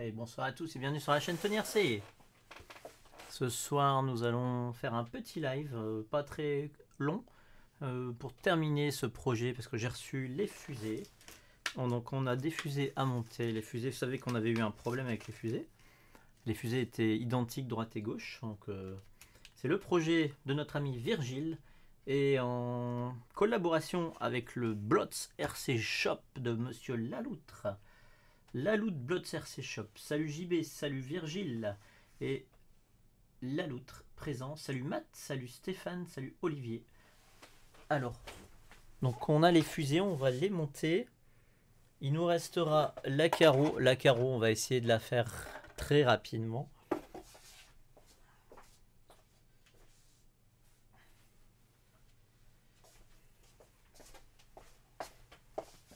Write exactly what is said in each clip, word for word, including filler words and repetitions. Et bonsoir à tous et bienvenue sur la chaîne Tony R C. Ce soir nous allons faire un petit live, euh, pas très long, euh, pour terminer ce projet parce que j'ai reçu les fusées. On, donc on a des fusées à monter. Les fusées, vous savez qu'on avait eu un problème avec les fusées. Les fusées étaient identiques droite et gauche. Donc euh, c'est le projet de notre ami Virgile. Et en collaboration avec le Blots R C Shop de Monsieur Laloutre. Laloutre Blots R C Shop. Salut J B, salut Virgile. Et Laloutre présent. Salut Matt, salut Stéphane, salut Olivier. Alors, donc on a les fusées, on va les monter. Il nous restera la carreau. La carreau, on va essayer de la faire très rapidement.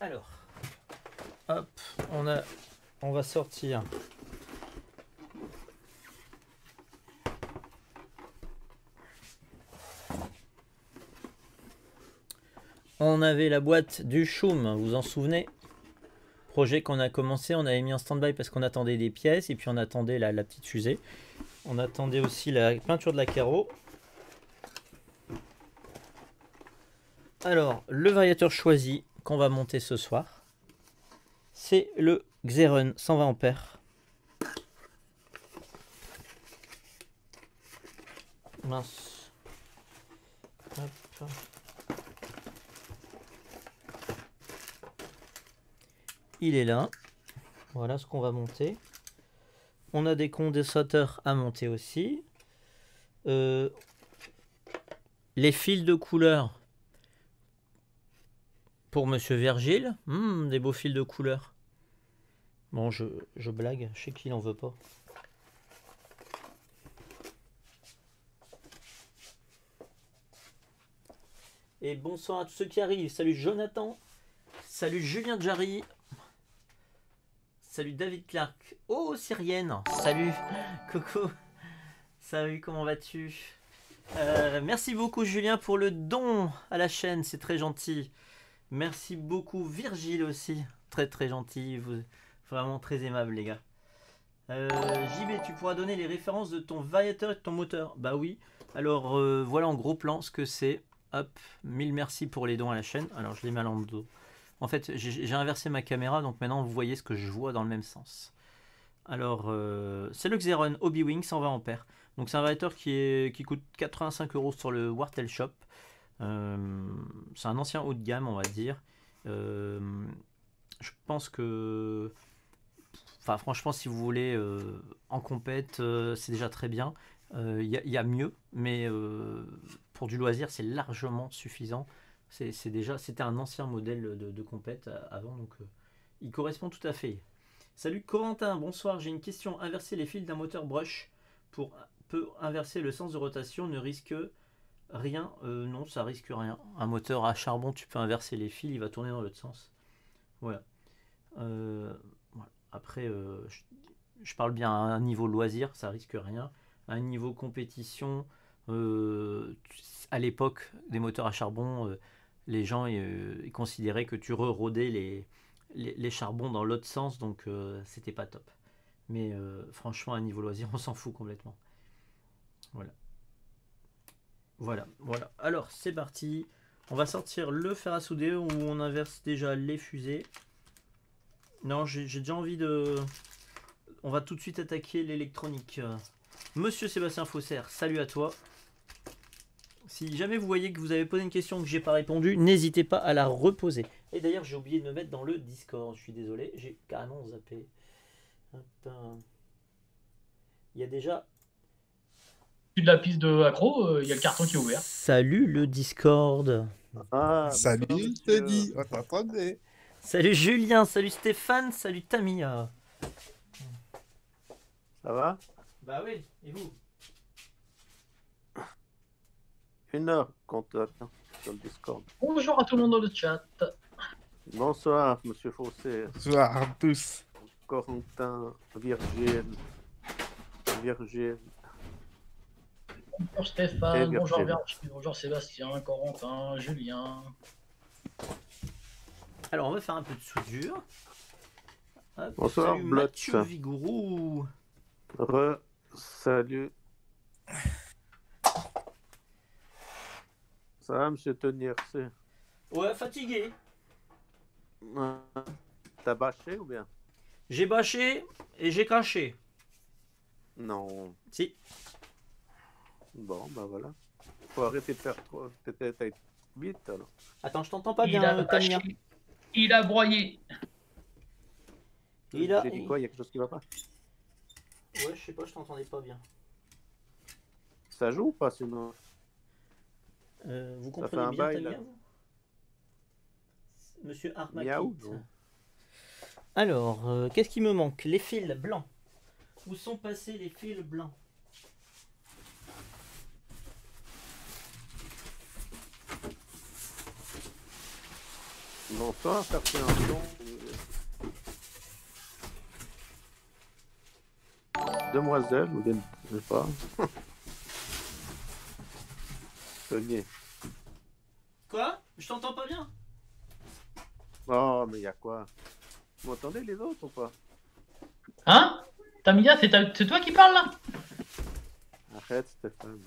Alors, hop, on a, on va sortir. On avait la boîte du Schum, vous vous en souvenez? Projet qu'on a commencé, on avait mis en stand-by parce qu'on attendait des pièces et puis on attendait la, la petite fusée. On attendait aussi la peinture de la carreau. Alors, le variateur choisi qu'on va monter ce soir, c'est le Xerun cent vingt ampères. Mince. Hop. Il est là. Voilà ce qu'on va monter. On a des condensateurs à monter aussi. Euh, les fils de couleur. Pour Monsieur Virgile, mmh, des beaux fils de couleur. Bon, je, je blague, je sais qu'il n'en veut pas. Et bonsoir à tous ceux qui arrivent. Salut Jonathan, salut Julien Jarry, salut David Clark. Oh, Syrienne, salut, coucou, salut, comment vas-tu? euh, Merci beaucoup Julien pour le don à la chaîne, c'est très gentil. Merci beaucoup Virgile aussi, très très gentil, vous, vraiment très aimable les gars. Euh, J B, tu pourras donner les références de ton variateur et de ton moteur. Bah oui, alors euh, voilà en gros plan ce que c'est. Hop, mille merci pour les dons à la chaîne. Alors je les mets à l'endos. En fait j'ai inversé ma caméra donc maintenant vous voyez ce que je vois dans le même sens. Alors euh, c'est le Xerun Obi-Wing cent vingt ampères. Donc c'est un variateur qui, est, qui coûte quatre-vingt-cinq euros sur le Wartel Shop. Euh, c'est un ancien haut de gamme on va dire. Euh, je pense que enfin franchement si vous voulez euh, en compète euh, c'est déjà très bien. Il euh, y, y a mieux mais euh, pour du loisir c'est largement suffisant. C'est déjà, c'était un ancien modèle de, de compète avant donc euh, il correspond tout à fait. Salut Corentin, bonsoir, j'ai une question. Inverser les fils d'un moteur brush pour peut inverser le sens de rotation ne risque rien, euh, non, ça risque rien. Un moteur à charbon, tu peux inverser les fils, il va tourner dans l'autre sens. Voilà. Euh, voilà. Après, euh, je, je parle bien à un niveau loisir, ça risque rien. À un niveau compétition, euh, à l'époque des moteurs à charbon, euh, les gens euh, considéraient que tu re-rodais les, les, les charbons dans l'autre sens, donc euh, c'était pas top. Mais euh, franchement, à un niveau loisir, on s'en fout complètement. Voilà. Voilà, voilà. Alors, c'est parti. On va sortir le fer à souder où on inverse déjà les fusées. Non, j'ai déjà envie de... On va tout de suite attaquer l'électronique. Monsieur Sébastien Faussaire, salut à toi. Si jamais vous voyez que vous avez posé une question que j'ai pas répondu, n'hésitez pas à la reposer. Et d'ailleurs, j'ai oublié de me mettre dans le Discord. Je suis désolé, j'ai carrément zappé. Il y a déjà... de la piste de accro, il euh, y a le carton qui est ouvert. Salut le Discord. Ah, salut Tony, on t'attendait. Salut Julien, salut Stéphane, salut Tamiya. Ça va? Bah oui, et vous? Une heure qu'on t'attend sur le Discord. Bonjour à tout le monde dans le chat. Bonsoir Monsieur Fausset. Bonsoir à tous. Corentin, Virgile, Virgile. Bonjour Stéphane, bonjour Virgile, bonjour Sébastien, Corentin, Julien. Alors on va faire un peu de soudure. Hop, bonsoir, salut Blots. Mathieu Vigourou. Re, salut. Ça va, monsieur Tony R C? Ouais, fatigué. Ouais. T'as bâché ou bien? J'ai bâché et j'ai caché. Non. Si. Bon, bah voilà. Faut arrêter de faire trop. T'as été vite alors. Attends, je t'entends pas bien, Tamiya. Il a broyé. Il a. J'ai dit quoi? Il y a quelque chose qui va pas? Ouais, je sais pas, je t'entendais pas bien. Ça joue ou pas sinon? Euh, vous comprenez bien bail, Tamiya, vous? Monsieur Armakit. Alors, euh, qu'est-ce qui me manque? Les fils blancs. Où sont passés les fils blancs? Bonsoir, ça fait un son. Demoiselle, ou bien, je sais pas. Tony. Quoi? Je t'entends pas bien? Oh, mais il y a quoi? Vous m'entendez les autres ou pas? Hein? Tamiya, c'est ta... toi qui parles là? Arrête Stéphane.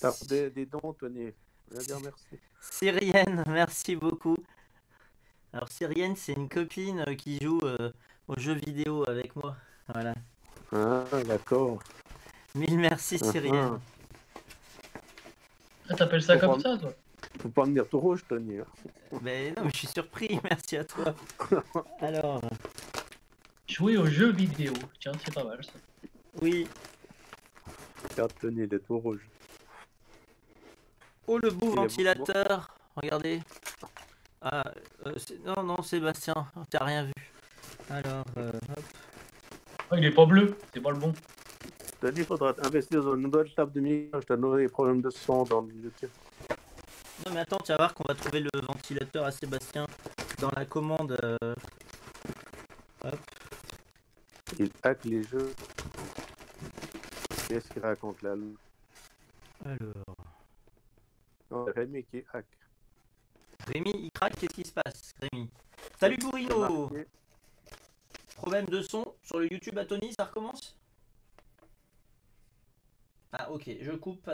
T'as des, des dons, Tony. Merci. Syrienne, merci beaucoup. Alors Syrienne, c'est une copine qui joue euh, aux jeux vidéo avec moi. Voilà. Ah d'accord. Mille merci Syrienne. Ah, t'appelles ça faut comme prendre... ça toi? Faut pas me dire tout rouge Tony. Mais non mais je suis surpris, merci à toi. Alors. Jouer aux jeux vidéo, tiens c'est pas mal ça. Oui. Regarde Tony, il est tout rouge. Oh le bout ventilateur, regardez. Ah, euh, non, non, Sébastien, t'as rien vu. Alors, euh, hop. Oh, il est pas bleu, c'est pas le bon. Je t'ai dit, il faudra investir dans une nouvelle table de micro, je t'ai donné les problèmes de son dans le YouTube. Non, mais attends, tu vas voir qu'on va trouver le ventilateur à Sébastien dans la commande. Euh... Hop. Il hack les jeux. Qu'est-ce qu'il raconte là? Alors. Non, Rémi qui hack. Rémi, il craque, qu'est-ce qui se passe, Rémi? Salut Bourrino. Problème de son sur le YouTube à Tony, ça recommence? Ah ok, je coupe.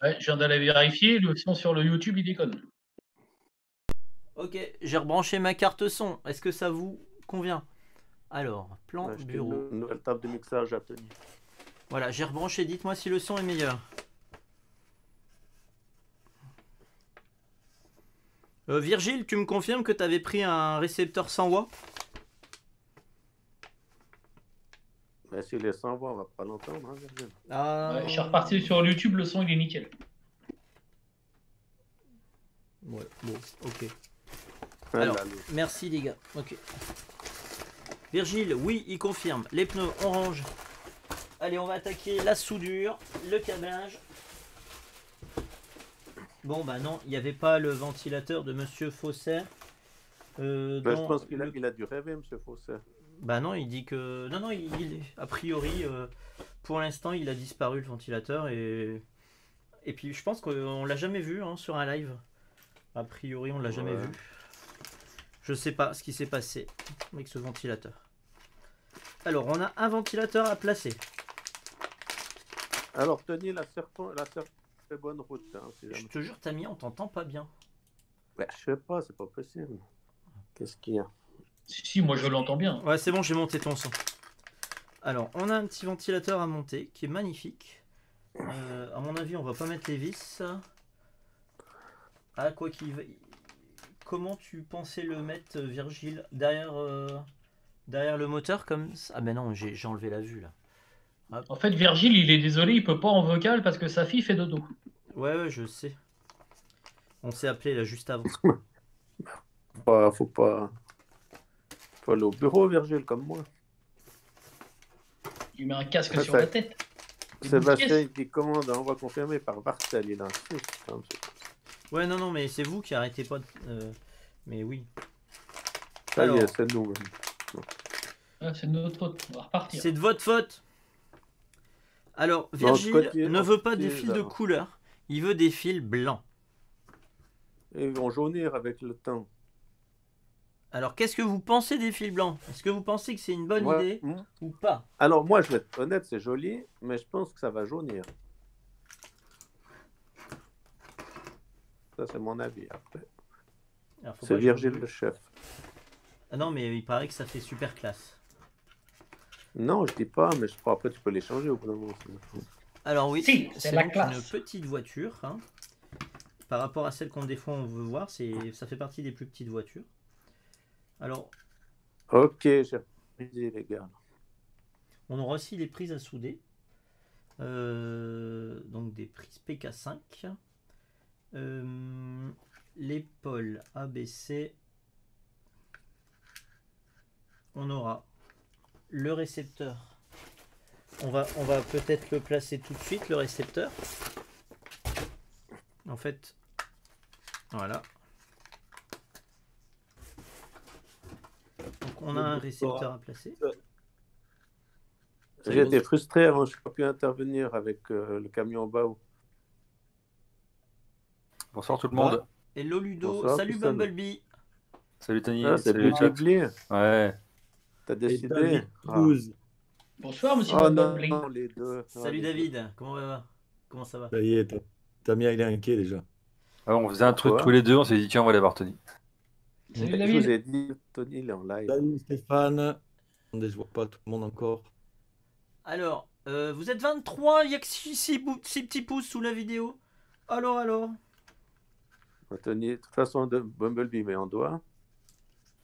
Ouais, je viens d'aller vérifier, le son sur le YouTube, il déconne. Ok, j'ai rebranché ma carte son, est-ce que ça vous convient? Alors, plan ouais, bureau. Une nouvelle table de mixage à Tony. Voilà, j'ai rebranché, dites-moi si le son est meilleur. Euh, Virgile, tu me confirmes que tu avais pris un récepteur Sanwa? Ben, si il est Sanwa, on va pas l'entendre, hein, Virgile. Ah... Ouais, je suis reparti sur YouTube, le son il est nickel. Ouais, bon, ok. Alors, ah, là, là. Merci les gars. Ok. Virgile, oui, il confirme. Les pneus, on range. Allez, on va attaquer la soudure, le câblage. Bon bah non, il n'y avait pas le ventilateur de Monsieur Fausset. Euh, bah, je pense qu'il a, le... a dû rêver, Monsieur Fausset. Bah non, il dit que... Non, non, il, il a priori, euh, pour l'instant, il a disparu le ventilateur. Et, et puis je pense qu'on l'a jamais vu hein, sur un live. A priori, on l'a jamais ouais. vu. Je sais pas ce qui s'est passé avec ce ventilateur. Alors, on a un ventilateur à placer. Alors, tenez la serpent... La serpent... bonne route. Hein, si je te jure, Tamiya, on t'entend pas bien. Ouais, je sais pas, c'est pas possible. Qu'est-ce qu'il y a? Si, moi je l'entends bien. Ouais, c'est bon, j'ai monté ton son. Alors, on a un petit ventilateur à monter qui est magnifique. Euh, à mon avis, on va pas mettre les vis. Ah, quoi qu'il va... Comment tu pensais le mettre, Virgile? Derrière, euh... derrière le moteur comme ça? Ah, ben non, j'ai enlevé la vue là. En fait, Virgile, il est désolé, il peut pas en vocal parce que sa fille fait dodo. Ouais, ouais, je sais. On s'est appelé là juste avant. Faut pas, faut pas... Faut aller au bureau, Virgile, comme moi. Il met un casque sur la tête. Sébastien, il dit commande, on va confirmer par Wartel, il a un... Ouais, non, non, mais c'est vous qui arrêtez pas de... Euh... Mais oui. Ça y est, c'est de nous. Ah, c'est de notre faute, on va repartir. C'est de votre faute. Alors, Virgile non, côté, ne veut pas des fils de couleur, il veut des fils blancs. et vont jaunir avec le temps. Alors, qu'est-ce que vous pensez des fils blancs? Est-ce que vous pensez que c'est une bonne ouais. idée mmh. ou pas? Alors, moi, je vais être honnête, c'est joli, mais je pense que ça va jaunir. Ça, c'est mon avis, après. C'est Virgile, le chef. Ah non, mais il paraît que ça fait super classe. Non, je dis pas, mais je crois après tu peux les changer au bout d'un moment. Alors oui, si, c'est donc une petite voiture. Hein. Par rapport à celle qu'on des fois on veut voir, ça fait partie des plus petites voitures. Alors. Ok, j'ai repris les gars. On aura aussi des prises à souder. Euh, donc des prises P K cinq. Euh, L'épaule A B C. On aura le récepteur. On va, on va peut-être le placer tout de suite, le récepteur. En fait, voilà. Donc on a un récepteur à placer. J'ai été frustré avant, je n'ai pas pu intervenir avec euh, le camion en bas. -haut. Bonsoir tout le monde. Ah. Hello Ludo, bonsoir, salut Bumblebee. Salut Tony, ah, salut Bumblebee. Ouais. T'as décidé. Ah. Bonsoir monsieur oh, Bumblebee. Non, les deux. Salut ah, David, deux. Comment ça va? Comment ça va? Ça y est, Tamiya il est inquiet déjà. Ah, on faisait un truc tous les deux, on s'est dit tiens on va aller voir Tony. Salut David. Je vous ai dit Tony il est en live. Salut Stéphane. On ne voit pas tout le monde encore. Alors, euh, vous êtes vingt-trois, il n'y a que six petits pouces sous la vidéo. Alors, alors. Tony, de toute façon, Bumblebee met un doigt.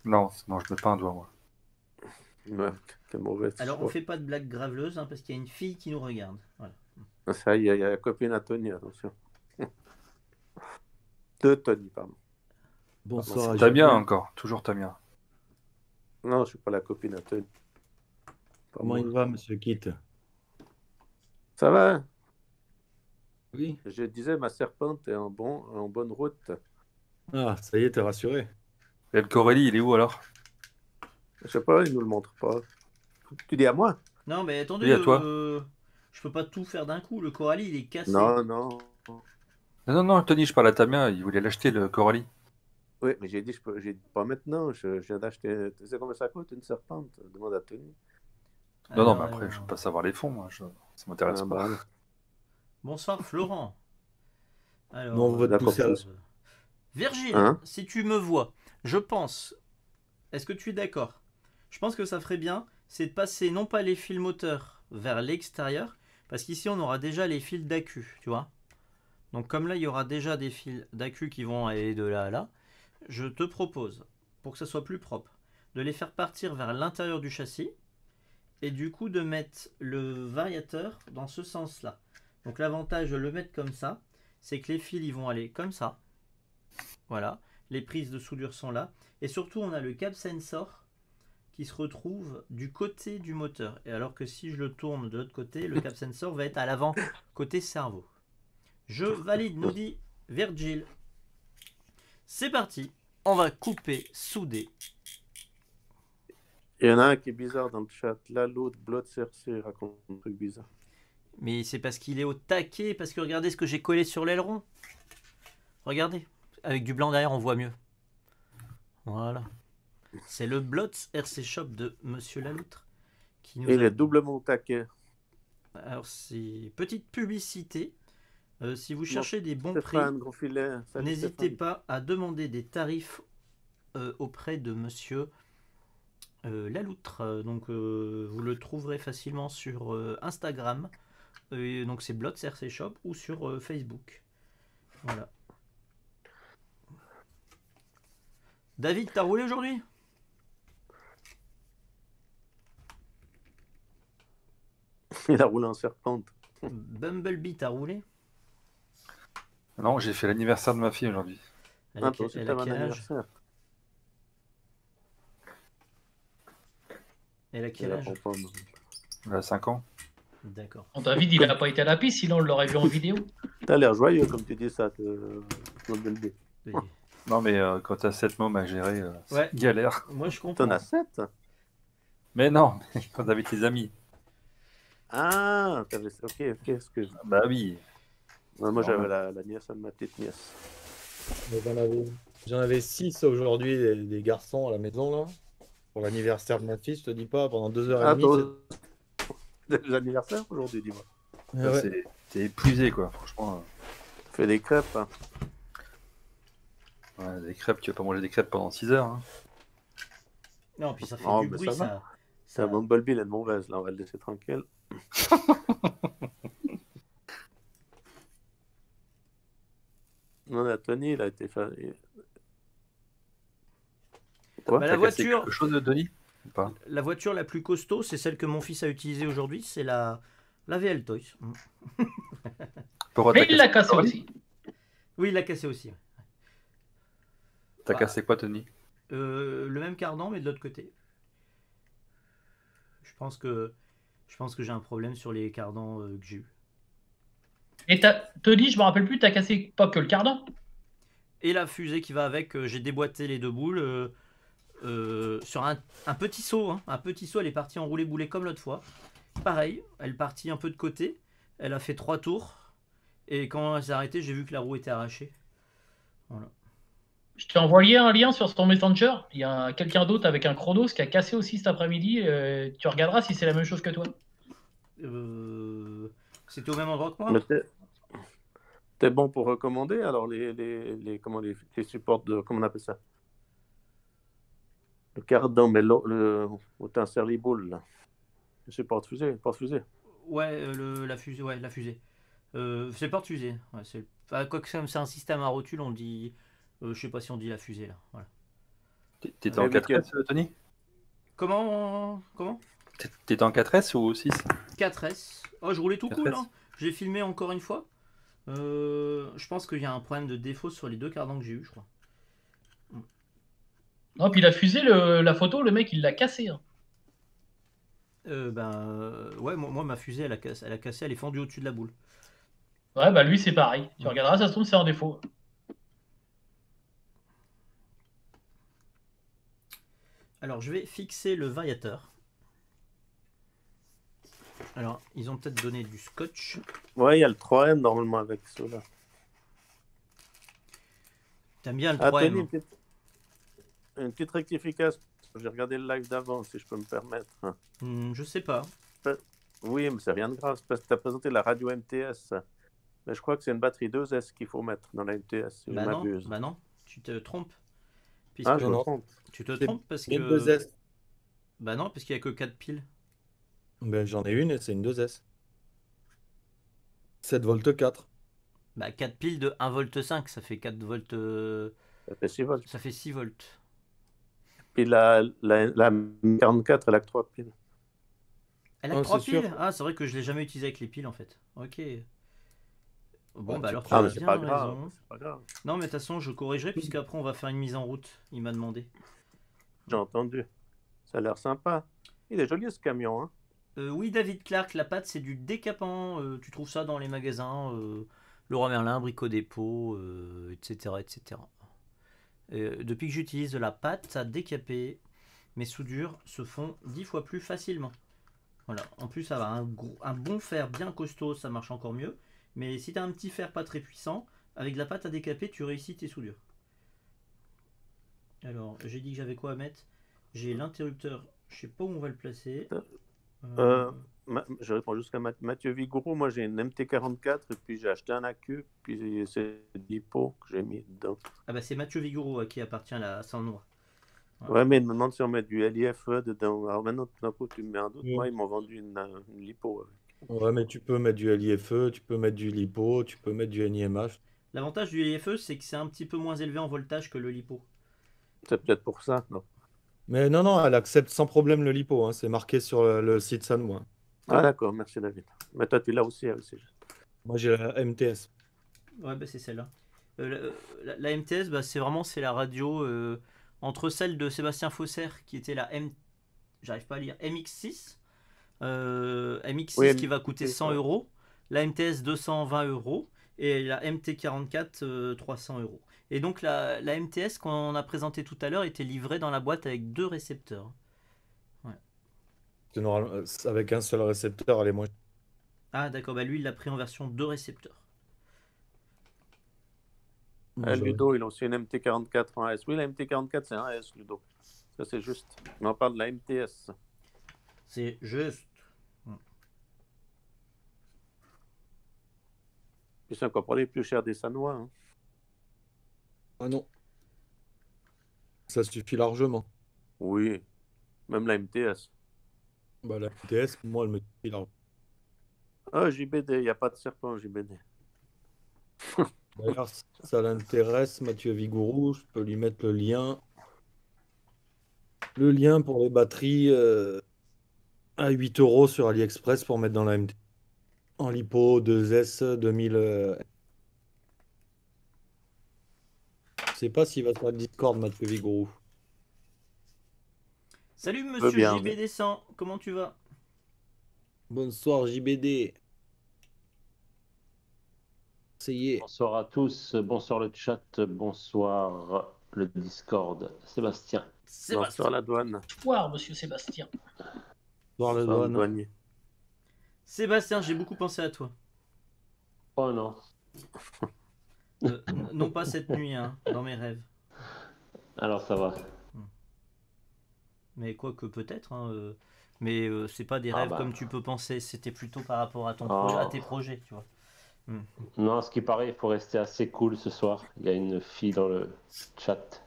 Non, non, je mets pas un doigt, moi. Ouais, quel mauvais. Alors, on ne fait pas de blague graveleuse, hein, parce qu'il y a une fille qui nous regarde. Voilà. Ça y est, il y a la copine à Tony, attention. De Tony, pardon. Bonsoir. T'as bien encore, toujours t'as bien. Non, je ne suis pas la copine à Tony. Comment il va, monsieur Kitt? Ça va? Oui. Je disais, ma serpente est en, bon, en bonne route. Ah, ça y est, t'es rassuré. Et le Corally, il est où alors? Je sais pas, il nous le montre pas. Tu dis à moi? Non, mais attendez, oui, à euh, toi. Euh, je peux pas tout faire d'un coup. Le Corally, il est cassé. Non, non. Non, non, non, Tony, je parle à Tamiya. Il voulait l'acheter, le Corally. Oui, mais j'ai dit, je peux, j'ai dit pas maintenant. Je, je viens d'acheter. Tu sais combien ça coûte une serpente? Demande à Tony. Non, alors, non, mais après, alors... je peux pas savoir les fonds, moi. Je... Ça m'intéresse ah, pas. Bah... Bonsoir Florent. Alors, non, on va euh, euh, Virgile, hein? Si tu me vois, je pense, est-ce que tu es d'accord? Je pense que ça ferait bien, c'est de passer non pas les fils moteurs vers l'extérieur, parce qu'ici on aura déjà les fils d'accu, tu vois. Donc comme là il y aura déjà des fils d'accu qui vont aller de là à là, je te propose, pour que ça soit plus propre, de les faire partir vers l'intérieur du châssis, et du coup de mettre le variateur dans ce sens-là. Donc l'avantage de le mettre comme ça, c'est que les fils ils vont aller comme ça. Voilà, les prises de soudure sont là. Et surtout, on a le cap sensor qui se retrouve du côté du moteur. Et alors que si je le tourne de l'autre côté, le cap sensor va être à l'avant, côté cerveau. Je valide, nous dit Virgile. C'est parti, on va couper, souder. Il y en a un qui est bizarre dans le chat. Là, l'autre, Blots R C raconte un truc bizarre. Mais c'est parce qu'il est au taquet, parce que regardez ce que j'ai collé sur l'aileron. Regardez, avec du blanc derrière, on voit mieux. Voilà. C'est le Blots R C Shop de Monsieur Laloutre. Qui nous il a... est doublement au taquet. Alors, c'est petite publicité. Euh, si vous cherchez bon, des bons Stéphane, prix, n'hésitez pas à demander des tarifs euh, auprès de Monsieur euh, Laloutre. Donc, euh, vous le trouverez facilement sur euh, Instagram. Et donc c'est Blots R C Shop ou sur euh, Facebook. Voilà. David, t'as roulé aujourd'hui? Il a roulé en serpente. Bumblebee, t'as roulé? Non, j'ai fait l'anniversaire de ma fille aujourd'hui. Elle a, ah, elle, elle, a quel âge? Elle a quel âge? Elle a cinq ans. D'accord. David, il n'a pas été à la piste, sinon on l'aurait vu en vidéo. T'as l'air joyeux comme tu dis ça, euh, Bumblebee. Oui. Non, mais euh, quand t'as sept mômes à gérer, euh, ouais. C'est galère. Moi, je comprends. T'en as sept? Mais non, mais quand t'avais tes amis. Ah, t'avais... Ok, ok, excuse. Bah oui. Non, moi, j'avais la, la nièce, ma petite nièce. J'en avais six aujourd'hui, des, des garçons à la maison, là. Pour l'anniversaire de ma fille, je te dis pas, pendant deux heures et demie. Deux anniversaires aujourd'hui, dis-moi. Ah ouais. T'es épuisé, quoi, franchement. Fais des crêpes. Hein. Ouais, des crêpes, tu vas pas manger des crêpes pendant six heures. Hein. Non, puis ça fait oh, du bruit, ça. ça... C'est un Bumblebee, elle est mauvaise, là, on va le laisser tranquille. Non, la Tony, il a été fait. Quoi, bah, la voiture. Quelque chose de Tony ou pas? La voiture la plus costaud, c'est celle que mon fils a utilisée aujourd'hui, c'est la... la V L Toys. Mais il l'a cassée aussi. Oui, il l'a cassée aussi. T'as bah, cassé quoi, Tony? euh, Le même cardan, mais de l'autre côté. Je pense que je pense que j'ai un problème sur les cardans euh, que j'ai eu. Et Tony, je me rappelle plus, t'as cassé pas que le cardan. Et la fusée qui va avec, euh, j'ai déboîté les deux boules euh, euh, sur un, un petit seau. Hein, un petit seau, elle est partie enroulée boulée comme l'autre fois. Pareil, elle est partie un peu de côté. Elle a fait trois tours. Et quand elle s'est arrêtée, j'ai vu que la roue était arrachée. Voilà. Je t'ai envoyé un lien sur ton Messenger. Il y a quelqu'un d'autre avec un Chronos qui a cassé aussi cet après-midi. Euh, tu regarderas si c'est la même chose que toi. Euh... C'était au même endroit que moi. T'es bon pour recommander alors les, les, les, comment les, les supports de. Comment on appelle ça? Le cardan, mais le, où tu insères les boules là. Le support fusée, porte-fusée. Ouais, le, la fusée. Ouais, la fusée. Euh, c'est porte-fusée. Ouais, c'est, enfin, quoi que c'est un système à rotule, on dit. Euh, je sais pas si on dit la fusée là. Voilà. T'étais en quatre S, Tony? Comment? Comment? T'étais en quatre S ou six? quatre S. Oh, je roulais tout cool. Hein. J'ai filmé encore une fois. Euh, je pense qu'il y a un problème de défaut sur les deux cardans que j'ai eu, je crois. Non, puis la fusée, le, la photo, le mec il l'a cassée. Hein. Euh, ben ouais, moi, moi ma fusée elle a, cassé, elle a cassé, elle est fendue au-dessus de la boule. Ouais, bah lui c'est pareil. Tu regarderas, ça se trouve, c'est un défaut. Alors, je vais fixer le variateur. Alors, ils ont peut-être donné du scotch. Ouais, il y a le trois M normalement avec ceux-là. T'aimes bien le trois M? Une petite... une petite rectification. J'ai regardé le live d'avant, si je peux me permettre. Mmh, je sais pas. Oui, mais c'est rien de grave. Parce que tu as présenté la radio M T S. Mais je crois que c'est une batterie deux S qu'il faut mettre dans la M T S. Si bah, je m'abuse. Non, bah non, tu te trompes. Puisque ah, je me trompe. Tu te trompes parce que... Une deux S. Bah non, parce qu'il n'y a que quatre piles. Ben, j'en ai une et c'est une deux S. sept volts quatre. Bah quatre piles de un volt cinq, ça fait quatre volts... Ça fait six volts. Ça fait six volts. Et la, la, la quarante-quatre, elle a que trois piles. Elle a que ah, trois piles sûr. Ah, c'est vrai que je l'ai jamais utilisé avec les piles en fait. Ok. Bon, bon bah alors ah, c'est pas, pas grave. Non mais de toute façon je corrigerai puisqu'après on va faire une mise en route, il m'a demandé. J'ai entendu. Ça a l'air sympa. Il est joli ce camion hein. Euh, oui David Clark, la pâte c'est du décapant, euh, tu trouves ça dans les magasins, euh, Leroy Merlin, Brico Dépôt, euh, et cetera et cetera. Euh, depuis que j'utilise de la pâte à décaper, mes soudures se font dix fois plus facilement. Voilà. En plus ça va, un, gros, un bon fer bien costaud, ça marche encore mieux. Mais si tu as un petit fer pas très puissant, avec de la pâte à décaper, tu réussis tes soudures. Alors, j'ai dit que j'avais quoi à mettre. J'ai l'interrupteur, je sais pas où on va le placer. Euh... Euh, ma, je réponds jusqu'à Mathieu Vigoureux. Moi, j'ai une M T quarante-quatre, et puis j'ai acheté un A Q, puis c'est l'hypo que j'ai mis dedans. Ah bah c'est Mathieu Vigoureux à qui appartient la Sanwa. Voilà. Ouais, mais il me demande si on met du L I F E dedans. Alors maintenant, tout d'un coup, tu me mets un doute. Mmh. Moi, ils m'ont vendu une, une lipo avec. Ouais, mais tu peux mettre du L I F E, tu peux mettre du LiPo, tu peux mettre du N I M H. L'avantage du L I F E, c'est que c'est un petit peu moins élevé en voltage que le LiPo. C'est peut-être pour ça, non? Mais non, non, elle accepte sans problème le LiPo. Hein. C'est marqué sur le site Sanwa. Ah, d'accord, merci David. Mais toi, tu l'as aussi, elle aussi. Moi, j'ai la M T S. Ouais, bah, c'est celle-là. Euh, la, la, la M T S, bah, c'est vraiment c'est la radio euh, entre celle de Sébastien Fausser, qui était la M... J'arrive pas à lire. M X six. Euh, M X six oui, qui va coûter cent euros, la M T S deux cent vingt euros et la M T quarante-quatre euh, trois cents euros. Et donc la, la M T S qu'on a présentée tout à l'heure était livrée dans la boîte avec deux récepteurs. Ouais. Normal, avec un seul récepteur, elle est moins. Ah d'accord, bah lui il l'a pris en version deux récepteurs. Euh, Ludo, il a aussi une M T quarante-quatre en A S. Oui, la M T quarante-quatre, c'est un A S, Ludo. Ça, c'est juste. Mais on parle de la M T S. C'est juste. Puis c'est encore pour les plus chers des Sanwa. Hein. Ah non. Ça suffit largement. Oui. Même la M T S. Bah, la M T S, moi, elle me suffit largement. Ah, J B D, il n'y a pas de serpent, J B D. D'ailleurs, si ça l'intéresse, Mathieu Vigourou, je peux lui mettre le lien. Le lien pour les batteries euh, à huit euros sur AliExpress pour mettre dans la M T. En lipo deux S deux mille. Euh... Je ne sais pas s'il va sur le Discord, Mathieu Vigourou. Salut monsieur J B D cent, comment tu vas? Bonsoir J B D. Bonsoir à tous, bonsoir le chat, bonsoir le Discord. Sébastien. Sébastien. Bonsoir la douane. Bonsoir monsieur Sébastien. Bonsoir la douane. Douanier. Sébastien, j'ai beaucoup pensé à toi. Oh non. Euh, non pas cette nuit, hein, dans mes rêves. Alors ça va. Mais quoique peut-être, hein, euh, mais euh, c'est pas des ah rêves bah. Comme tu peux penser, c'était plutôt par rapport à, ton oh. projet, à tes projets, tu vois. Mm. Non, ce qui paraît, il faut rester assez cool ce soir. Il y a une fille dans le chat.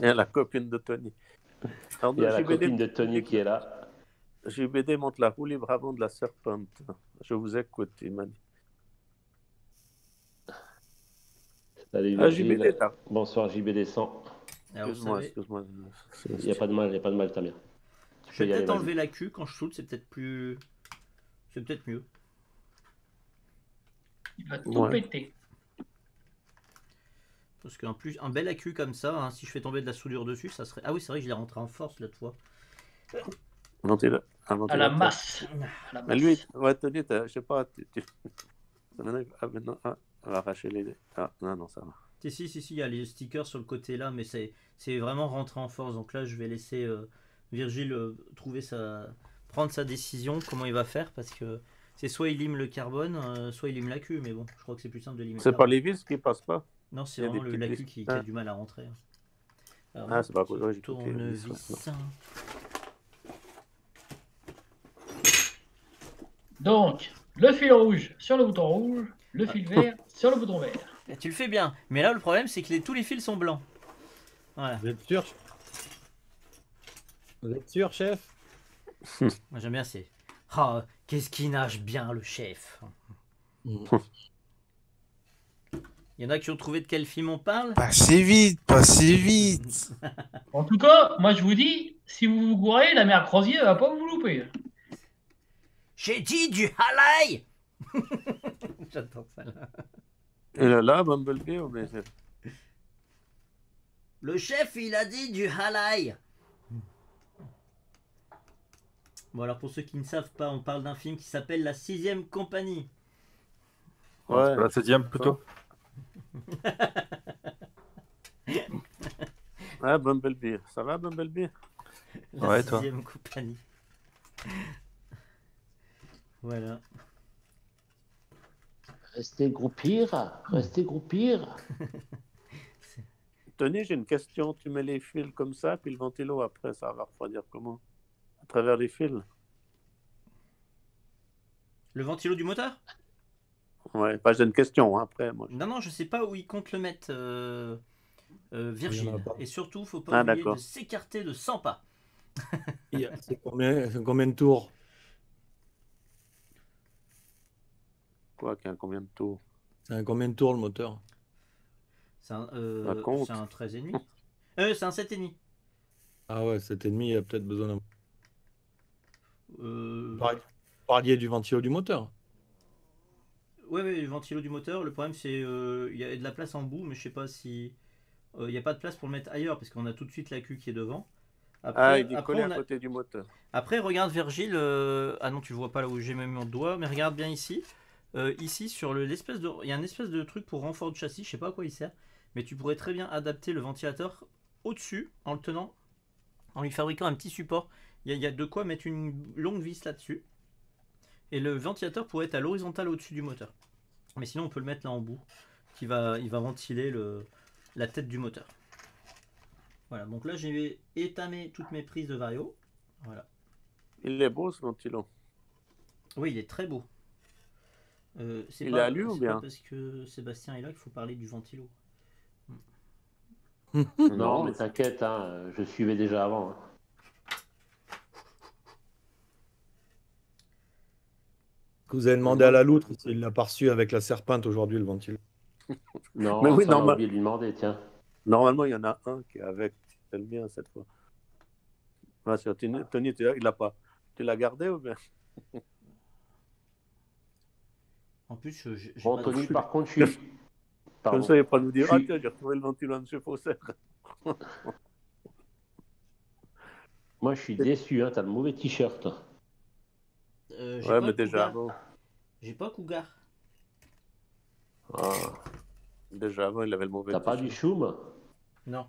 Et la copine de Tony. Alors, il y a la J B D... copine de Tony qui est là. J B D monte la roue libre avant de la serpente. Je vous écoute, il m'a dit. Salut, ah, J B D, bonsoir J B D cent. Excuse-moi, savez... excuse-moi. Il n'y a pas de mal, il n'y a pas de mal, Tamiya. Je vais peut-être enlever la Q quand je shoot, c'est peut-être plus... C'est peut-être mieux. Il va tout ouais. péter. Parce qu'en plus, un bel A Q comme ça, hein, si je fais tomber de la soudure dessus, ça serait... Ah oui, c'est vrai que je l'ai rentré en force, l'autre fois. Inventez-le. Inventez à la masse. À la masse. Mais lui, ouais, Tony, je sais pas... Tu, tu... Ah, maintenant, ah, on va arracher les... Ah, non, non, ça va. Si, si, si, si, il y a les stickers sur le côté là, mais c'est vraiment rentré en force. Donc là, je vais laisser euh, Virgile euh, trouver sa, prendre sa décision, comment il va faire, parce que c'est soit il lime le carbone, euh, soit il lime la Q, mais bon, je crois que c'est plus simple de limer. C'est pas les vis qui passent pas? Non, c'est vraiment le, la Q qui, qui ah. a du mal à rentrer. Alors, ah, c'est pas possible. Je tourne vis. Donc, le fil rouge sur le bouton rouge, le ah. fil vert sur le bouton vert. Et tu le fais bien, mais là le problème c'est que les, tous les fils sont blancs. Voilà. Vous êtes sûr? Vous êtes sûr, chef? Moi j'aime bien c'est. Ah, oh, qu'est-ce qui nage bien le chef. Il y en a qui ont trouvé de quel film on parle? Passez vite, passez vite. En tout cas, moi je vous dis, si vous vous gourez, la mère Crozier va pas vous louper. J'ai dit du halal. J'attends ça là. Et là, là, Bumblebee, on est... Le chef, il a dit du halal. Bon, alors pour ceux qui ne savent pas, on parle d'un film qui s'appelle La Sixième Compagnie. Ouais, la septième plutôt. Ah, Bumblebee. Ça va, Bumblebee? La ouais, Sixième toi. Compagnie. Voilà. Restez groupir, restez groupir. Tenez, j'ai une question. Tu mets les fils comme ça, puis le ventilo après, ça va refroidir comment? À travers les fils. Le ventilo du moteur? Ouais, bah, j'ai une question hein, après. Moi. Non, non, je sais pas où ils comptent le mettre, euh... euh, Virgile. Et surtout, faut pas ah, oublier de s'écarter de cent pas. C'est combien, combien de tours? Quoi, qu'un combien de tours? C'est un combien de tours le moteur? C'est un, euh, un treize virgule cinq. euh, c'est un sept virgule cinq. Ah ouais, sept virgule cinq, il y a peut-être besoin d'un... Euh... Vous parliez du ventilo du moteur? Ouais, ouais, du ventilo du moteur. Le problème, c'est qu'il euh, y a de la place en bout, mais je sais pas si... Il euh, n'y a pas de place pour le mettre ailleurs, parce qu'on a tout de suite la Q qui est devant. Après, ah, il est collé à côté a... du moteur. Après, regarde Virgile... Euh... Ah non, tu le vois pas là où j'ai mis mon doigt, mais regarde bien ici. Euh, ici, sur l'espèce de, il y a un espèce de truc pour renfort de châssis, je sais pas à quoi il sert, mais tu pourrais très bien adapter le ventilateur au-dessus en le tenant, en lui fabriquant un petit support. Il y a, il y a de quoi mettre une longue vis là-dessus, et le ventilateur pourrait être à l'horizontale au-dessus du moteur. Mais sinon on peut le mettre là en bout, qui va, il va ventiler le, la tête du moteur. Voilà, donc là j'ai étamé toutes mes prises de vario. Voilà. Il est beau ce ventilo. Oui, il est très beau. Euh, c'est il pas, est à lui ou bien parce que Sébastien est là qu'il faut parler du ventilo. Non, mais t'inquiète, hein, je suivais déjà avant. Hein. Que vous avez demandé à Laloutre s'il l'a pas reçu avec la serpente aujourd'hui, le ventilo. Non, mais oui, ça, normal... on a oublié de lui demander, tiens. Normalement, il y en a un qui est avec, c'est le mien cette fois. Ah, Tony, Tony tu, il l'a pas. Tu l'as gardé ou bien? En plus, j'ai bon, Tony, de... par contre, je suis... Pardon. Comme ça, il va pas nous dire, ah tiens, j'ai retrouvé le ventilo de M. Fausset. Moi, je suis déçu, hein, t'as le mauvais t-shirt. Euh, ouais, mais déjà avant. J'ai pas Cougar. Ah. Déjà avant, il avait le mauvais t-shirt. T'as pas du Schum? Non.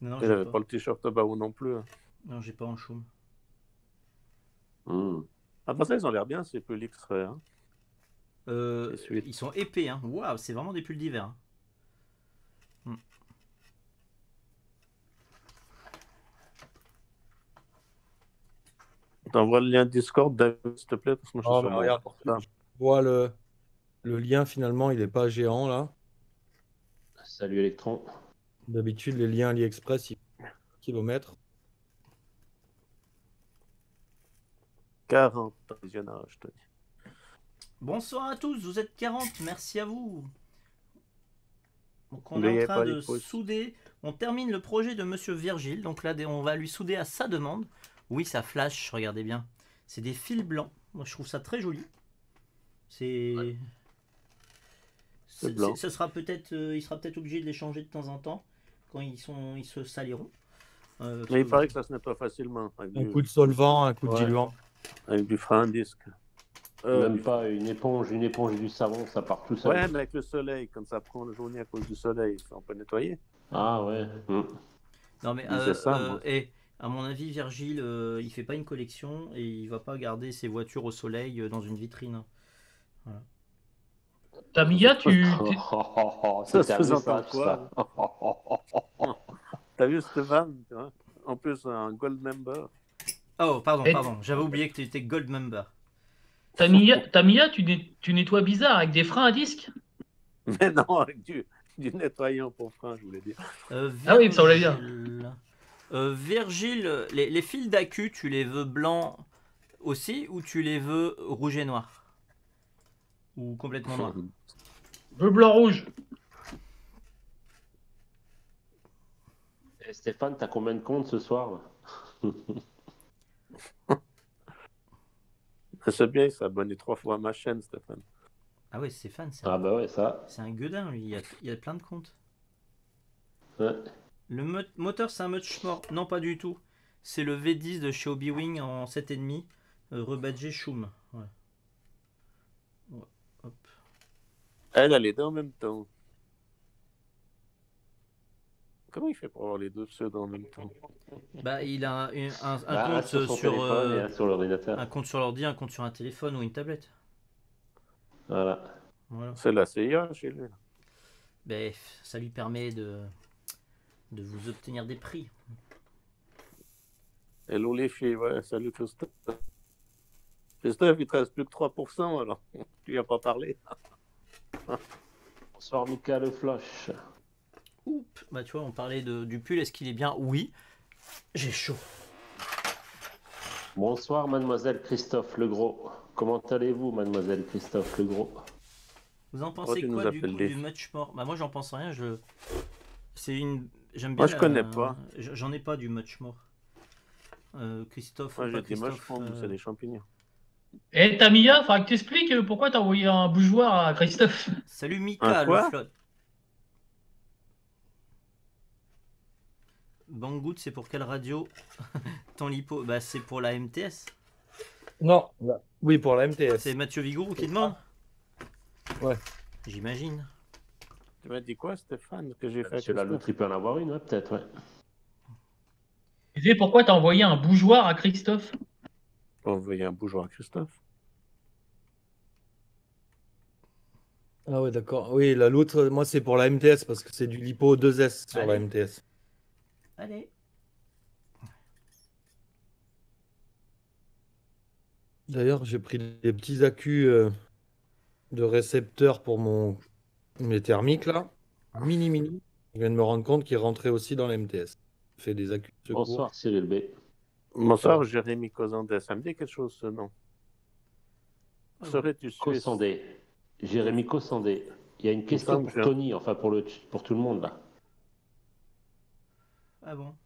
Non, il avait pas. pas le t-shirt Baou non plus. Hein. Non, j'ai pas en Schum. Mm. Après ça, ils ont l'air bien, c'est plus l'X-Ray. Hein. Euh, ils sont épais, hein. Waouh, c'est vraiment des pulls d'hiver. Hein. Hmm. T'envoies le lien Discord, s'il te plaît, parce que moi, oh, je regarde. Je vois le... le lien finalement, il n'est pas géant là. Salut Electron. D'habitude, les liens AliExpress, ils kilomètres. quarante visionnages, je te dis. Bonsoir à tous, vous êtes quarante, merci à vous. Donc on est en train de souder, on termine le projet de Monsieur Virgile, donc là on va lui souder à sa demande. Oui, ça flash, regardez bien, c'est des fils blancs, moi je trouve ça très joli. C'est... Ouais. Ce sera peut-être, euh, il sera peut-être obligé de les changer de temps en temps, quand ils, sont, ils se saliront. Euh, Mais il paraît que ça se nettoie pas facilement. Avec un du... coup de solvant, un coup ouais. de diluant. Avec du frein à disque. Euh, Même pas une éponge, une éponge du savon, ça part tout seul. Ouais, mais avec le soleil, comme ça prend la journée à cause du soleil, ça on peut nettoyer. Ah ouais. Mmh. Non mais euh, ça, euh, et, à mon avis, Virgile, euh, il fait pas une collection et il va pas garder ses voitures au soleil euh, dans une vitrine. Voilà. Tamiya, tu. Oh, oh, oh, ça se faisait pas quoi. T'as vu cette vanne, hein? En plus, un gold member. Oh, pardon, et... pardon, j'avais oublié que tu étais gold member. Tamiya, Tamiya tu, né, tu nettoies bizarre avec des freins à disque? Mais non, avec du, du nettoyant pour freins, je voulais dire. Euh, Virgile, ah oui, ça voulait dire. Euh, Virgile, les, les fils d'accu, tu les veux blancs aussi ou tu les veux rouge et noir? Ou complètement noir? Bleu, blanc, rouge. Et Stéphane, t'as combien de comptes ce soir? C'est bien, il s'est abonné trois fois à ma chaîne, Stéphane. Ah ouais, Stéphane, c'est un... Ah bah ouais, ça. C'est un gueudin, lui, il y a, il y a plein de comptes. Ouais. Le mo moteur, c'est un Muchmore. Non, pas du tout. C'est le V dix de chez Obi-Wing en sept virgule cinq, euh, rebadgé Schum. Ouais. Ouais. Hop. Elle a les deux en même temps. Comment il fait pour avoir les deux pseudos en même temps? Bah, il a un, un, un bah, compte sur, sur, euh, sur l'ordinateur. Un compte sur l'ordi, un compte sur un téléphone ou une tablette. Voilà. Voilà. C'est la C I A chez lui. Bah, ça lui permet de, de vous obtenir des prix. Hello les filles, ouais, salut Christophe. Christophe, il te reste plus que trois pour cent alors. Tu n'as pas parlé. Bonsoir Mika le Flash. Oups, bah tu vois, on parlait de, du pull, est-ce qu'il est bien? Oui, j'ai chaud. Bonsoir mademoiselle Christophe Legros. Comment allez-vous mademoiselle Christophe Legros? Vous en pensez quoi du, coup, du Muchmore? Bah moi j'en pense rien, je... C'est une... J'aime bien... Moi je la... connais pas. J'en ai pas du Muchmore. Euh, Christophe... Moi j'ai des Muchmore, c'est des champignons. Eh Tamiya, faudra que t'expliques pourquoi t'as envoyé un bougeoir à Christophe. Salut Mika, le flotte. Banggood, c'est pour quelle radio? Ton lipo, bah, c'est pour la M T S. Non, là. Oui, pour la M T S. C'est Mathieu Vigourou qui demande. Ouais. J'imagine. Tu m'as dit quoi, Stéphane? Que j'ai fait sur la Laloutre, il peut en avoir une, ouais, peut-être, ouais. Tu sais pourquoi t'as envoyé un bougeoir à Christophe? T'as envoyé un bougeoir à Christophe? Ah ouais, d'accord. Oui, la Laloutre, moi, c'est pour la M T S, parce que c'est du lipo deux S sur Allez. la M T S. Allez. D'ailleurs, j'ai pris des petits accus euh, de récepteurs pour mon... mes thermiques, là. Mini, mini. Je viens de me rendre compte qu'ils rentraient aussi dans la M T S. Fait des accus de secours. Bonsoir, Cyril B. Bonsoir, Bonsoir. Jérémy Cosandé. Ça me dit quelque chose, ce nom. Serais-tu suisse? Jérémy Cosandé, il y a une question pour Tony, enfin pour, le, pour tout le monde là. Ah bon?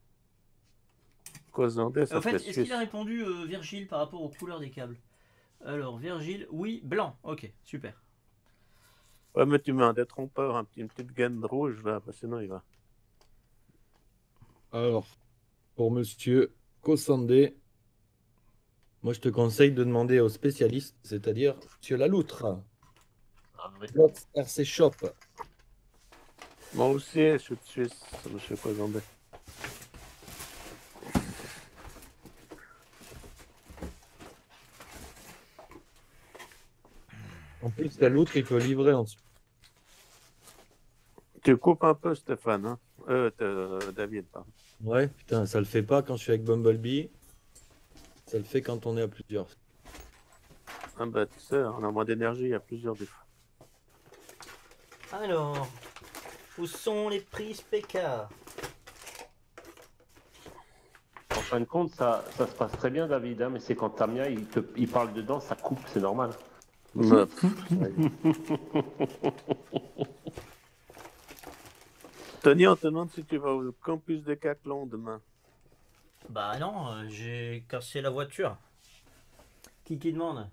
Cosandé, ça en fait, est-ce qu'il a répondu euh, Virgile par rapport aux couleurs des câbles? Alors Virgile, oui, blanc, ok, super. Ouais, mais tu mets un détrompeur, un petit, une petite gaine rouge là, parce que sinon il va. Alors, pour monsieur Cosandé, moi je te conseille de demander au spécialiste, c'est-à-dire monsieur Laloutre. Blots R C Shop. Moi aussi, je suis de Suisse, monsieur Cosandé. En plus, la Laloutre, il peut livrer ensuite. Tu coupes un peu, Stéphane. Hein euh, euh, David, pardon. Ouais, putain, ça le fait pas quand je suis avec Bumblebee. Ça le fait quand on est à plusieurs. Ah bah, tu sais, on a moins d'énergie à plusieurs des fois. Alors, où sont les prises P K? En fin de compte, ça, ça se passe très bien, David, hein, mais c'est quand Tamiya, il, te, il parle dedans, ça coupe, c'est normal. Ouais. Tony, on te demande si tu vas au campus de Decathlon demain. Bah non, euh, j'ai cassé la voiture. Qui qui demande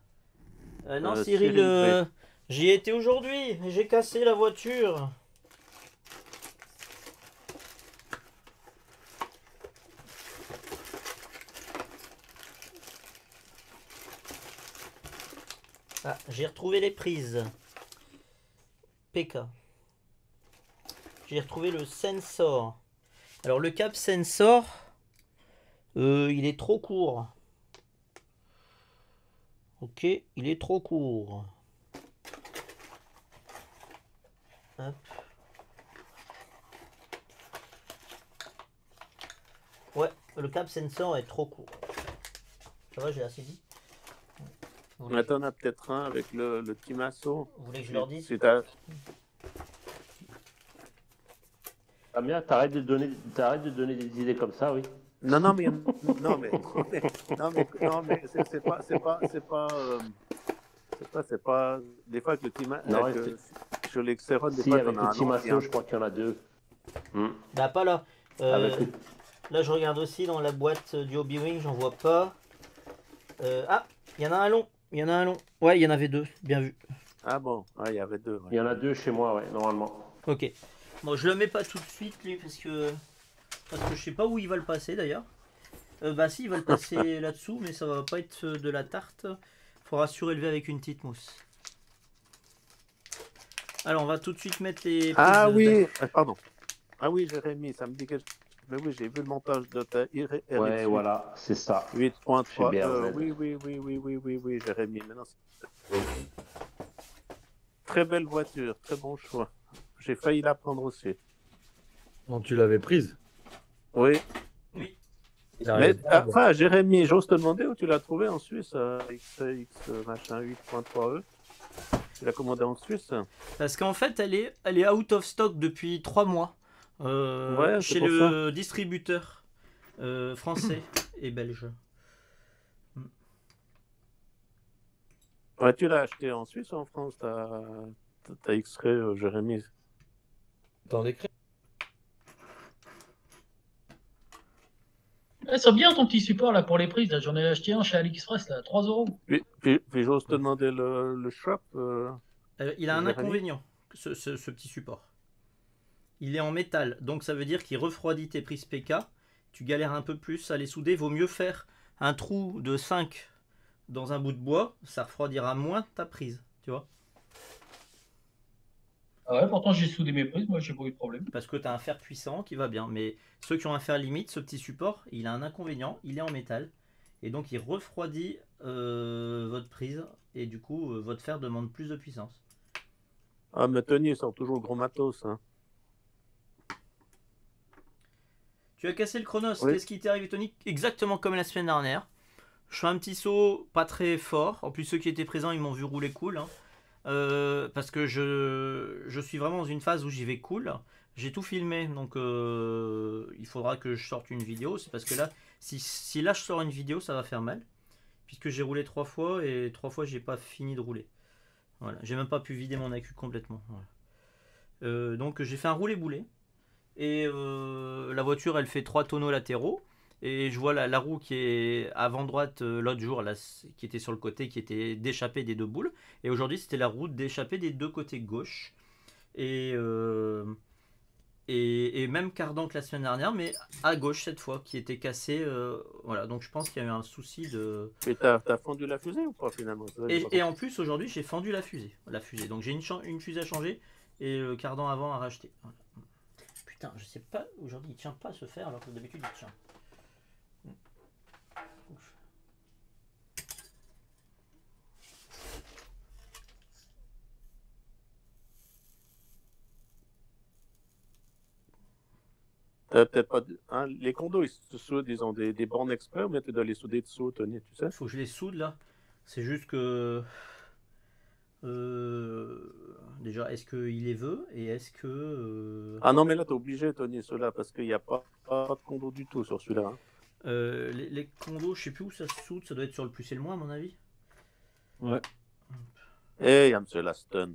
euh, Non, euh, Cyril... Cyril euh... J'y étais aujourd'hui, j'ai cassé la voiture. Ah, j'ai retrouvé les prises. P K. J'ai retrouvé le sensor. Alors le câble sensor, euh, il est trop court. Ok, il est trop court. Hop. Ouais, le câble sensor est trop court. Ça va, j'ai assez dit. Attends, on a peut-être un avec le, le Team Asso. Vous voulez que je leur dise? Damien, t'arrêtes de donner, t'arrêtes de donner des idées comme ça, oui. Non, non, mais non, mais non, mais, non, mais c'est pas, c'est pas, c'est pas, euh, c'est pas, c'est pas. Des fois avec le Team Asso. Non, avec, euh, sur les Xerun, des si, fois, avec le Team Asso, je crois qu'il y en a deux. Hmm. Bah pas là. Euh, avec... Là, je regarde aussi dans la boîte du Obi-Wing, j'en vois pas. Euh, ah, il y en a un long. Il y en a un long. Ouais, il y en avait deux. Bien vu. Ah bon, il ouais, y avait deux. Ouais. Il y en a deux chez moi, ouais, normalement. Ok. Bon, je le mets pas tout de suite, lui, parce que parce que je sais pas où il va le passer d'ailleurs. Euh, bah si, il va le passer là-dessous, mais ça va pas être de la tarte. Faudra surélever avec une petite mousse. Alors, on va tout de suite mettre les... Ah de... oui, pardon. Ah oui, Jérémy, ça me dit que... Mais oui, j'ai vu le montage de ta... Ouais, voilà, c'est ça. huit point trois. Euh, oui, oui, oui, oui, oui, oui, oui, Jérémy. Maintenant, très belle voiture, très bon choix. J'ai failli la prendre aussi. Bon, tu l'avais prise? Oui. Oui. Mais, enfin, Jérémy, j'ose te demander où tu l'as trouvé en Suisse, euh, X X machin huit point trois E. Tu l'as commandé en Suisse? Parce qu'en fait, elle est, elle est out of stock depuis trois mois euh, ouais, chez le ça. distributeur euh, français et belge. Ouais, tu l'as acheté en Suisse ou en France? T'as X-Ray, euh, Jérémy? Dans les cré... Ah, c'est bien ton petit support là pour les prises. J'en ai acheté un chez AliExpress là, trois euros. Puis, puis, puis j'ose te demander le, le shop. Euh... Euh, il a un inconvénient, ce, ce, ce petit support. Il est en métal, donc ça veut dire qu'il refroidit tes prises P K. Tu galères un peu plus à les souder. Vaut mieux faire un trou de cinq dans un bout de bois, ça refroidira moins ta prise, tu vois. Ah ouais, pourtant j'ai soudé mes prises, moi j'ai pas eu de problème. Parce que tu as un fer puissant qui va bien, mais ceux qui ont un fer limite, ce petit support, il a un inconvénient, il est en métal. Et donc il refroidit euh, votre prise, et du coup euh, votre fer demande plus de puissance. Ah, mais Tony, il sort toujours le gros matos. Hein. Tu as cassé le Chronos. Oui. Qu'est-ce qui t'est arrivé, Tony? Exactement comme la semaine dernière. Je fais un petit saut pas très fort. En plus, ceux qui étaient présents, ils m'ont vu rouler cool. Hein. Euh, parce que je, je suis vraiment dans une phase où j'y vais cool. J'ai tout filmé, donc euh, il faudra que je sorte une vidéo. C'est parce que là, si, si là je sors une vidéo, ça va faire mal. Puisque j'ai roulé trois fois et trois fois, j'ai pas fini de rouler. Voilà, j'ai même pas pu vider mon A Q complètement. Voilà. Euh, donc j'ai fait un roulé-boulé. Et euh, la voiture, elle fait trois tonneaux latéraux. Et je vois la, la roue qui est avant droite euh, l'autre jour, là, qui était sur le côté, qui était d'échappée des deux boules. Et aujourd'hui, c'était la roue d'échappée des deux côtés gauche. Et, euh, et, et même cardan que la semaine dernière, mais à gauche cette fois, qui était cassée. Euh, voilà, donc je pense qu'il y a eu un souci de... Mais t'as t'as fendu la fusée ou pas finalement? Et, et en plus, aujourd'hui, j'ai fendu la fusée. La fusée. Donc j'ai une, une fusée à changer et le cardan avant à racheter. Voilà. Putain, je sais pas, aujourd'hui, il tient pas à se faire alors que d'habitude, il tient. Euh, peut-être pas de, hein, les condos, ils se soudent, ils ont des, des bornes experts, mais tu dois les souder dessous, Tony, tu sais. Faut que je les soude là. C'est juste que euh... déjà, est-ce qu'il les veut et est-ce que euh... ah non, mais là t'es obligé, Tony, ceux-là, parce qu'il n'y a pas, pas de condos du tout sur celui-là. Hein. Euh, les, les condos, je sais plus où ça se soude, ça doit être sur le plus et le moins, à mon avis. Ouais. Eh, hey, monsieur la stunt.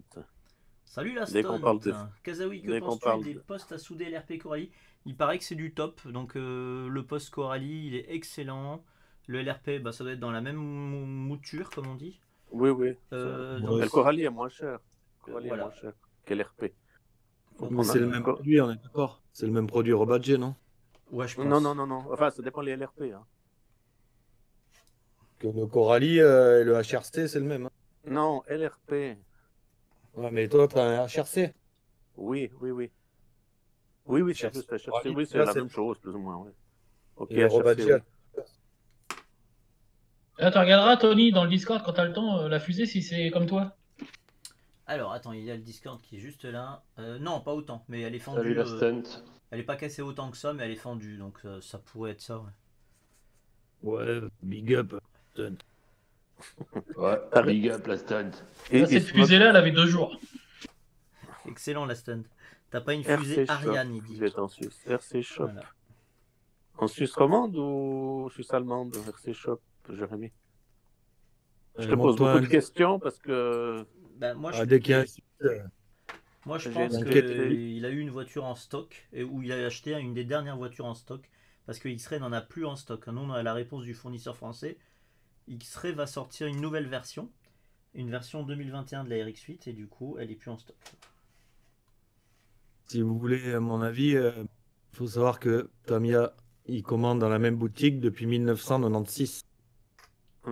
Salut la stunt. Dès qu'on parle de... Kazaoui, que penses-tu des de... postes à souder l'R P Corally? Il paraît que c'est du top, donc euh, le poste Corally, il est excellent. Le L R P, bah, ça doit être dans la même mouture, comme on dit. Oui, oui. Euh, donc... Le Corally est moins cher, Corally voilà. est moins cher que l'R P. C'est le même produit, on est d'accord. C'est le même produit rebadgé, non? Ouais, je pense. Non, non, non, non. Enfin, ça dépend des L R P. Hein. Que le Corally euh, et le H R C, c'est le même. Hein. Non, L R P. Ouais, mais toi, tu as un H R C? Oui, oui, oui. Oui, oui, c'est oui, la même chose, plus ou moins. Ouais. Ok, H R C, ouais. Là, tu regarderas, Tony, dans le Discord, quand tu as le temps, euh, la fusée, si c'est comme toi. Alors, attends, il y a le Discord qui est juste là. Euh, non, pas autant, mais elle est fendue. Salut, la stunt. Euh, elle est pas cassée autant que ça, mais elle est fendue, donc euh, ça pourrait être ça, ouais. Ouais, big up, stunt. Ouais, big up, la stunt. Et, là, cette fusée-là, elle avait deux jours. Excellent, la stunt. T'as pas une fusée R C Ariane, Shop. Il dit. Est en Suisse. R C Shop. Voilà. En Suisse romande ou Suisse allemande? R C Shop, Jérémy. Je te pose beaucoup de questions parce que... Ben, moi, je... Ah, dès qu'il y a... moi, je pense qu'il a eu une voiture en stock, ou il a acheté une des dernières voitures en stock, parce que X-Ray n'en a plus en stock. Nous, on a la réponse du fournisseur français. X-Ray va sortir une nouvelle version, une version deux mille vingt et un de la R X huit, et du coup, elle est plus en stock. Si vous voulez, à mon avis, il euh, faut savoir que Tamiya, il commande dans la même boutique depuis mille neuf cent quatre-vingt-seize.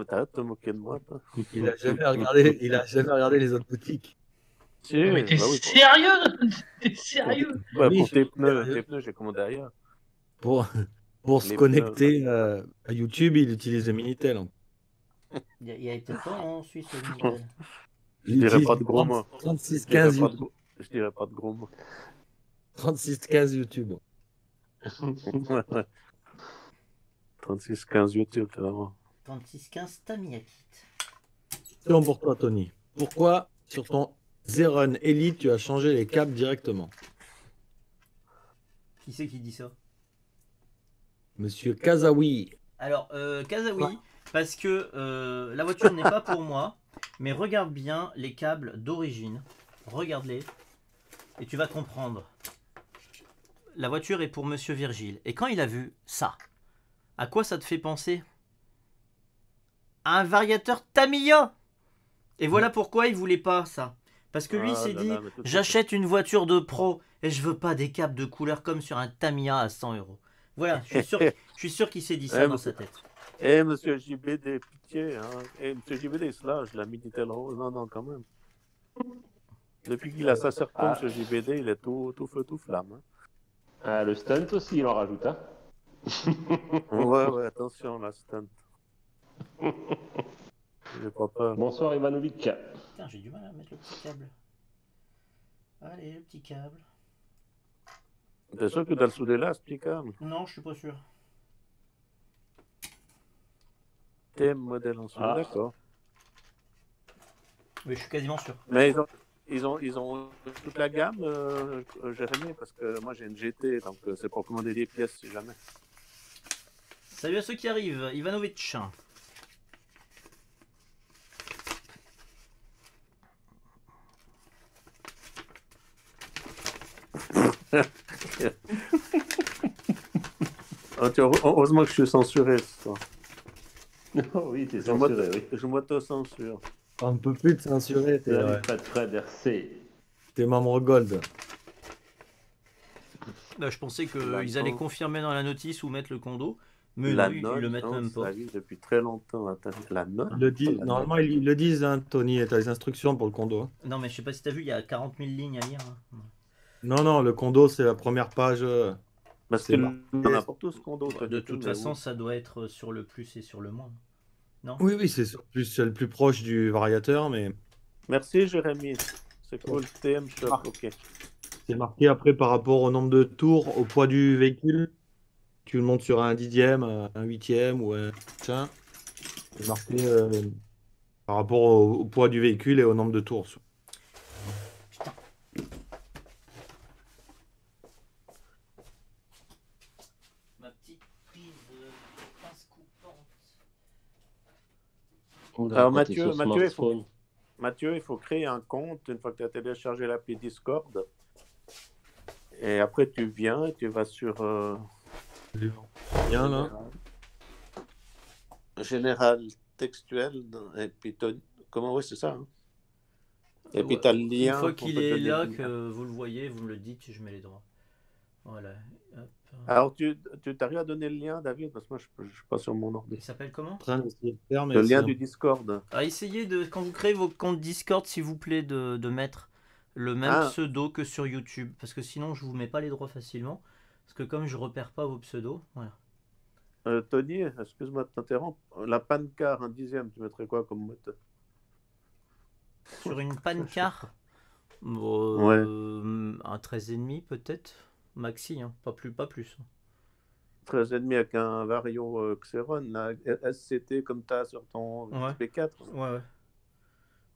T'arrêtes de te moquer de moi, toi. Il n'a jamais, jamais regardé les autres boutiques. Si, mais t'es bah oui, sérieux? T'es sérieux? Ouais, oui, pour tes pneus, tes pneus, j'ai commandé ailleurs. Pour, pour se connecter pneus, euh, à YouTube, il utilise le Minitel. Il y a peut-être pas en Suisse le Minitel. Je dirais pas de gros mots. trente-six quinze. Je dirais pas de gros mots. trente-six quinze YouTube. trente-six quinze YouTube, vraiment. trente-six quinze Tamiya Kit. Question pour toi, Tony. Pourquoi, sur ton Xerun Elite, tu as changé les câbles directement? Qui c'est qui dit ça? Monsieur Kazaoui. Alors, euh, Kazaoui, ah. parce que euh, la voiture n'est pas pour moi, mais regarde bien les câbles d'origine. Regarde-les et tu vas comprendre. La voiture est pour Monsieur Virgile. Et quand il a vu ça, à quoi ça te fait penser? À un variateur Tamiya. Et voilà pourquoi il voulait pas ça. Parce que lui, il s'est dit, j'achète une voiture de pro et je veux pas des câbles de couleur comme sur un Tamiya à cent euros. Voilà, je suis sûr, je suis sûr qu'il s'est dit ça eh, dans sa tête. Eh, Monsieur J B D, pitié. Hein. Eh, Monsieur J B D, c'est là, je l'ai mis Minitel rose. Non, non, quand même. Depuis qu'il a sa serpente, ce J B D, il est tout, tout feu, tout flamme. Hein. Ah, le stunt aussi, il en rajoute, hein. Ouais, ouais, attention, la stunt. J'ai pas peur. Bonsoir, Ivanovic. Putain, j'ai du mal à mettre le petit câble. Allez, le petit câble. T'es sûr que dans le soudé là, ce petit câble? Non, je suis pas sûr. T'es modèle en soudé, ah. D'accord. Mais je suis quasiment sûr. Mais ils ont, ils ont, ils ont toute la gamme, euh, Jérémy, parce que moi j'ai une G T, donc c'est pour commander des pièces si jamais. Salut à ceux qui arrivent, Ivanovic. Oh, tu, heureusement que je suis censuré ce soir. Oh oui, t'es censuré, oui. Je m'auto-censure. On ne peut plus te censurer. T'es ouais. Pas de Fred R C. T'es membre Gold. Là, je pensais qu'ils allaient confirmer dans la notice ou mettre le condo. Mais la lui, note, ils le mettent même pas. Depuis très longtemps. La note, le dis, la normalement, note. Ils le disent, hein, Tony. T'as les instructions pour le condo. Hein. Non, mais je sais pas si t'as vu, il y a quarante mille lignes à lire. Hein. Non, non, le condo, c'est la première page. Bah, c'est n'importe où ce condo. Bah, de toute façon, oui. Ça doit être sur le plus et sur le moins. Non ? Oui, oui, c'est plus le plus proche du variateur, mais... Merci, Jérémy. C'est cool, T M Shop, ah. Ok. C'est marqué après par rapport au nombre de tours, au poids du véhicule. Tu le montes sur un dixième, un huitième ou un... C'est marqué euh, par rapport au, au poids du véhicule et au nombre de tours. Putain. Ma petite prise pince coupante. Alors Mathieu, Mathieu, il faut, Mathieu, il faut créer un compte une fois que tu as téléchargé l'appli Discord. Et après, tu viens et tu vas sur... Euh... Viens, là. Général textuel. Et puis, comment oui, c'est ça. Hein. Et ouais. Puis, tu as le lien. Une fois qu'il est là, que vous le voyez, vous me le dites, je mets les droits. Voilà. Hop. Alors, tu t'arrives à donner le lien, David, parce que moi, je ne suis pas sur mon ordi. Il s'appelle comment? Le lien du Discord. Ah, essayez, de, quand vous créez vos comptes Discord, s'il vous plaît, de, de mettre le même ah. pseudo que sur YouTube. Parce que sinon, je ne vous mets pas les droits facilement. Parce que comme je ne repère pas vos pseudos, voilà. Euh, Tony, excuse-moi de t'interrompre. La pancar, un dixième, tu mettrais quoi comme moteur? Sur une pancar bon, ouais. euh, un treize virgule cinq peut-être. Maxi, hein, pas plus, pas plus. treize virgule cinq avec un Vario euh, Xerun, là, S C T comme tu as sur ton ouais. X P quatre. Ouais, ouais.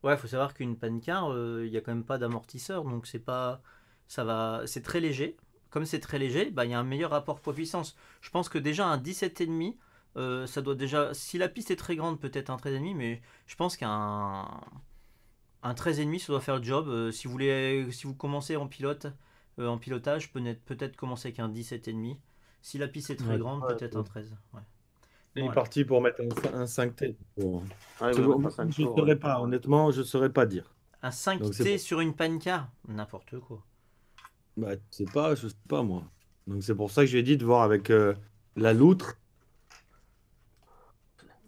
Ouais, faut savoir qu'une pancar, il euh, n'y a quand même pas d'amortisseur, donc c'est pas, ça va, c'est très léger. Comme c'est très léger, bah, y a un meilleur rapport poids-puissance. Je pense que déjà un dix-sept virgule cinq, euh, ça doit déjà... Si la piste est très grande, peut-être un treize virgule cinq, mais je pense qu'un un treize virgule cinq, ça doit faire le job. Euh, si, vous voulez, si vous commencez en pilote, euh, en pilotage, peut-être peut-être commencer avec un dix-sept virgule cinq. Si la piste est très ouais, grande, ouais, peut-être ouais. un treize. Ouais. Il est voilà. parti pour mettre un, un cinq T. Pour... Ah, ouais, bon, cinq je ne saurais ouais. pas, honnêtement, je ne saurais pas dire. Un cinq T sur bon. Une pancar, n'importe quoi. Bah, c'est pas, je sais pas moi. Donc, c'est pour ça que j'ai dit de voir avec euh, la Laloutre.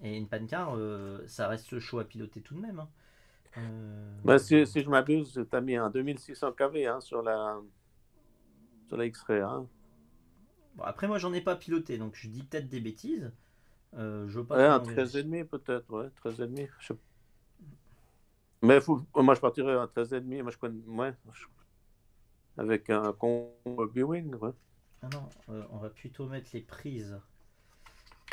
Et une pancar, euh, ça reste chaud à piloter tout de même. Hein. Euh... Bah, si, si je m'abuse, t'as mis un deux mille six cents K V hein, sur la, sur la X-Ray. Hein. Bon, après, moi, j'en ai pas piloté, donc je dis peut-être des bêtises. Euh, je veux pas ouais, un treize virgule cinq peut-être, ouais, treize virgule cinq. Je... Mais faut... moi, je partirais à treize virgule cinq. Moi, je connais. Ouais, je... Avec un con Obi-Wing, ouais. Ah non, euh, on va plutôt mettre les prises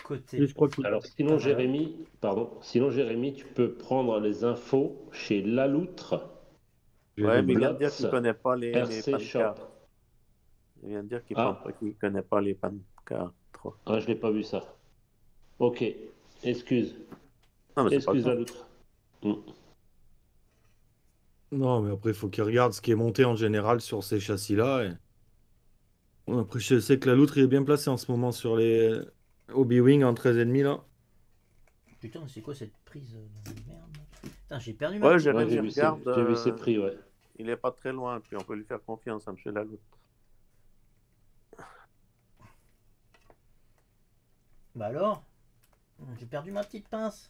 côté. Alors sinon, Jérémy, pardon, sinon Jérémy, tu peux prendre les infos chez Laloutre. Ouais, mais il vient de dire qu'il ne connaît pas les, les pancars. Il vient de dire qu'il ne ah. connaît pas les pancars. Ah, je l'ai pas vu ça. Ok, excuse. Ah, excuse Laloutre. Mmh. Non, mais après, il faut qu'il regarde ce qui est monté en général sur ces châssis-là. Et... Bon, après, je sais que la Laloutre, il est bien placé en ce moment sur les Obi-Wing en treize virgule cinq, là. Putain, c'est quoi cette prise merde. Putain, j'ai perdu ma... Ouais, j'ai ouais, vu, euh... vu ses prix, ouais. Il n'est pas très loin, puis on peut lui faire confiance, hein, monsieur Laloutre. Bah alors, j'ai perdu ma petite pince.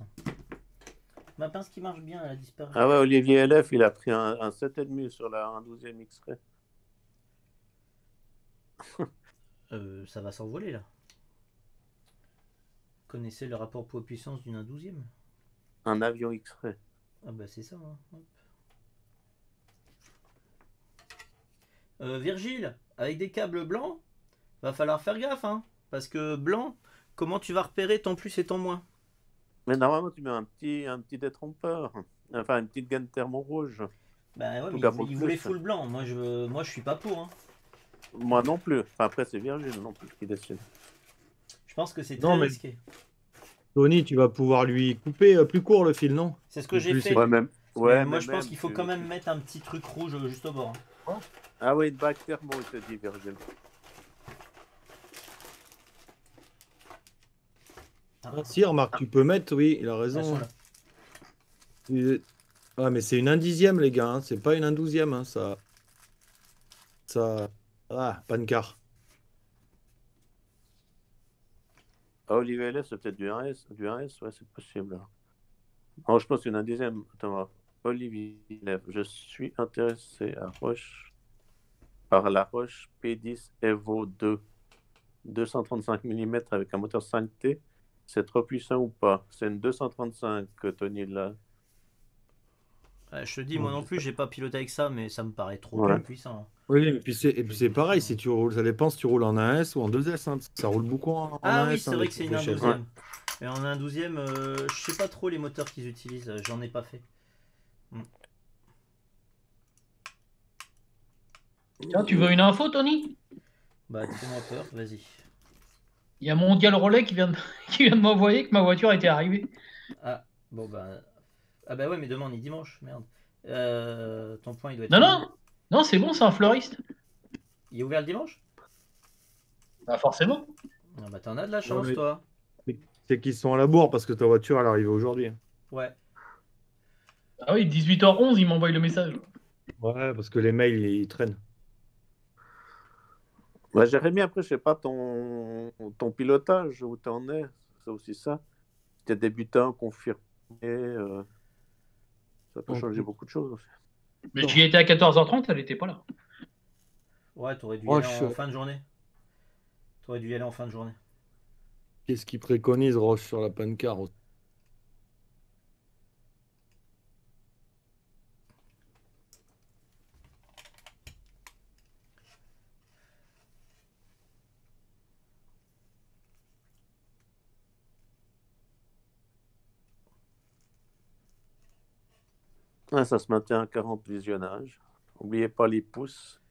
Ma pince qui marche bien, elle a disparu. Ah ouais, Olivier L F, il a pris un, un sept virgule cinq sur la un douzième X-Ray. euh, ça va s'envoler, là. Vous connaissez le rapport poids-puissance d'une un douzième? Un avion X-Ray. Ah bah c'est ça, hein. Hop. euh, Virgile, avec des câbles blancs, va falloir faire gaffe, hein, parce que blanc, comment tu vas repérer ton plus et ton moins? Mais normalement, tu mets un petit, un petit détrompeur, enfin une petite gaine thermo rouge. Bah ouais, mais cas, il, il voulait full blanc, moi je, moi je suis pas pour. Hein. Moi non plus, enfin après c'est Virgile non plus qui décide. Je pense que c'est très mais... risqué. Tony, tu vas pouvoir lui couper plus court le fil, non? C'est ce que j'ai fait. Ouais, même. Ouais, mais moi même je pense qu'il faut tu... quand même mettre un petit truc rouge juste au bord. Hein. Ah oui, back thermo, il te dit Virgile. Ah, si, remarque, ah. tu peux mettre, oui, il a raison. Tu... Ah, mais c'est une un dixième, les gars, hein. C'est pas une un douzième, hein, ça. Ça. Ah, pancart. Ah, Olivier L S, c'est peut-être du R S. Du R S, ouais, c'est possible. Oh, je pense qu'une un dixième. Attends, Olivier L S, je suis intéressé à Roche. Par la Roche P dix Evo deux. deux cent trente-cinq millimètres avec un moteur cinq T. C'est trop puissant ou pas? C'est une deux cent trente-cinq que Tony là. Ouais, je te dis, moi non plus, j'ai pas piloté avec ça, mais ça me paraît trop ouais. puissant. Oui, mais puis c'est pareil, si tu roules, ça dépend si tu roules en un S ou en deux S, hein, ça roule beaucoup en, en ah, un S. Ah oui, c'est hein, vrai que c'est une un douzième. Ouais. Mais en un douzième, euh, je sais pas trop les moteurs qu'ils utilisent, j'en ai pas fait. Hmm. Tiens, tu veux une info, Tony? Bah, dis-moi peur, vas-y. Il y a Mondial relais qui vient de, qui vient de m'envoyer que ma voiture était arrivée. Ah, bon bah... Ah bah ouais, mais demain on est dimanche, merde. Euh, ton point, il doit être... Non, non, non, c'est bon, c'est un fleuriste. Il est ouvert le dimanche? Bah forcément. Non, bah t'en as de la chance, ouais, mais... toi. C'est qu'ils sont à la bourre, parce que ta voiture, elle arrive aujourd'hui. Ouais. Ah oui, dix-huit heures onze, ils m'envoient le message. Ouais, parce que les mails, ils traînent. Bah, Jérémy, après, je sais pas, ton, ton pilotage, où tu en es, c'est aussi ça. Tu es débutant, confirmé, euh... ça peut changer beaucoup de choses. Mais j'y étais à quatorze heures trente, elle n'était pas là. Ouais, tu aurais dû y aller en fin de journée. Tu aurais dû y aller en fin de journée. Qu'est-ce qu'il préconise, Roche, sur la pancart? Ah, ça se maintient à quarante visionnages. N'oubliez pas les pouces.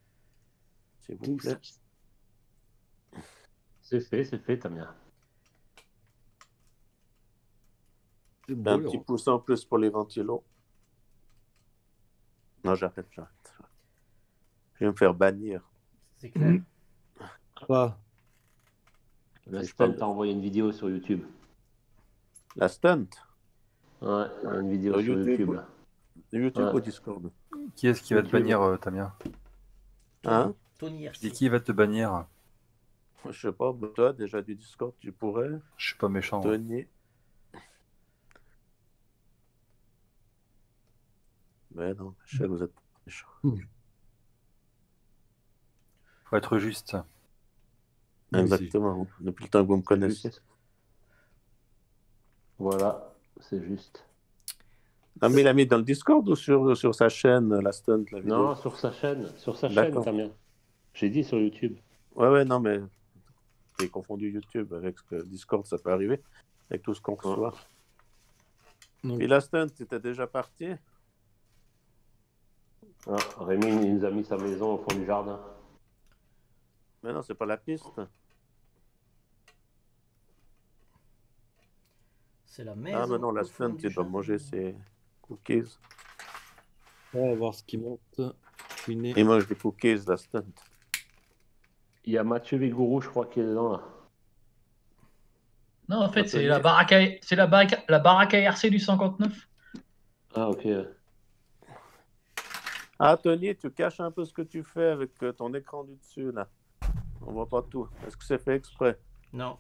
S'il vous plaît. C'est fait, c'est fait, Tamiya. Beau, un petit pouce en plus pour les ventilos. Non, j'arrête, j'arrête. Je vais me faire bannir. C'est clair. Quoi? La stunt t'a envoyé une vidéo sur YouTube. La stunt? Ouais, une vidéo sur, sur YouTube. YouTube là. YouTube ouais. ou Discord. Qui est-ce qui va te bannir, euh, Tamiya? Hein? Tony R C. Et qui va te bannir? Je sais pas, toi déjà du Discord, tu pourrais. Je suis pas méchant. Tony. Hein. Mais non, je sais que vous êtes méchant. Faut être juste. Exactement, depuis le temps que vous me connaissez. Voilà, c'est juste. Non, mais il a mis dans le Discord ou sur, sur sa chaîne, la stunt, la vidéo? Non, sur sa chaîne, sur sa chaîne, Tamiya. J'ai dit sur YouTube. Ouais, ouais, non, mais j'ai confondu YouTube avec le Discord, ça peut arriver, avec tout ce qu'on reçoit. Et la stunt, c'était déjà parti? Ah, Rémi, il nous a mis sa maison au fond du jardin. Mais non, c'est pas la piste. C'est la maison. Ah, mais non, la stunt, tu dois manger, c'est... Cookies. On va voir ce qui monte. Finé. Il mange des cookies, la stunt. Il y a Mathieu Vigourou, je crois qu'il est dedans là. Non, en fait, c'est la baraque à... c'est la baraque... la baraque A R C du cinquante-neuf. Ah, ok. Ah, Tony, tu caches un peu ce que tu fais avec ton écran du dessus là. On voit pas tout. Est-ce que c'est fait exprès? Non.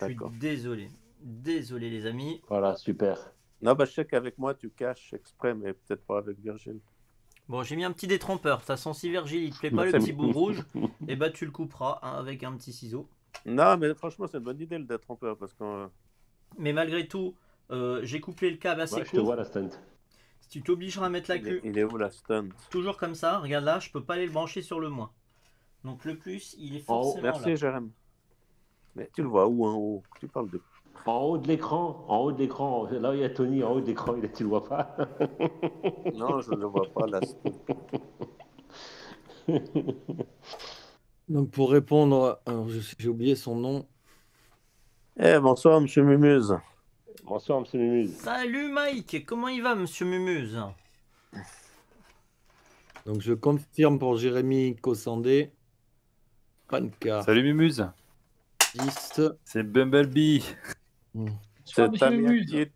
Je suis désolé. Désolé, les amis. Voilà, super. Non, bah, je sais qu'avec moi, tu caches exprès, mais peut-être pas avec Virgile. Bon, j'ai mis un petit détrompeur. De toute façon, si Virgile, il te plaît pas le petit bout rouge, et bah, tu le couperas hein, avec un petit ciseau. Non, mais franchement, c'est une bonne idée, le détrompeur. Parce que... Mais malgré tout, euh, j'ai coupé le câble assez ouais, court. Je te vois, la stunt. Si tu t'obligeras à mettre la queue. Il est où la stunt? Toujours comme ça, regarde là, je peux pas aller le brancher sur le moins. Donc le plus, il est forcément. Oh, merci là. Jérém. Mais tu le vois où en haut? Tu parles de. En haut de l'écran, en haut de l'écran, là il y a Tony en haut de l'écran, tu le vois pas? Non, je ne le vois pas là. Donc pour répondre, alors j'ai oublié son nom. Eh, bonsoir Monsieur Mumuse. Bonsoir Monsieur Mumuse. Salut Mike, comment il va Monsieur Mumuse? Donc je confirme pour Jérémy Cossandé. Panka. Salut Mumuse. C'est Bumblebee. C'est Tamiya. Mumuse.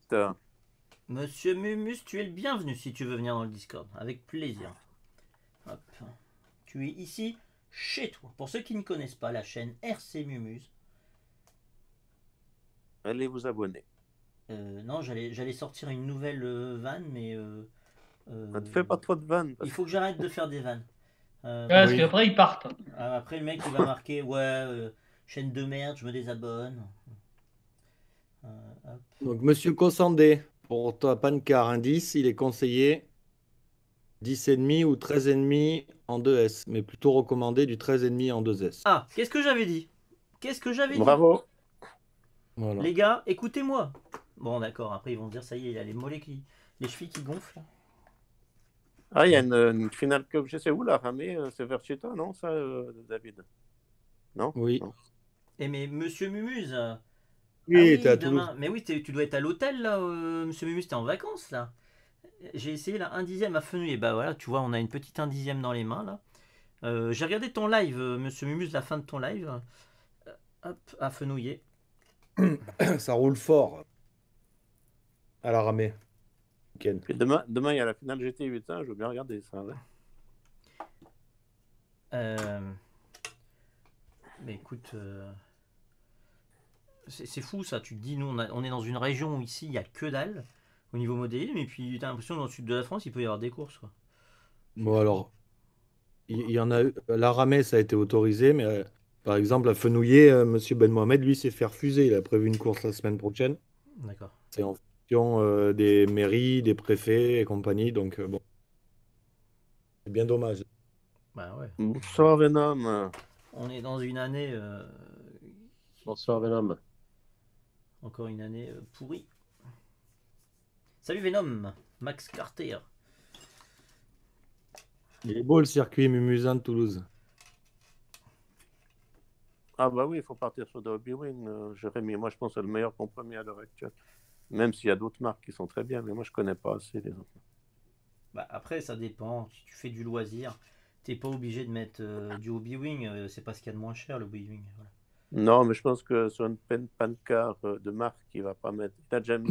Monsieur Mumuse, tu es le bienvenu si tu veux venir dans le Discord. Avec plaisir. Hop. Tu es ici, chez toi. Pour ceux qui ne connaissent pas la chaîne R C Mumuse. Allez vous abonner. Euh, non, j'allais sortir une nouvelle euh, vanne, mais... Euh, euh, ne fais pas trop de vannes. Il faut que j'arrête de faire des vannes. Euh, ouais, parce oui. qu'après, ils partent. Euh, après, le mec, il va marquer... ouais. Euh, chaîne de merde, je me désabonne. Euh, hop. Donc, Monsieur Cossandé, pour ta pancard indice, il est conseillé dix virgule cinq ou treize virgule cinq en deux S, mais plutôt recommandé du treize virgule cinq en deux S. Ah, qu'est-ce que j'avais dit? Qu'est-ce que j'avais dit? Bravo. Voilà. Les gars, écoutez-moi. Bon, d'accord, après ils vont dire, ça y est, il a les mollets qui... les chevilles qui gonflent. Ah, il y a une, une finale que je sais où, là, ramée, c'est vers chez toi, non, ça, euh, David? Non? Oui. Non. Eh mais Monsieur Mumuse, oui, ah oui, demain... mais oui, tu dois être à l'hôtel là, euh, Monsieur Mumuse, t'es en vacances là. J'ai essayé là un dixième à Fenouil, et bah voilà, tu vois, on a une petite un dixième dans les mains là. Euh, J'ai regardé ton live, euh, Monsieur Mumuse, la fin de ton live. Euh, hop, à Fenouiller. Ça roule fort. À la ramée. Okay. Et demain, demain, il y a la finale G T huit, hein, je veux bien regarder ça. Ouais. Euh... Mais écoute, euh... c'est fou ça, tu te dis, nous on, a, on est dans une région où ici il n'y a que dalle au niveau modélisme, mais puis tu as l'impression que dans le sud de la France il peut y avoir des courses. Quoi. Bon alors, il, il y en a eu, la ramée ça a été autorisé, mais euh, par exemple à Fenouillet, euh, Monsieur Ben Mohamed lui s'est fait refuser, il a prévu une course la semaine prochaine. D'accord. C'est en fonction euh, des mairies, des préfets et compagnie, donc euh, bon, c'est bien dommage. Bah ouais. Bonsoir Venom. On est dans une année. Euh... Bonsoir Venom. Encore une année euh, pourrie. Salut Venom, Max Carter. Il est beau le circuit Mumusin de Toulouse. Ah bah oui, il faut partir sur de Obi-Wing, euh, Jérémy. Moi je pense que c'est le meilleur compromis à l'heure actuelle. Même s'il y a d'autres marques qui sont très bien, mais moi je connais pas assez les autres. Bah après ça dépend. Si tu fais du loisir. T'es pas obligé de mettre euh, du Obi-Wing, euh, c'est pas ce qu'il y a de moins cher le Obi-Wing. Voilà. Non, mais je pense que sur une pancard euh, de marque, il va pas mettre. Il a déjà mis.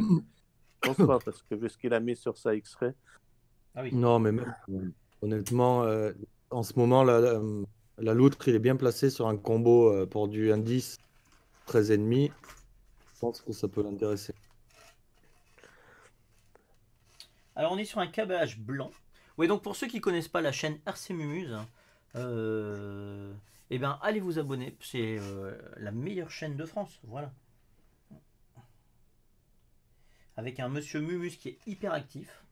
Bonsoir, parce que vu ce qu'il a mis sur sa X-Ray. Ah oui. Non, mais même. Honnêtement, euh, en ce moment, la, la, la Laloutre, il est bien placé sur un combo euh, pour du indice treize virgule cinq. Je pense que ça peut l'intéresser. Alors, on est sur un câblage blanc. Oui, donc pour ceux qui ne connaissent pas la chaîne R C Mumuse, euh, eh ben, allez vous abonner. C'est euh, la meilleure chaîne de France, voilà. Avec un monsieur Mumuse qui est hyper actif.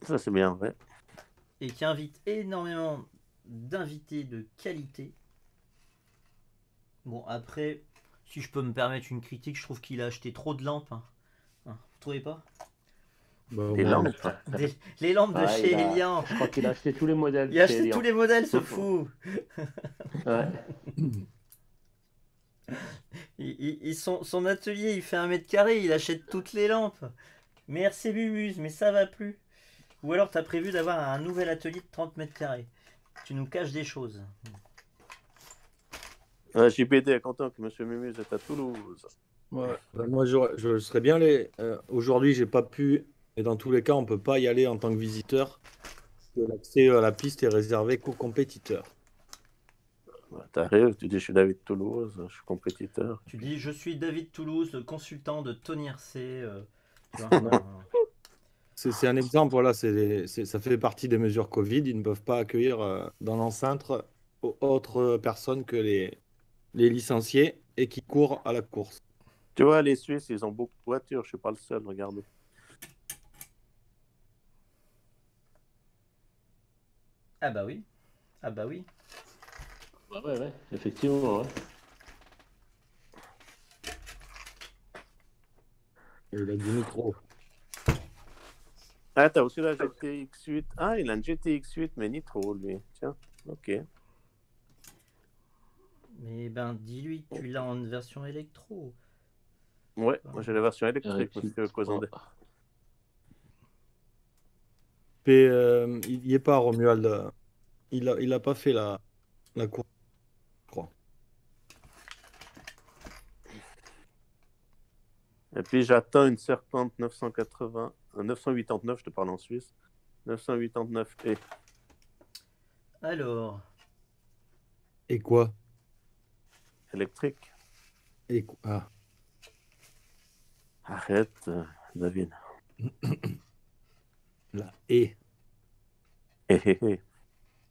Ça, c'est bien, ouais. Et qui invite énormément d'invités de qualité. Bon, après, si je peux me permettre une critique, je trouve qu'il a acheté trop de lampes. Hein. Hein, vous ne trouvez pas ? Bah, les, ouais. lampes. Des, les lampes de ah, chez a, Elian. Je crois qu'il a acheté tous les modèles. Il a acheté Elian. tous les modèles, ce fou. Ouais. il, il, il, son, son atelier, il fait un mètre carré, il achète toutes les lampes. Mais R C Mumuse, mais ça va plus. Ou alors, tu as prévu d'avoir un nouvel atelier de trente mètres carrés. Tu nous caches des choses. J P D est content que Monsieur Mumuse est à Toulouse. Ouais. Ben, moi, je, je serais bien allé. Euh, Aujourd'hui, j'ai pas pu. Et dans tous les cas, on ne peut pas y aller en tant que visiteur. L'accès à la piste est réservé qu'aux compétiteurs. Bah, t'arrives, tu dis je suis David Toulouse, je suis compétiteur. Tu dis je suis David Toulouse, le consultant de Tony R C. Euh, c'est un exemple, voilà, c'est, c'est, ça fait partie des mesures Covid. Ils ne peuvent pas accueillir euh, dans l'enceinte autres personnes que les, les licenciés et qui courent à la course. Tu vois, les Suisses, ils ont beaucoup de voitures, je ne suis pas le seul, regardez. Ah bah oui. Ah bah oui. Ouais, ouais, ouais. Effectivement, ouais. Il a du micro. Ah, t'as aussi la G T X huit. Ah, il a une G T X huit, mais Nitro, lui. Tiens, ok. Mais ben, dis-lui que tu l'as en version électro. Ouais, voilà. Moi j'ai la version électrique, monsieur Cosandé. Mais euh, il n'y est pas, Romuald. Il n'a il a pas fait la, la course, je crois. Et puis j'attends une Serpente neuf cent quatre-vingts, neuf cent quatre-vingt-neuf, je te parle en Suisse, neuf cent quatre-vingt-neuf E. Alors. Et quoi? Électrique. Et quoi? Ah. Arrête, euh, David. La E.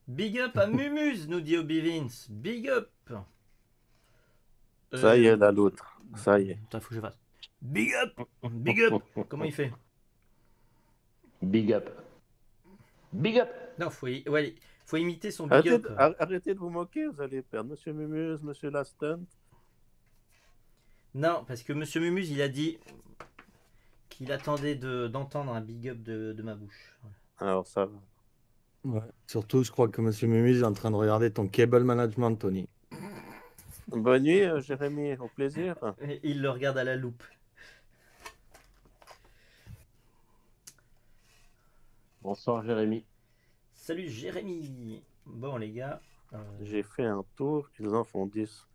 Big up à Mumuse, nous dit Obi-Wings. Big up. Euh... Ça y est, Laloutre. Ça y est. Putain, faut que je fasse. Big up. Big up. Comment il fait? Big up. Big up. Non, faut, y... ouais, faut imiter son big arrêtez, up. Arrêtez de vous moquer, vous allez perdre. Monsieur Mumuse, monsieur Laston. Non, parce que monsieur Mumuse, il a dit... Il attendait d'entendre de, un big up de, de ma bouche. Alors ça va. Ouais. Surtout, je crois que monsieur Mumuse est en train de regarder ton cable management, Tony. Bonne nuit, euh, Jérémy, au plaisir. Et il le regarde à la loupe. Bonsoir, Jérémy. Salut, Jérémy. Bon, les gars. Euh... J'ai fait un tour, ils en font dix.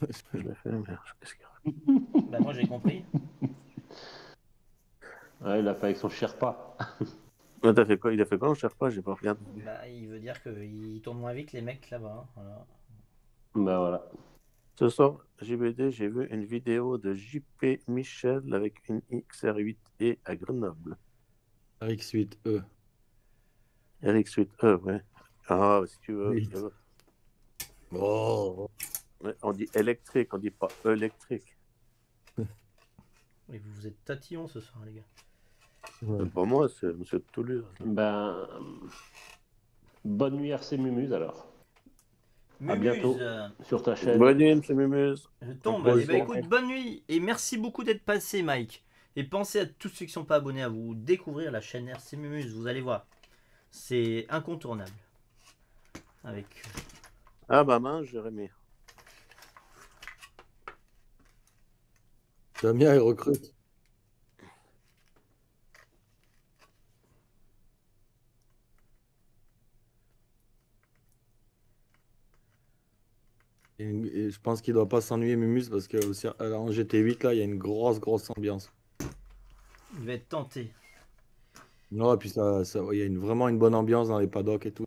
Qu'est-ce que je l'ai fait, merde, qu'est-ce que... Bah, moi, j'ai compris. Ouais, il a fait avec son Sherpa. Ouais, t'as fait quoi? Il a fait quoi en Sherpa? J'ai pas regardé. Bah, il veut dire qu'il tourne moins vite les mecs là-bas. Hein. Voilà. Bah voilà. Ce soir, J B D, j'ai vu une vidéo de J P Michel avec une X R huit E à Grenoble. R X huit E. R X huit E, ouais. Ah, si tu veux. Si tu veux. Oh. Ouais, on dit électrique, on dit pas électrique. Et vous, vous êtes tatillon ce soir, les gars. Ouais. Pas moi, c'est monsieur de Toulouse. Ben. Bonne nuit, R C Mumuse, alors. Mumuse. À bientôt. Euh... Sur ta chaîne. Bonne nuit, M. Mumuse. Je tombe. Bon, bah, écoute, bonne nuit. Et merci beaucoup d'être passé, Mike. Et pensez à tous ceux qui ne sont pas abonnés à vous découvrir la chaîne R C Mumuse. Vous allez voir. C'est incontournable. Avec. Ah, bah, mince, Jérémy. Tamiya, il recrute. Et, et je pense qu'il doit pas s'ennuyer, Mumuse, parce que en G T huit, là, il y a une grosse, grosse ambiance. Il va être tenté. Non, et puis ça, ça, il y a une, vraiment une bonne ambiance dans les paddocks et tout.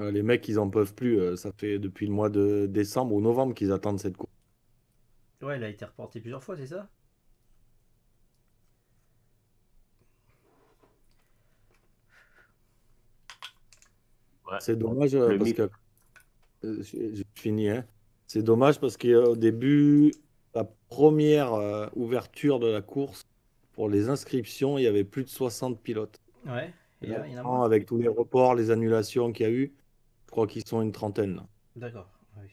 Euh, les mecs, ils en peuvent plus. Euh, ça fait depuis le mois de décembre ou novembre qu'ils attendent cette course. Ouais, elle a été reportée plusieurs fois, c'est ça? Ouais. C'est dommage euh, parce que... Euh, je, je finis, hein. C'est dommage parce qu'au début, la première euh, ouverture de la course, pour les inscriptions, il y avait plus de soixante pilotes. Ouais. Et là, il y en a moins. Avec tous les reports, les annulations qu'il y a eu, je crois qu'ils sont une trentaine. D'accord, oui.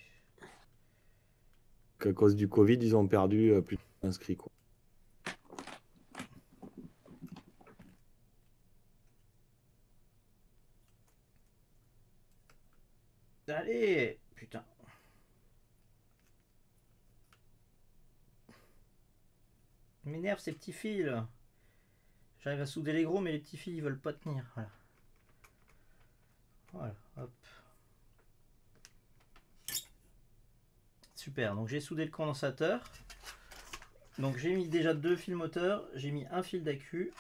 À cause du Covid, ils ont perdu euh, plus d'inscrits, quoi. Allez, putain. M'énerve ces petits fils. J'arrive à souder les gros, mais les petits filles ils veulent pas tenir. Voilà. Voilà, hop. Super, donc j'ai soudé le condensateur. Donc j'ai mis déjà deux fils moteurs, j'ai mis un fil d'accu.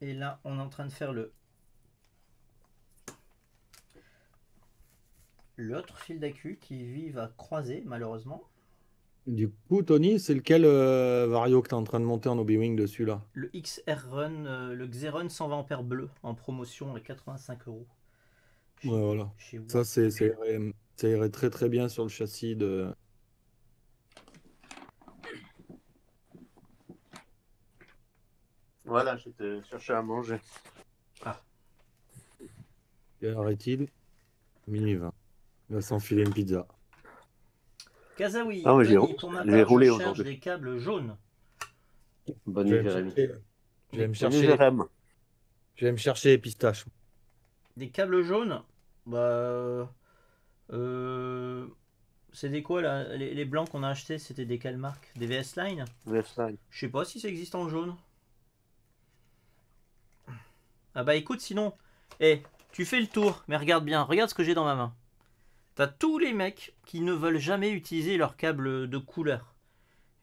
Et là, on est en train de faire le l'autre fil d'accu qui lui va croiser malheureusement. Du coup, Tony, c'est lequel euh, Vario que tu es en train de monter en Obi-Wing dessus là? Le X R Run, euh, le Xerun cent vingt ampères bleu en promotion à quatre-vingt-cinq euros. Chez, ouais, voilà. Chez ça, c'est, ça, irait, ça irait très très bien sur le châssis de. Voilà, je te cherchais à manger. Ah. Quelle heure est-il? Minuit vingt. Il va s'enfiler une pizza. Kazaoui, ah, j'ai roulé aujourd'hui. Je cherche des câbles jaunes. Bonne nuit, Jérémy. Je vais me chercher. Je vais me chercher les pistaches. Des câbles jaunes? Bah. Euh... C'est des quoi là? Les, les blancs qu'on a achetés, c'était des quelles marques? Des V S Line? V S Line. Je sais pas si ça existe en jaune. Ah bah écoute, sinon, hey, tu fais le tour, mais regarde bien, regarde ce que j'ai dans ma main. T'as tous les mecs qui ne veulent jamais utiliser leurs câbles de couleur.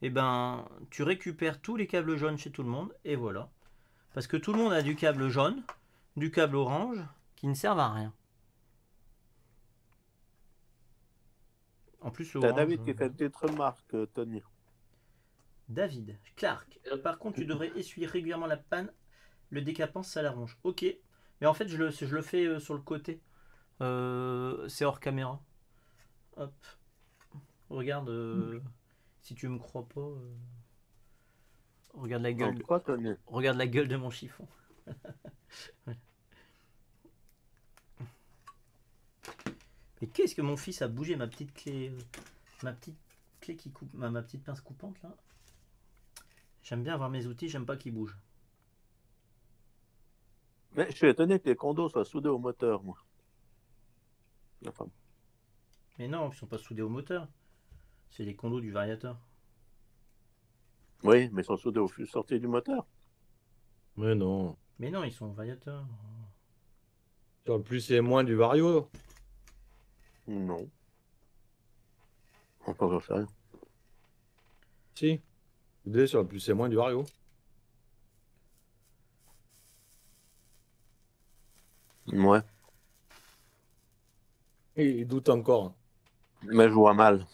Et ben, tu récupères tous les câbles jaunes chez tout le monde, et voilà. Parce que tout le monde a du câble jaune, du câble orange, qui ne servent à rien. En plus, t'as David qui fait des remarques, Tony. David, Clark. Par contre, tu devrais essuyer régulièrement la panne. Le décapant, ça l'arrange. Ok. Mais en fait, je le, je le fais sur le côté. Euh, c'est hors caméra. Hop. Regarde. Euh, si tu me crois pas. Euh... Regarde la gueule. Quoi, Tony ? Regarde la gueule de mon chiffon. Voilà. Mais qu'est-ce que mon fils a bougé ma petite clé, ma petite clé qui coupe, ma, ma petite pince coupante là. J'aime bien avoir mes outils, j'aime pas qu'ils bougent. Mais je suis étonné que les condos soient soudés au moteur, moi. Enfin. Mais non, ils sont pas soudés au moteur. C'est les condos du variateur. Oui, mais ils sont soudés au fût sorti du moteur. Mais non. Mais non, ils sont au variateur. Sur le plus et moins du vario. Non. Encore j'en sais rien. Si. Deux sur le plus et moins du vario. Ouais. Il doute encore. Mais je vois mal.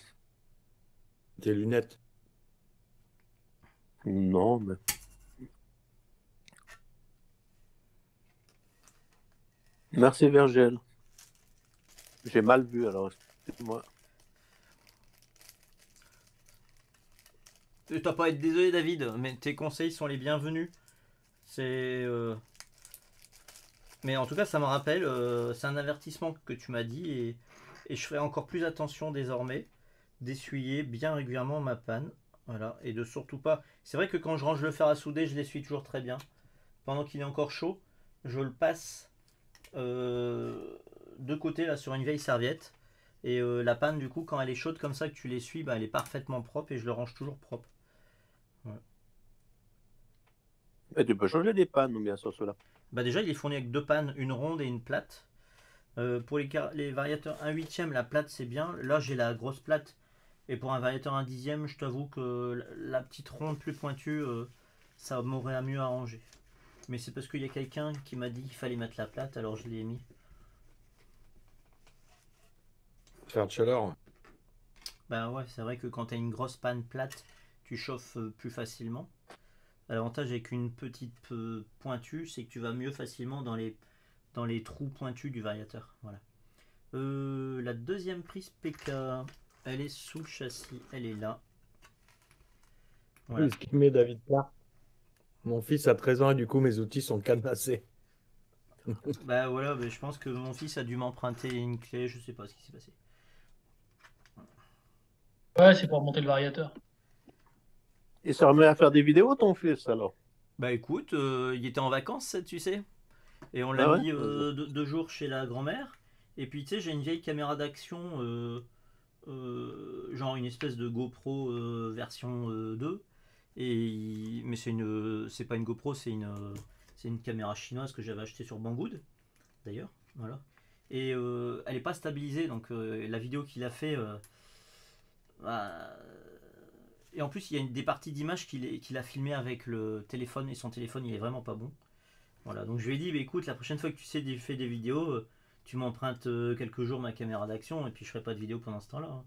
Tes lunettes. Non, mais... Merci Virgile. J'ai mal vu, alors excuse-moi. Tu n'as pas à être désolé, David, mais tes conseils sont les bienvenus. C'est... Euh... Mais en tout cas, ça me rappelle, euh, c'est un avertissement que tu m'as dit, et, et je ferai encore plus attention désormais d'essuyer bien régulièrement ma panne. Voilà, et de surtout pas... C'est vrai que quand je range le fer à souder, je l'essuie toujours très bien. Pendant qu'il est encore chaud, je le passe... Euh... de côté là sur une vieille serviette, et euh, la panne du coup quand elle est chaude comme ça que tu l'essuies, bah, elle est parfaitement propre et je le range toujours propre. Ouais. Et tu peux changer des pannes bien sûr cela. Bah déjà il est fourni avec deux pannes, une ronde et une plate. Euh, pour les, les variateurs un huitième la plate c'est bien, là j'ai la grosse plate, et pour un variateur un dixième je t'avoue que la petite ronde plus pointue euh, ça m'aurait à mieux arranger. Mais c'est parce qu'il y a quelqu'un qui m'a dit qu'il fallait mettre la plate alors je l'ai mis. Faire de chaleur. Bah ouais, c'est vrai que quand tu as une grosse panne plate, tu chauffes plus facilement. L'avantage avec une petite pointue, c'est que tu vas mieux facilement dans les, dans les trous pointus du variateur. Voilà. Euh, la deuxième prise P K, elle est sous châssis, elle est là. Voilà. Ce qui met David là. Mon fils a treize ans et du coup mes outils sont cadenassés. Bah voilà, mais je pense que mon fils a dû m'emprunter une clé, je sais pas ce qui s'est passé. Ouais, c'est pour remonter le variateur. Et ça remet à faire des vidéos, ton fils, alors? Bah écoute, euh, il était en vacances, tu sais. Et on l'a ah mis ouais euh, deux, deux jours chez la grand-mère. Et puis, tu sais, j'ai une vieille caméra d'action, euh, euh, genre une espèce de GoPro euh, version euh, deux. Et, mais c'est une, c'est pas une GoPro, c'est une, c'est une caméra chinoise que j'avais achetée sur Banggood, d'ailleurs. Voilà. Et euh, elle n'est pas stabilisée, donc euh, la vidéo qu'il a fait... Euh, et en plus il y a une, des parties d'images qu'il qu'il a filmé avec le téléphone, et son téléphone il est vraiment pas bon. Voilà, donc je lui ai dit bah, écoute, la prochaine fois que tu sais fais des vidéos, tu m'empruntes quelques jours ma caméra d'action et puis je ferai pas de vidéo pendant ce temps là. Voilà.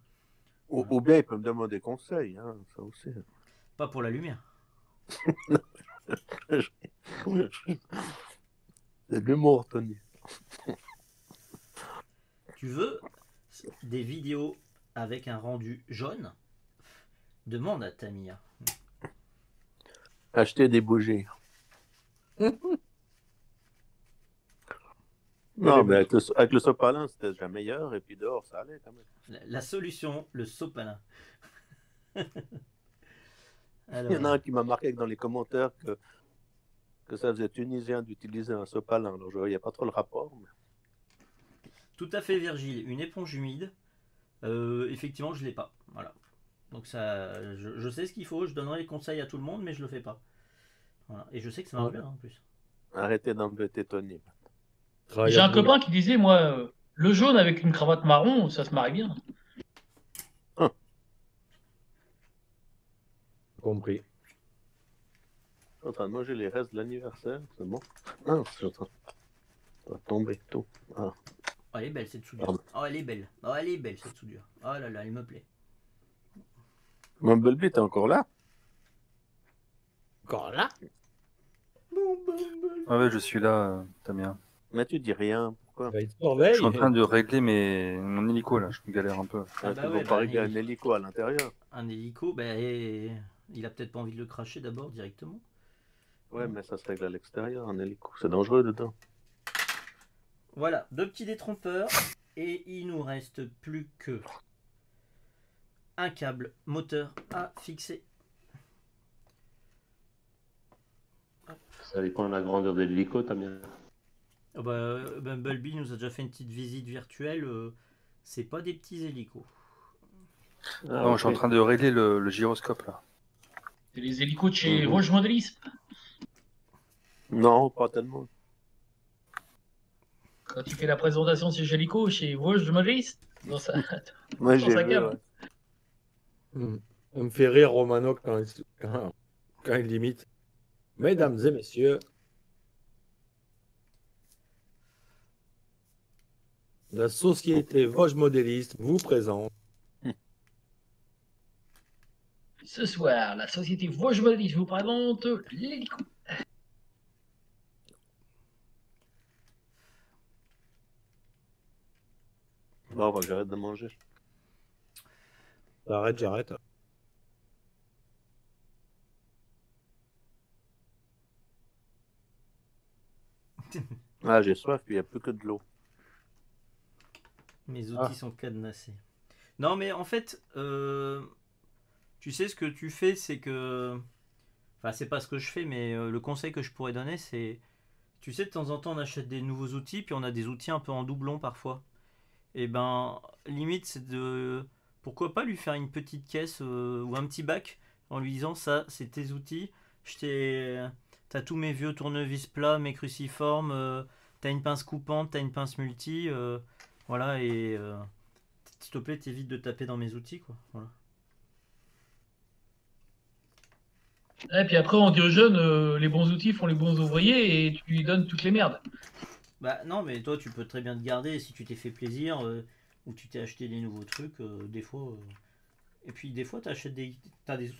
Ou, ou bien il peut me demander conseil hein, ça aussi. Pas pour la lumière. C'est de l'humour, Tony. Tu veux des vidéos avec un rendu jaune, demande à Tamiya. Acheter des bougies. Non, mais avec le, avec le sopalin, c'était déjà meilleur, et puis dehors, ça allait quand même. La, la solution, le sopalin. Alors... Il y en a un qui m'a marqué dans les commentaires que, que ça faisait tunisien d'utiliser un sopalin. Alors, je, il n'y a pas trop le rapport. Mais... Tout à fait, Virgile. Une éponge humide, euh, effectivement, je ne l'ai pas. Voilà. Donc, ça, je, je sais ce qu'il faut, je donnerai les conseils à tout le monde, mais je ne le fais pas. Voilà. Et je sais que ça marche bien, en plus. Arrêtez d'embêter Tony. J'ai un copain qui disait, moi, le jaune avec une cravate marron, ça se marie bien. Hum. Compris. Je suis en train de manger les restes de l'anniversaire, c'est bon. Ah, je suis en train de tomber tout. Ah. Oh, elle est belle cette soudure. Oh, elle est belle. Oh, elle est belle cette soudure. Oh là là, elle me plaît. Mumblebee, t'es encore là? Encore là? Ah ouais, je suis là, Tamiya. Mais tu dis rien, pourquoi? Bah, je suis en train de régler mes... mon hélico là, je me galère un peu. Ah bah ouais, bah, il y a un hélico à l'intérieur. Un hélico, bah, il a peut-être pas envie de le cracher d'abord directement. Ouais, mais ça se règle à l'extérieur, un hélico, c'est dangereux dedans. Voilà, deux petits détrompeurs, et il nous reste plus que un câble moteur à fixer. Ça dépend de la grandeur de l'hélico, t'as bien. Oh bah, Bumblebee nous a déjà fait une petite visite virtuelle, euh, c'est pas des petits hélicos. Ah, non, okay. Je suis en train de régler le, le gyroscope là. C'est les hélicos de chez mmh. Vosges Modeliste. Non, pas tellement. Quand tu fais la présentation de ces hélicos chez Vosges Modeliste, dans sa, moi, dans sa vu, gamme. Ouais. Mmh. On me fait rire Romano quand il, quand, quand il limite. Mesdames et messieurs, la société Vosges Modeliste vous présente. Ce soir, la société Vosges Modeliste vous présente l'hélico. Bon, bah, j'arrête de manger. J'arrête, j'arrête. Ah, j'ai soif, puis il n'y a plus que de l'eau. Mes outils ah. sont cadenassés. Non, mais en fait, euh, tu sais ce que tu fais, c'est que... Enfin, c'est pas ce que je fais, mais euh, le conseil que je pourrais donner, c'est... Tu sais, de temps en temps, on achète des nouveaux outils, puis on a des outils un peu en doublon parfois. Et ben, limite, c'est de... Pourquoi pas lui faire une petite caisse euh, ou un petit bac en lui disant, ça, c'est tes outils. Je t'ai... T'as tous mes vieux tournevis plats, mes cruciformes, euh, t'as une pince coupante, t'as une pince multi... Euh... Voilà, et euh, s'il te plaît, t'évites de taper dans mes outils, quoi. Voilà. Et puis après, on dit aux jeunes, euh, les bons outils font les bons ouvriers, et tu lui donnes toutes les merdes. Bah non, mais toi, tu peux très bien te garder, si tu t'es fait plaisir, euh, ou tu t'es acheté des nouveaux trucs, euh, des fois... Euh... Et puis des fois, t'achètes des... T'as des...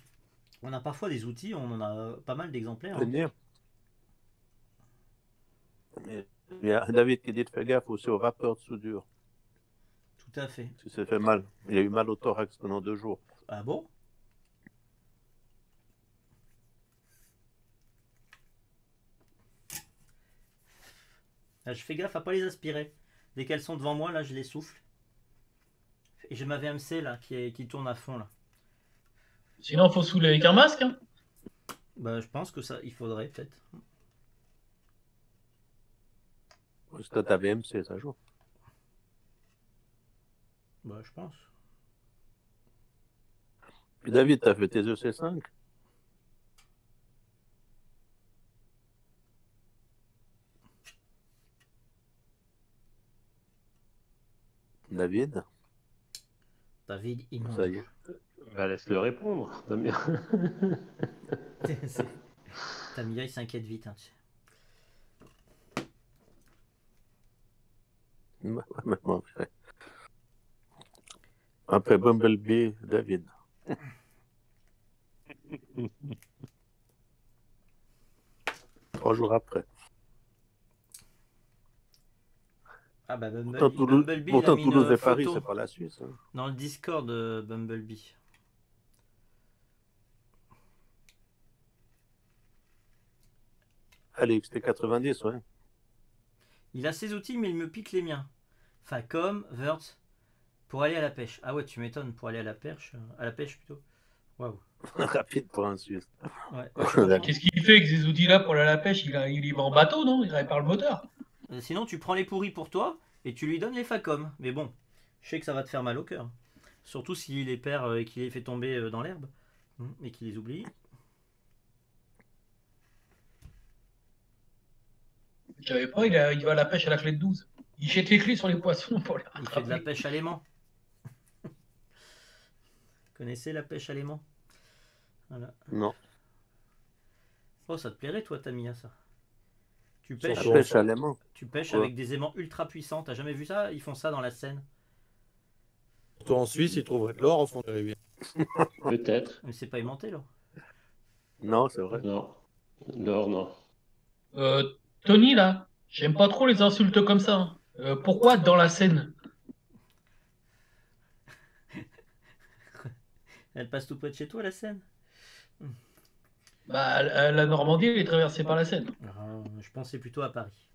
On a parfois des outils, on en a pas mal d'exemplaires. Hein. Mais... Il y a David qui dit de faire gaffe aussi au rappeur de soudure. Tout à fait. Ça s'est fait mal. Il a eu mal au thorax pendant deux jours. Ah bon? Là, je fais gaffe à pas les aspirer. Dès qu'elles sont devant moi, là, je les souffle. Et j'ai ma V M C là qui, est, qui tourne à fond là. Sinon, il faut soulever avec un masque. Hein, bah, je pense que ça, il faudrait peut-être. C'est ta V M C, ça joue. Bah, je pense. Puis David, t'as fait tes E C cinq? David David, il mange. Ça y est. Bah, laisse-le répondre, Tamiya. Tamiya, il s'inquiète vite, hein, tu sais. Après Bumblebee, David. Trois jours après. Ah bah Bumble... Pourtant, Toulouse, Bumblebee, pourtant, Toulouse et Paris, c'est pas la Suisse. Hein. Dans le Discord, euh, Bumblebee. Ah, les X T quatre-vingt-dix, ouais. Il a ses outils, mais il me pique les miens. Facom, Wurtz, pour aller à la pêche. Ah ouais, tu m'étonnes, pour aller à la pêche. À la pêche, plutôt. Waouh. Rapide pour un Suisse. Ouais. Qu'est-ce qu'il fait avec ces outils-là pour aller à la pêche? Il, a, il y va en bateau, non? Il répare le moteur. Sinon, tu prends les pourris pour toi et tu lui donnes les Facom. Mais bon, je sais que ça va te faire mal au cœur. Surtout s'il les perd et qu'il les fait tomber dans l'herbe. Et qu'il les oublie. Je savais pas, il, a, il va à la pêche à la clé de douze. Il jette les clés sur les poissons pour les rattraper. Il fait de la pêche à l'aimant. Connaissez la pêche à l'aimant? Voilà. Non. Oh, ça te plairait, toi, Tamiya, ça? Tu pêches, ça pêche à l'aimant. Tu pêches ouais. Avec des aimants ultra puissants. T'as jamais vu ça? Ils font ça dans la Seine. Toi, en Suisse, ils trouveraient de l'or au fond des rivières. Peut-être. Mais c'est pas aimanté, l'or. Non, c'est vrai. Non. L'or, non. Euh, Tony, là, j'aime pas trop les insultes comme ça. Hein. Euh, pourquoi dans la Seine? Elle passe tout près de chez toi, la Seine? Bah, la Normandie, elle est traversée par la Seine. Euh, je pensais plutôt à Paris.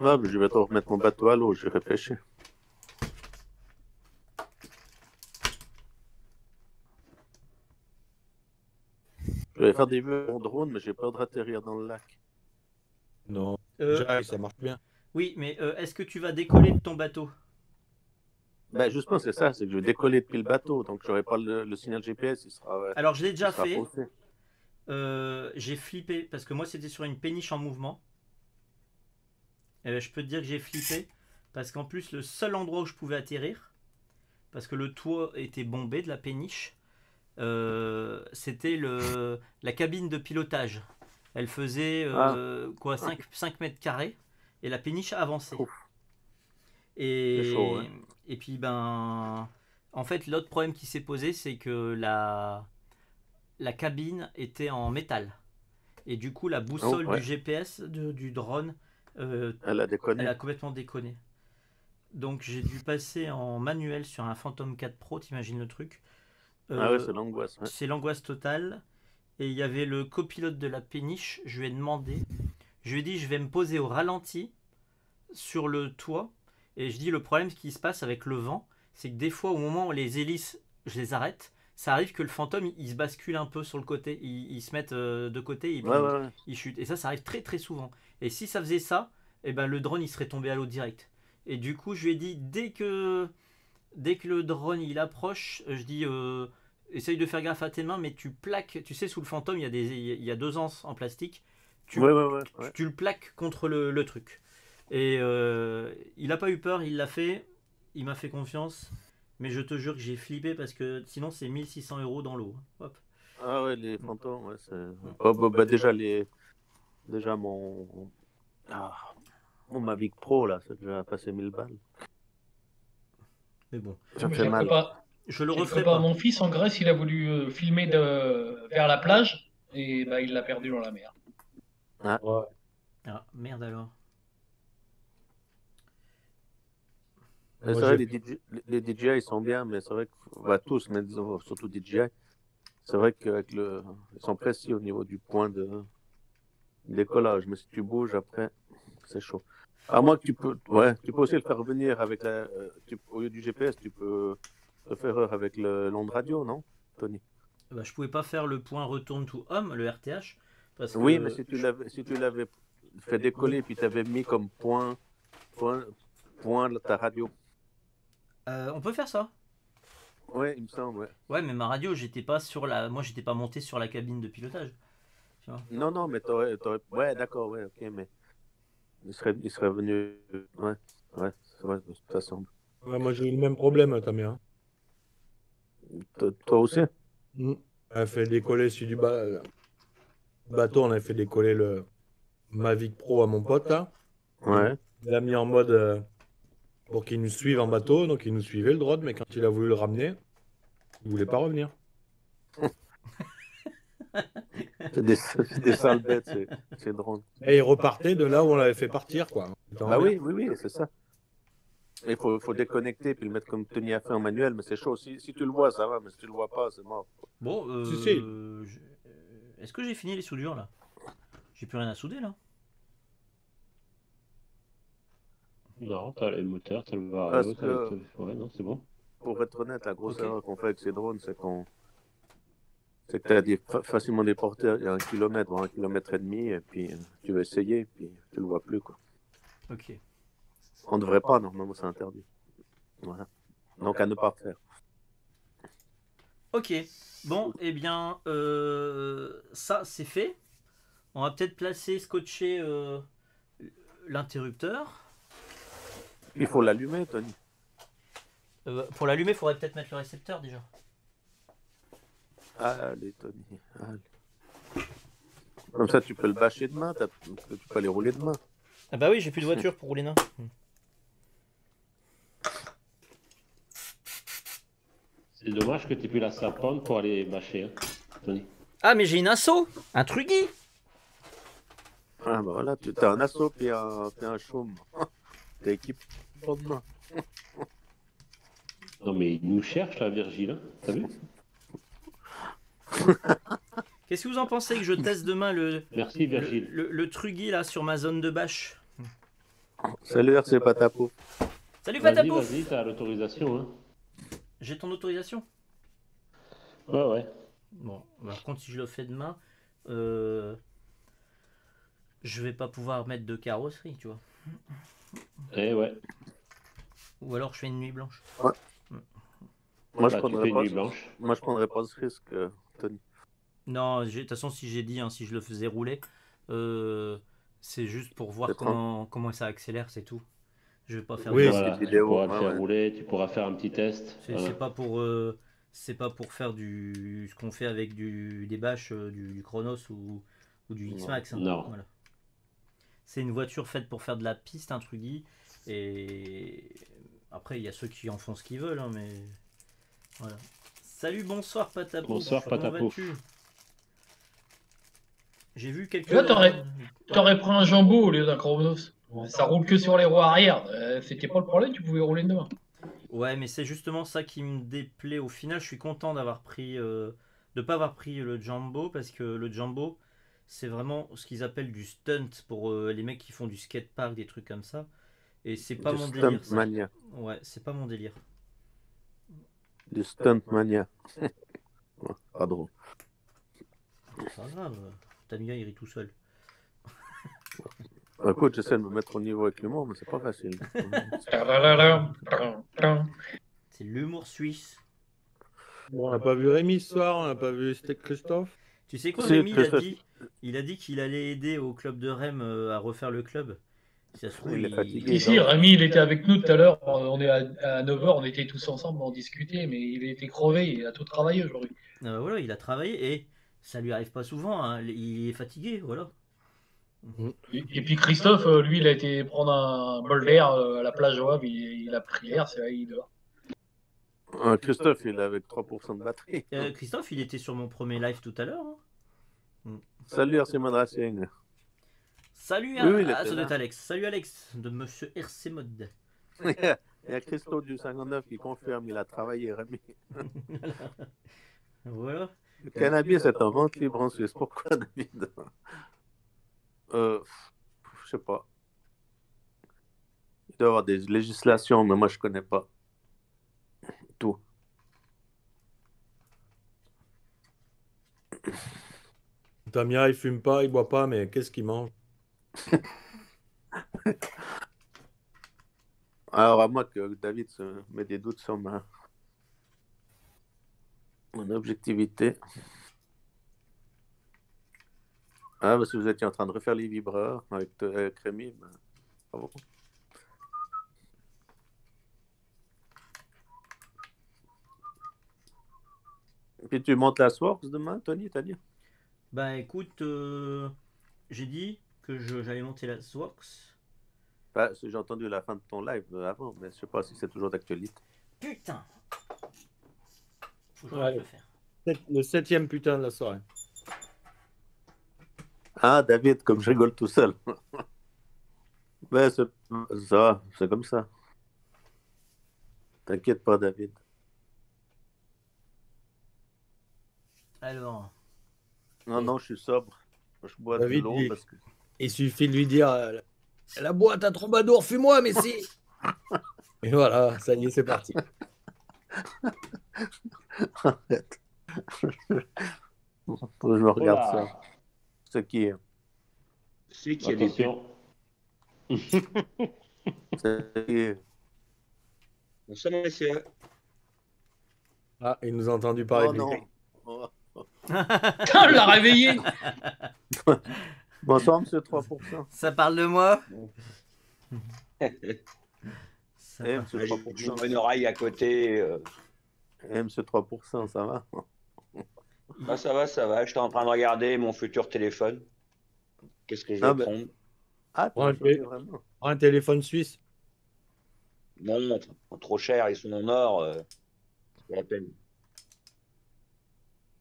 Ah, mais je vais devoir remettre mon bateau à l'eau, j'ai réfléchi. Je vais faire des vues en drone, mais j'ai peur de atterrir dans le lac. Non, euh... j'arrive, ça marche bien. Oui, mais euh, est-ce que tu vas décoller de ton bateau? Ben justement, c'est ça, c'est que je vais décoller depuis le bateau, donc j'aurai pas le, le signal G P S, il sera... Alors, je l'ai déjà fait, euh, j'ai flippé, parce que moi, c'était sur une péniche en mouvement. Et ben, je peux te dire que j'ai flippé, parce qu'en plus, le seul endroit où je pouvais atterrir, parce que le toit était bombé de la péniche, euh, c'était la cabine de pilotage. Elle faisait euh, ah. quoi, cinq mètres carrés, et la péniche avançait. Ouf. Et, chaud, ouais. Et puis, ben, en fait, l'autre problème qui s'est posé, c'est que la, la cabine était en métal. Et du coup, la boussole oh, ouais. du G P S, de, du drone, euh, elle, a déconné. elle a complètement déconné. Donc, j'ai dû passer en manuel sur un Phantom quatre Pro, t'imagines le truc. Euh, ah ouais, c'est l'angoisse. Ouais. C'est l'angoisse totale. Et il y avait le copilote de la péniche, je lui ai demandé, je lui ai dit, je vais me poser au ralenti sur le toit. Et je dis, le problème ce qui se passe avec le vent, c'est que des fois, au moment où les hélices, je les arrête, ça arrive que le fantôme, il, il se bascule un peu sur le côté, il, il se met euh, de côté, il, ouais, il, ouais, ouais. il chute. Et ça, ça arrive très très souvent. Et si ça faisait ça, eh ben, le drone, il serait tombé à l'eau direct. Et du coup, je lui ai dit, dès que, dès que le drone, il approche, je dis, euh, essaye de faire gaffe à tes mains, mais tu plaques, tu sais, sous le fantôme, il y a, des, il y a deux anses en plastique, tu, ouais, ouais, ouais, ouais. tu, tu le plaques contre le, le truc. Et euh, il n'a pas eu peur, il l'a fait, il m'a fait confiance, mais je te jure que j'ai flippé parce que sinon c'est mille six cents euros dans l'eau. Ah ouais, les fantômes, ouais, c'est... Oh, bah, bah, déjà, les... déjà mon... Ah, mon Mavic Pro, là, ça a déjà passé mille balles. Mais bon, ça me fait mal. Pas. Je le referai pas. pas. Mon fils en Grèce, il a voulu filmer de... vers la plage, et bah, il l'a perdu dans la mer. Ah, ouais. Ah merde alors. Moi, vrai, les, D J I, les D J I ils sont bien, mais c'est vrai que bah, tous, mais disons, surtout D J I, c'est vrai qu'avec le, ils sont précis au niveau du point de décollage. Mais si tu bouges après, c'est chaud. À moins que tu peux, ouais, tu peux aussi le faire revenir avec la, tu, au lieu du G P S, tu peux le faire avec l'onde radio, non, Tony? Bah, je pouvais pas faire le point retourne to home, le R T H, parce que. Oui, mais si tu l'avais, si tu l'avais fait décoller, puis tu avais mis comme point, point, point ta radio. Euh, on peut faire ça. Ouais, il me semble. Ouais, ouais mais ma radio, j'étais pas sur la. Moi, j'étais pas monté sur la cabine de pilotage. Tu vois. Non, non, mais t'aurais. Ouais, d'accord, ouais, ok, mais. Il serait, il serait venu. Ouais, ouais, c'est vrai, ça semble. Ouais, moi, j'ai eu le même problème, Tamiya. Toi aussi? mmh. On a fait décoller celui du ba... bateau, on a fait décoller le Mavic Pro à mon pote, là. Ouais. Il l'a mis en mode. Euh... pour qu'il nous suive en bateau, donc il nous suivait le drone, mais quand il a voulu le ramener, il voulait pas revenir. C'est des, des sales bêtes, c'est drôle. Et il repartait de là où on l'avait fait partir, quoi. Bah oui, oui, oui, c'est ça. Il faut, faut déconnecter, puis le mettre comme Tony a fait en manuel, mais c'est chaud. Si, si tu le vois, ça va, mais si tu le vois pas, c'est mort. Bon, euh... Si, si. Est-ce que j'ai fini les soudures là? J'ai plus rien à souder là? Non, t'as les moteurs, t'as le vario, t'as le... Ouais, non, c'est bon. Pour être honnête, la grosse okay. erreur qu'on fait avec ces drones, c'est qu'on... C'est que t'as des... facilement des porteurs, il y a un kilomètre ou un kilomètre et demi, et puis tu veux essayer, puis tu le vois plus, quoi. Ok. On devrait pas, normalement, c'est interdit. Voilà. Donc à ne pas faire. Ok. Bon, eh bien, euh, ça, c'est fait. On va peut-être placer, scotcher euh, l'interrupteur. Il faut l'allumer, Tony. Euh, pour l'allumer, il faudrait peut-être mettre le récepteur, déjà. Allez, Tony, allez. Comme ça, tu peux le bâcher demain, tu peux aller rouler demain. Ah bah oui, j'ai plus de voiture pour rouler nain. C'est dommage que tu aies pu la sapone pour aller bâcher, hein, Tony. Ah, mais j'ai une Asso, un Truggy. Ah bah voilà, tu as un Asso puis un, un Schum. T'es équipe pour demain. Non mais il nous cherche la Virgile, hein. T'as vu? Qu'est-ce que vous en pensez que je teste demain le, Merci, Virgile. le, le, le Truggy là sur ma zone de bâche? Salut R C Patapouf. Salut Patapouf. Vas-y, vas-y, t'as l'autorisation, hein. J'ai ton autorisation? Ouais, ouais. Bon, par contre, si je le fais demain, euh, je vais pas pouvoir mettre de carrosserie, tu vois. Eh ouais. Ou alors je fais une nuit blanche. Ouais. Ouais. Moi, bah, je prendrais pas, nuit blanche. Moi, je prendrais pas ce risque, euh, Tony. Non, de toute façon, si j'ai dit, hein, si je le faisais rouler, euh, c'est juste pour voir comment, comment ça accélère, c'est tout. Je vais pas faire oui, voilà. vidéo, tu pourras ouais, faire ouais. rouler, tu pourras faire un petit test. C'est voilà. pas pour, euh, c'est pas pour faire du ce qu'on fait avec du des bâches, du, du Chronos ou, ou du X-Max. Hein. Non. Voilà. C'est une voiture faite pour faire de la piste, un Truggy. Et après, il y a ceux qui en font ce qu'ils veulent, hein, mais voilà. Salut, bonsoir Patapouf. Bonsoir Patapouf. J'ai vu quelques. Tu t'aurais pris un jambot au lieu d'un Chronos. Ça roule que sur les roues arrière, euh, c'était pas le problème, tu pouvais rouler demain. Ouais, mais c'est justement ça qui me déplaît. Au final, je suis content d'avoir pris, euh, de pas avoir pris le Jumbo, parce que le Jumbo, c'est vraiment ce qu'ils appellent du stunt pour euh, les mecs qui font du skatepark, des trucs comme ça. Et c'est pas, ouais, pas mon délire. Mania. Ouais, c'est pas mon délire. Du stunt mania. Pas drôle. C'est pas grave, Tamiya il rit tout seul. Écoute, j'essaie de me mettre au niveau avec l'humour, mais c'est pas facile. C'est l'humour suisse. Bon, on n'a pas vu Rémi ce soir, on n'a pas vu Christophe. Tu sais quoi, Rémi, il a dit, il a dit qu'il allait aider au club de Rem à refaire le club. Si ça se trouve, il est fatigué. Ici, Rémi, il était avec nous tout à l'heure. On est à neuf heures, on était tous ensemble, on discutait, mais il était crevé, il a tout travaillé aujourd'hui. Euh, voilà, il a travaillé et ça lui arrive pas souvent. Hein. Il est fatigué, voilà. Et puis Christophe, lui, il a été prendre un bol d'air à la plage Joab, il, il a pris l'air, c'est là, il dort. Euh, Christophe, il est avec trois pour cent de batterie. Euh, Christophe, il était sur mon premier live tout à l'heure. Hein. Salut, R C Mod Racing. Salut, à... oui, ah, ça doit être Alex. Salut, Alex, de Monsieur R C Mod. Il y a Christophe du cinquante-neuf qui confirme, il a travaillé, Rémi. Voilà. Le cannabis est en vente libre en Suisse. Pourquoi, David? Euh, je sais pas. Il doit y avoir des législations, mais moi je connais pas tout. Tamiya, il fume pas, il boit pas, mais qu'est-ce qu'il mange? Alors à moi que David se met des doutes sur ma mon objectivité. Ah, bah, si vous étiez en train de refaire les vibreurs avec, avec Rémi, bah, bravo. Et puis tu montes la Sworks demain, Tony, t'as dit? Bah écoute, euh, j'ai dit que j'allais monter la Sworks. Bah, j'ai entendu la fin de ton live avant, mais je sais pas si c'est toujours d'actualité. Putain! Faut que ouais, je le faire. Le septième putain de la soirée. Ah, David, comme je rigole tout seul. Mais ça, c'est comme ça. T'inquiète pas, David. Alors, Non, non, je suis sobre. Je bois de l'eau parce que... Il suffit de lui dire euh, la boîte à Trombadour, fuis-moi, Messi. Et voilà, ça y est, c'est parti. En fait, je me regarde voilà. Ça. Ce qui est... C'est qui est C'est... Bonsoir, messieurs. Ah, il nous a entendu parler oh, de lui. Oh. On l'a réveillé. Bonsoir, monsieur trois pour cent. Ça parle de moi. Ça hey, monsieur trois pour cent. J'ai une oreille à côté. Euh... Hey, monsieur trois pour cent, ça va. Ah, ça va, ça va. J'étais en train de regarder mon futur téléphone. Qu'est-ce que je vais ah, prendre ben... Ah, prends un, t... un téléphone suisse. Non, non, trop cher, ils sont en or. Euh... C'est la peine.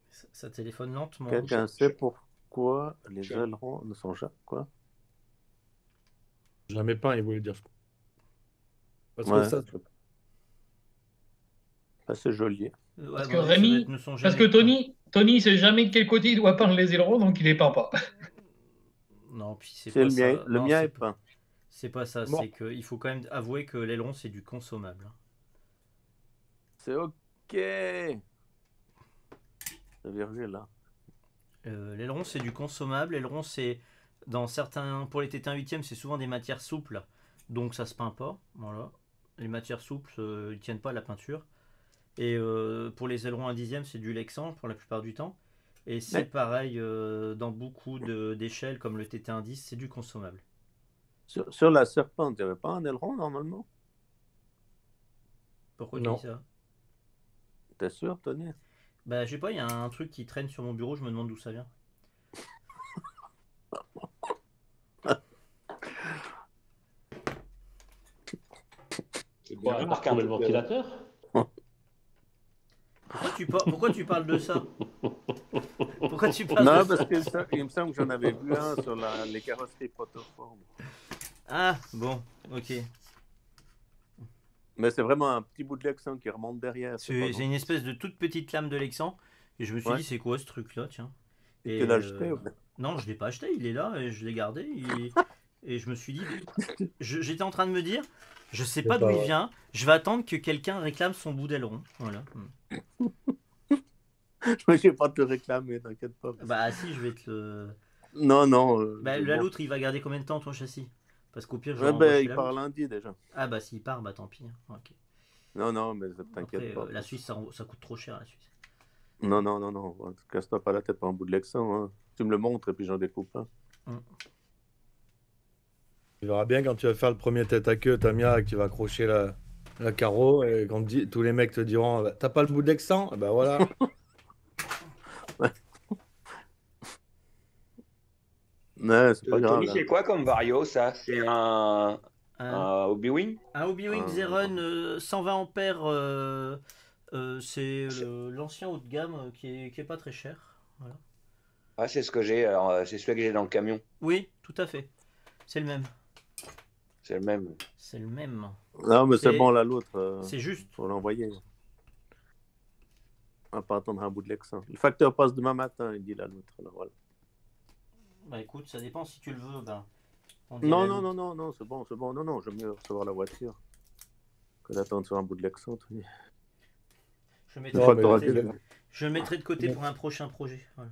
Ça, ça téléphone lentement. Quelqu'un sait pourquoi les ailerons ne sont jamais quoi? Jamais peints, il voulait dire. Parce ouais. que ça. Ah, c'est joli. Ouais, parce que Rémi, ne sont parce que Tony, Tony, il sait jamais de quel côté il doit peindre les ailerons, donc il les peint pas. Non, puis c'est pas le ça. Mien, le non, mien est, est peint. C'est pas ça, bon. C'est que il faut quand même avouer que l'aileron c'est du consommable. C'est ok. La virgule là. Euh, l'aileron c'est du consommable. L'aileron c'est dans certains pour les T T un huitième c'est souvent des matières souples, donc ça se peint pas. Voilà. Les matières souples euh, ils tiennent pas à la peinture. Et euh, pour les ailerons un dixième c'est du Lexan pour la plupart du temps. Et c'est ouais. pareil euh, dans beaucoup d'échelles comme le T T un dix, c'est du consommable. Sur, sur la serpente, il n'y avait pas un aileron normalement? Pourquoi tu dis ça? T'es sûr, Tony? Bah, je sais pas, il y a un truc qui traîne sur mon bureau, je me demande d'où ça vient. C'est quoi, un marqueur de ventilateur? Pourquoi tu, par... Pourquoi tu parles de ça? Pourquoi tu parles non, de ça? Non, parce qu'il ça... me semble que j'en avais vu un sur la... les carrosseries protoformes. Ah, bon, ok. Mais c'est vraiment un petit bout de Lexan qui remonte derrière. C'est une espèce de toute petite lame de Lexan. Et je me suis ouais. dit, c'est quoi ce truc-là, tiens? Et tu l'as euh... acheté ou... Non, je ne l'ai pas acheté, il est là, et je l'ai gardé. Et... et je me suis dit, j'étais en train de me dire... Je sais pas d'où il vient, je vais attendre que quelqu'un réclame son bout d'aileron. Voilà. Je ne vais pas te le réclamer, t'inquiète pas. Parce... Bah si, je vais te le... Non, non. Euh, bah, la loutre, il va garder combien de temps ton châssis? Parce qu'au pire, je ouais, bah, il part lundi déjà. Ah bah s'il part, bah tant pis. Okay. Non, non, mais t'inquiète pas. Euh, la Suisse, ça, ça coûte trop cher, la Suisse. Non, non, non, non. Casse-toi pas la tête par un bout de Lexan. Hein. Tu me le montres et puis j'en découpe un. Hein. Mm. Tu verras bien quand tu vas faire le premier tête à queue, Tamiya, qui va accrocher la, la carreau, et quand dis, tous les mecs te diront « T'as pas le bout de Lexan ?» Ben voilà. Non, c'est pas grave. C'est quoi comme vario, ça? C'est un, un... un Obi-Wing? Un Obi-Wing Xerun euh, cent vingt ampères, euh, euh, c'est l'ancien haut de gamme qui est, qui est pas très cher. Voilà. Ah, c'est ce que j'ai, c'est celui que j'ai dans le camion. Oui, tout à fait. C'est le même. C'est le même. C'est le même. Non, mais c'est bon, là, l'autre. Euh, c'est juste. Faut l'envoyer. On va pas attendre un bout de Lexan. Le facteur passe demain matin, il dit là, l'autre. Voilà. Bah écoute, ça dépend si tu le veux. Ben, non, non, non, non, non, c'est bon, c'est bon. Non, non, j'aime mieux recevoir la voiture que d'attendre sur un bout de Lexan. Je mettrai, non, de côté, le... je mettrai de côté pour un prochain projet. Voilà.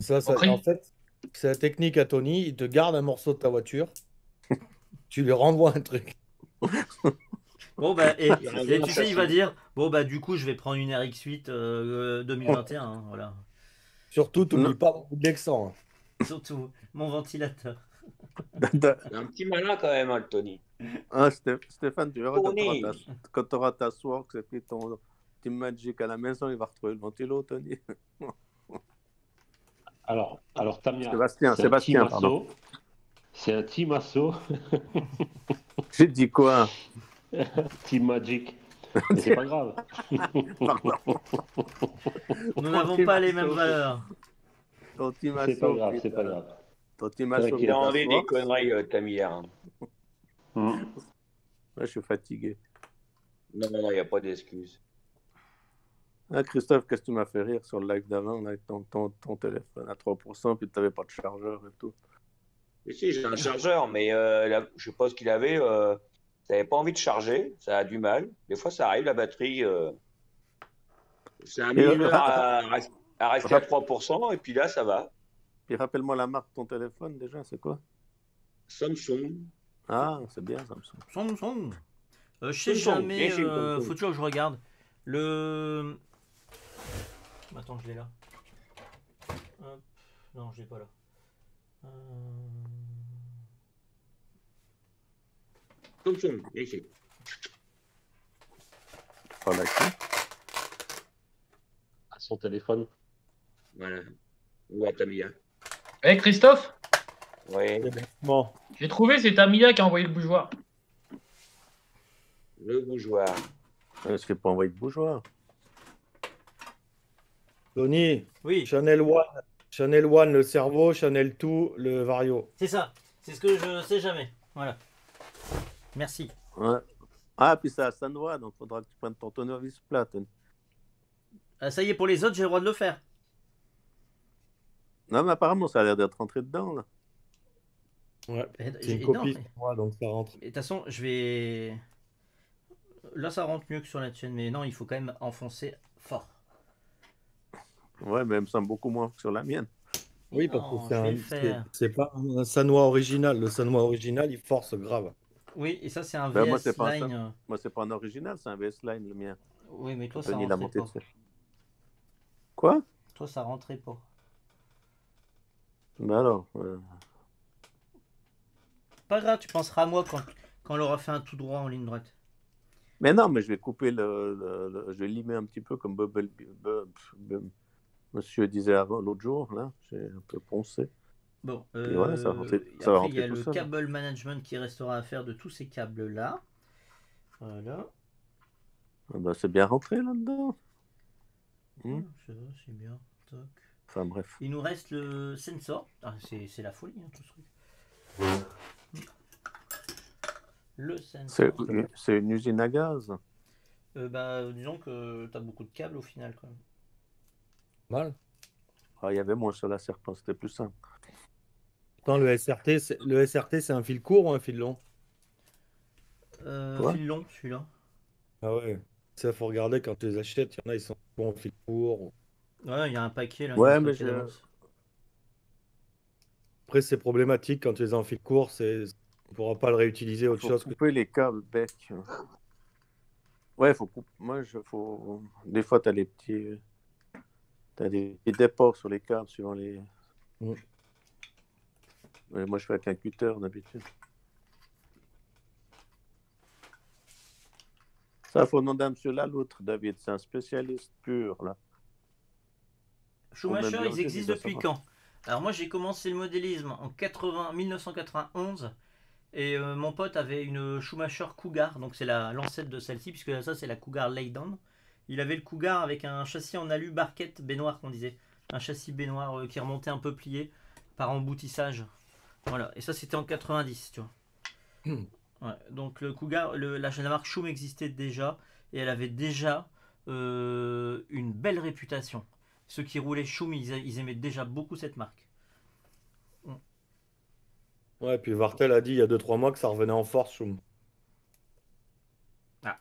Ça, ça, en fait, c'est la technique à Tony. Il te garde un morceau de ta voiture. Tu lui renvoies un truc. Bon, bah, et, et tu sais, il va dire bon, bah, du coup, je vais prendre une R X huit euh, deux mille vingt et un. Hein, voilà. Surtout, tu n'oublies pas beaucoup de Lexan. Surtout, mon ventilateur. Un petit malin, quand même, hein, Tony. Ah, Stéphane, tu verras Tony. Quand tu auras ta Sworks et puis ton Team Magic à la maison, il va retrouver le ventilo, Tony. Alors, alors Tamiya, Sébastien, Sébastien, pardon. C'est un Team Asso. J'ai dit quoi? Team Magic. Mais c'est pas grave. Nous n'avons pas les mêmes valeurs. Ton Team Asso. C'est pas grave, c'est pas grave. Ton Team Asso. Il a envie des conneries, Tamiya. Moi, je suis fatigué. Non, non, il n'y a pas d'excuse. Ah, Christophe, qu'est-ce que tu m'as fait rire sur le live d'avant avec ton, ton, ton téléphone à trois pour cent puis tu n'avais pas de chargeur et tout. Et si, j'ai un chargeur, mais euh, là, je suppose qu'il avait, euh, ça n'avait pas envie de charger, ça a du mal. Des fois, ça arrive, la batterie, euh, ça a mis une heure à, à rester à trois pour cent et puis là, ça va. Puis rappelle-moi la marque de ton téléphone déjà, c'est quoi? Samsung. Ah, c'est bien Samsung. Samsung. Euh, je sais jamais, euh, faut toujours que je regarde. Le... Attends, je l'ai là. Hop. Non, je l'ai pas là. Euh... Samsung, ici. Pas mal. À son téléphone. Voilà. Ou à Tamiya. Eh, hey, Christophe? Oui. Bon. J'ai trouvé, c'est Tamiya qui a envoyé le bougeoir. Le bougeoir. Est-ce qu'il peut envoyer le bougeoir? Tony. Oui. Channel un, Channel un le cerveau, Channel deux le vario. C'est ça. C'est ce que je sais jamais. Voilà. Merci. Ouais. Ah, puis c'est à Sanwa, donc il faudra que tu prennes ton tourneur vis-plat. Ah, ça y est, pour les autres, j'ai le droit de le faire. Non, mais apparemment, ça a l'air d'être rentré dedans, là. Ouais, c'est une copie pour moi, donc ça rentre. De toute façon, je vais... Là, ça rentre mieux que sur la tienne, mais non, il faut quand même enfoncer fort. Ouais, mais elle me semble beaucoup moins que sur la mienne. Oui, parce non, que c'est un... faire... pas un Sanwa original. Le Sanwa original, il force grave. Oui, et ça, c'est un ben, V S moi, Line. Pas un... Moi, c'est pas un original, c'est un V S Line, le mien. Oui, mais toi, ça rentrait pas. De... Quoi? Toi, ça rentrait pas. Ben alors... Euh... Pas grave, tu penseras à moi quand, quand on aura fait un tout droit en ligne droite. Mais non, mais je vais couper le... le, le je vais limer un petit peu comme Bubble, Bubble, Bubble, monsieur disait avant l'autre jour, là. J'ai un peu poncé. Bon, euh, voilà, ça va rentrer, après, ça va rentrer il y a le câble management qui restera à faire de tous ces câbles-là. Voilà. Ah ben, c'est bien rentré là-dedans. Ah, hum. C'est bien, toc. Enfin bref. Il nous reste le sensor. Ah, c'est la folie, hein, tout ce truc. Ouais. Le sensor. C'est une usine à gaz. Euh, bah, disons que tu as beaucoup de câbles au final, quand même. Mal. Ah, il y avait moins sur la Serpent, c'était plus simple. Attends, le S R T, le S R T, c'est un fil court ou un fil long? Euh, fil long, celui-là. Ah ouais. Ça, faut regarder quand tu les achètes. Il y en a, ils sont bons en fil court. Ou... Ouais, il y a un paquet là. Ouais, mais je... Après, c'est problématique quand tu les as en fil court, c'est... on ne pourra pas le réutiliser autre faut chose. Faut couper que... les câbles, bec. Ouais, faut couper. Moi, je faut. Des fois, tu as les petits. T'as des... des déports sur les câbles suivant les. Mm. Ouais, moi, je fais avec un cutter d'habitude. Ça, faut demander à monsieur Laloutre, David. C'est un spécialiste pur là. Schumacher, ils existent depuis quand? Alors moi j'ai commencé le modélisme en mille neuf cent quatre-vingt-onze et euh, mon pote avait une Schumacher Cougar, donc c'est l'ancêtre de celle-ci puisque ça c'est la Cougar Laydown. Il avait le Cougar avec un châssis en alu barquette baignoire qu'on disait, un châssis baignoire euh, qui remontait un peu plié par emboutissage. Voilà, et ça c'était en quatre-vingt-dix, tu vois. Ouais, donc le Cougar, le, la, la marque Schum existait déjà et elle avait déjà euh, une belle réputation. Ceux qui roulaient Schum, ils, ils aimaient déjà beaucoup cette marque. Ouais, puis Wartel a dit il y a deux trois mois que ça revenait en force, Schum. Ah.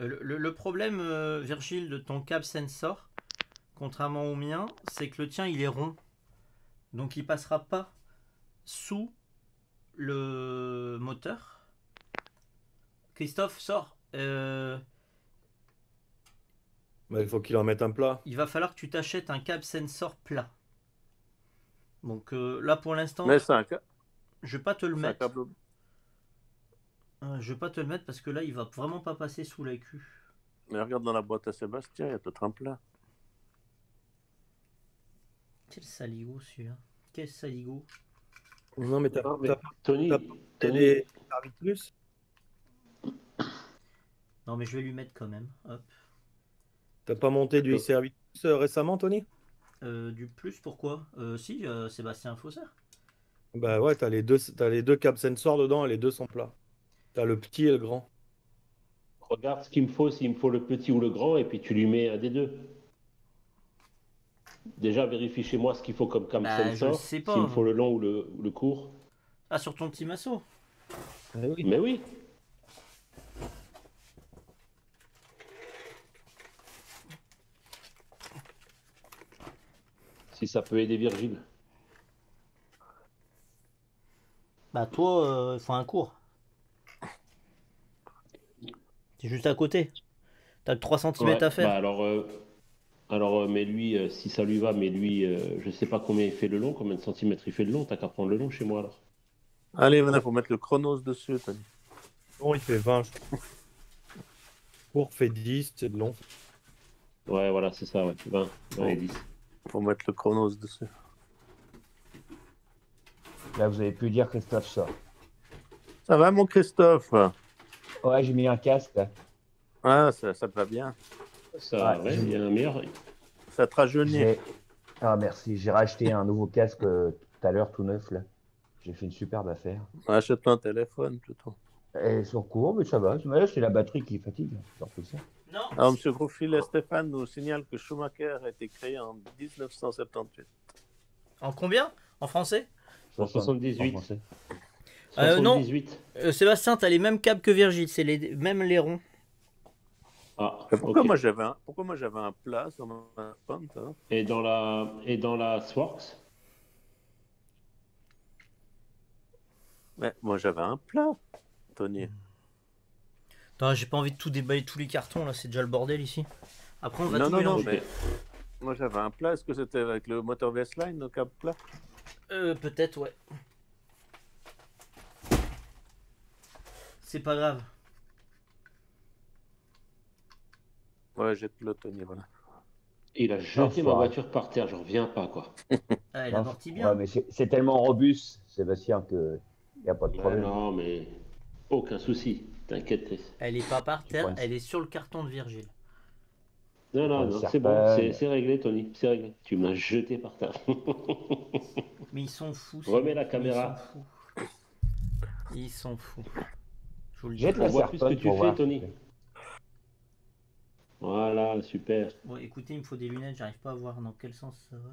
Le, le, le problème, euh, Virgile, de ton câble sensor, contrairement au mien, c'est que le tien, il est rond. Donc, il passera pas sous le moteur. Christophe, sort. Euh... Il faut qu'il en mette un plat. Il va falloir que tu t'achètes un câble sensor plat. Donc euh, là pour l'instant, un... je vais pas te le mettre. Un je vais pas te le mettre parce que là il va vraiment pas passer sous la cul. Mais regarde dans la boîte à Sébastien, il y a peut-être un plat. Quel saligo celui-là. Quel saligo. Non mais t'as mais... Tony, t'as les plus. Non mais je vais lui mettre quand même. Hop. T'as pas monté du I C R huit euh, récemment, Tony? euh, Du plus, pourquoi? euh, Si, euh, Sébastien Faussaire. Bah ouais, t'as les deux, t'as les deux câbles sensor dedans et les deux sont plats. T'as le petit et le grand. Regarde ce qu'il me faut, s'il me faut le petit ou le grand, et puis tu lui mets un des deux. Déjà, vérifie chez moi ce qu'il faut comme cam bah, sensor, s'il me faut le long ou le, ou le court. Ah, sur ton Team Asso. Mais oui. Mais oui. Si ça peut aider Virgile. Bah toi, il euh, faut un cours. C'est juste à côté. T'as que trois centimètres ouais, à faire. Bah alors, euh, alors, euh, mais lui, euh, si ça lui va, mais lui, euh, je sais pas combien il fait le long, combien de centimètres il fait le long, t'as qu'à prendre le long chez moi alors. Allez, voilà, faut mettre le Chronos dessus, Tony. Bon, il fait vingt, je trouve. Court fait dix, c'est de long. Ouais, voilà, c'est ça, ouais. vingt, vingt et dix. Faut mettre le Chronos dessus. Là, vous avez pu dire, Christophe, ça. Ça va, mon Christophe? Ouais, j'ai mis un casque. Ah, ça, ça te va bien. Ça, ouais, il y a un meilleur. Ça te rajeunit. Ah, merci. J'ai racheté un nouveau casque euh, tout à l'heure, tout neuf, là. J'ai fait une superbe affaire. Achète-toi un téléphone, plutôt. Et sur cours, mais ça va. Là, c'est la batterie qui fatigue. Ça. Non. Alors, monsieur Groufil et Stéphane nous signale que Schumacher a été créé en mille neuf cent soixante-dix-huit. En combien? En français? En soixante-dix-huit. soixante-dix-huit. Euh, non, euh, Sébastien, t'as les mêmes câbles que Virgile, c'est les mêmes lairons. Ah, pourquoi, okay. moi j'avais un... pourquoi moi j'avais un plat sur ma pomme, hein. Et dans la et dans la Sworks. Ouais, moi j'avais un plat, Tony. Attends, j'ai pas envie de tout déballer tous les cartons là, c'est déjà le bordel ici. Après on va non, tout non, mélanger. Non, mais... Moi j'avais un plat, est-ce que c'était avec le moteur V S Line, le câble plat? Euh, peut-être, ouais. C'est pas grave. Ouais, jette le Tony, voilà. Il a jeté ma voiture par terre, je reviens pas, quoi. Ah, il a morti bien. Ouais, mais c'est tellement robuste, Sébastien, que il n'y a pas de problème. Ouais, non, mais aucun souci, t'inquiète. Elle est pas par terre, elle est sur le carton de Virgile. Non, non, non, c'est bon, c'est réglé, Tony, c'est réglé. Tu m'as jeté par terre. Mais ils sont fous. Remets la caméra. Ils sont fous. Je vous le dis. On voit plus ce que tu fais, Tony. Voilà, super. Bon, écoutez, il me faut des lunettes, j'arrive pas à voir dans quel sens ça va.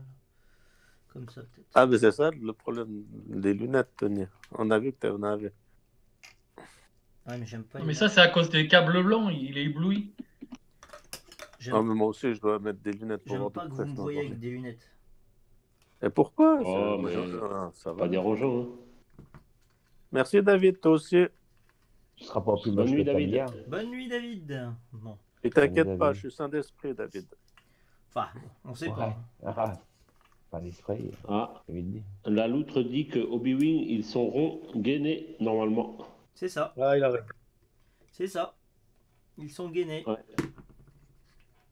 Comme ça, peut-être. Ah, mais c'est ça le problème des lunettes, Tony. On a vu que t'en avais. Ouais, mais j'aime pas. Mais ça, c'est à cause des câbles blancs, il est ébloui. Non, mais moi aussi, je dois mettre des lunettes pour voir. J'aime pas que vous me voyez avec des lunettes. Et pourquoi? Oh, mais ça va dérangeant. Merci, David, toi aussi. Tu seras pas plus moche que David. Bonne nuit, David. Bon. Et t'inquiète pas, je suis sain d'esprit, David. Enfin, on sait pas. Ah, pas d'esprit. Ah, Laloutre dit que Obi-Wing, ils sont ronds, gainés, normalement. C'est ça. Ah, il a raison. C'est ça. Ils sont gainés. Ouais.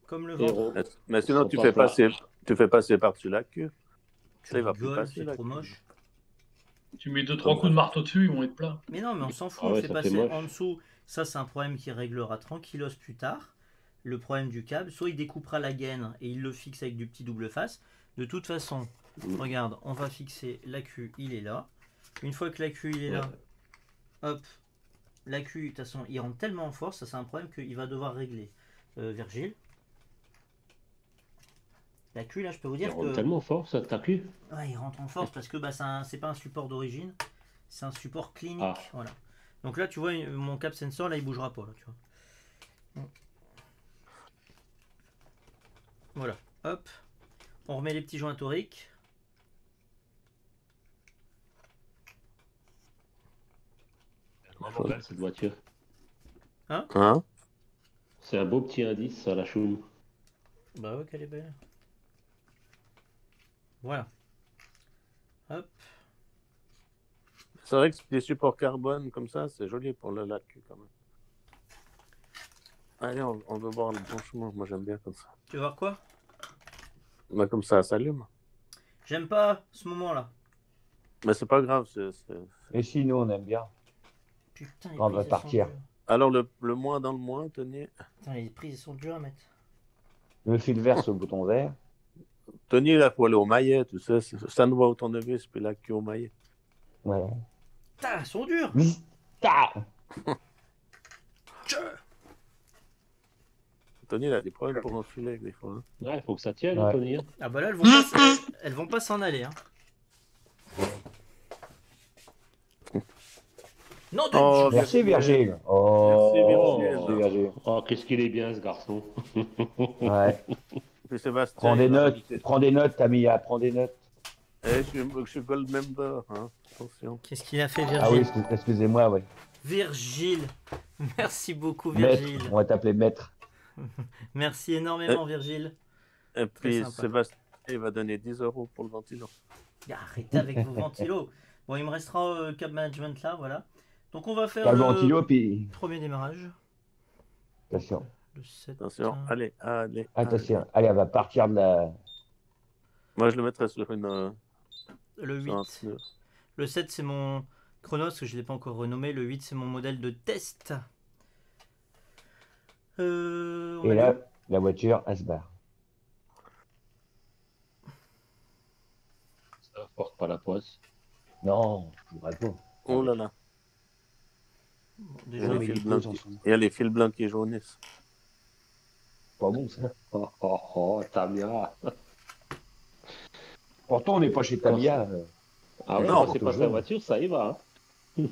Comme le vent. Mais sinon, tu fais, passer, tu fais passer par-dessus la queue. Tu rigoles, c'est trop moche. Tu mets deux trois coups de marteau dessus, ils vont être plats. Mais non, mais on s'en fout, ah ouais, on fait passer en dessous. Ça, c'est un problème qui réglera tranquillos plus tard. Le problème du câble, soit il découpera la gaine et il le fixe avec du petit double face. De toute façon, mmh. regarde, on va fixer la queue, il est là. Une fois que la queue, il est ouais. là, hop, la queue, de toute façon, il rentre tellement en force, ça, c'est un problème qu'il va devoir régler. Euh, Virgile. La Q, là, je peux vous dire il rentre que... tellement fort, ça, ta Q. Ouais, il rentre en force parce que bah, c'est pas un support d'origine, c'est un support clinique. Ah. Voilà. Donc là, tu vois, mon cap sensor, là, il bougera pas. Là, tu vois. Voilà. Hop. On remet les petits joints toriques. Belle, cette voiture. Hein, hein. C'est un beau petit indice à la Schum. Bah ouais, qu'elle est belle. Voilà. Hop. C'est vrai que des supports carbone comme ça, c'est joli pour le lac quand même. Allez, on, on veut voir le bon chemin. Moi, j'aime bien comme ça. Tu veux voir quoi? Bah, comme ça, ça s'allume. J'aime pas ce moment-là. Mais c'est pas grave. C'est, c'est... Et si, nous, on aime bien. Putain, les on va partir. Alors, le, le moins dans le moins, tenez. Putain, les prises sont dures à mettre. Le fil vert sur le bouton vert. Tony, là, faut aller au maillet, tu sais. Sanwa au tournevis, puis là, qui au maillet. Ouais. Putain, ils sont durs. Putain. Tony, il a des problèmes pour enfiler avec des fois. Hein. Ouais, il faut que ça tienne, ouais. Tony. Ah bah là, elles vont pas, elles vont pas s'en aller. Hein. Non, de... oh, merci Virgile. Oh, merci Virgile. Oh, qu'est-ce qu'il est bien ce garçon. Ouais. Prends des notes, prends des notes, Tamiya, prends des notes. Eh, je, je suis gold member, hein. Attention. Qu'est-ce qu'il a fait Virgile? Ah oui, excusez-moi, ouais. Virgile, merci beaucoup Virgile. Maître. On va t'appeler maître. Merci énormément Virgile. Et puis Sébastien va donner dix euros pour le ventilo. Arrêtez avec vos ventilos. Bon, il me restera euh, Cab Management là, voilà. Donc on va faire le ventilo, puis... premier démarrage. Attention. Le sept... Attention, allez, allez. Attention, allez. allez, elle va partir de la... Moi, je le mettrai sur une... Euh... Le huit. Un... Le sept, c'est mon Chronos, que je ne l'ai pas encore renommé. Le huit, c'est mon modèle de test. Euh, Et là, le... la voiture, elle se barre. Ça ne porte pas la poisse. Non, je ne voudrais pas. Oh là là. Bon, déjà, il, y les blancs, qui... il y a les fils blancs qui jaunissent. Pas bon ça. Oh, oh, oh, Tamiya. Pourtant, on n'est pas chez Tamiya. Ah ouais, non, c'est pas sa voiture, ça y va. Hein.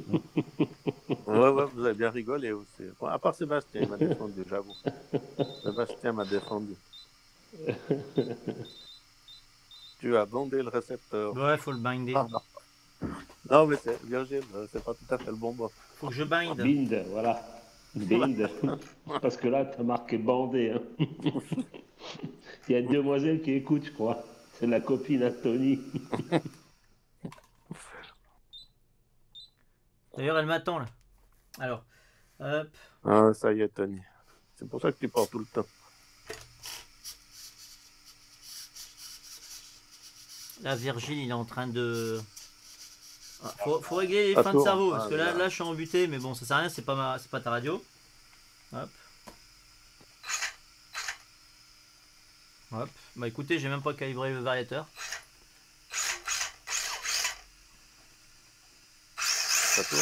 ouais, ouais, vous avez bien rigolé aussi. Bon, à part Sébastien, il m'a défendu, j'avoue. Sébastien m'a défendu. Tu as bondé le récepteur. Ouais, faut le binder. Ah, non. Non, mais c'est Virgile, c'est pas tout à fait le bon mot. Faut que je bind. Bind, voilà. Bind. Parce que là, t'as marqué bandé. Hein. Il y a une demoiselle qui écoute, je crois. C'est la copine à Tony. D'ailleurs, elle m'attend, là. Alors, hop. Ah, ça y est, Tony. C'est pour ça que tu pars tout le temps. Là, Virgile, il est en train de... Ah, faut, faut régler les fins de cerveau parce ah, que là, là, là, je suis embuté, mais bon, ça sert à rien, c'est pas ma, c'est pas ta radio. Hop. Hop. Bah écoutez, j'ai même pas calibré le variateur. Ça tourne.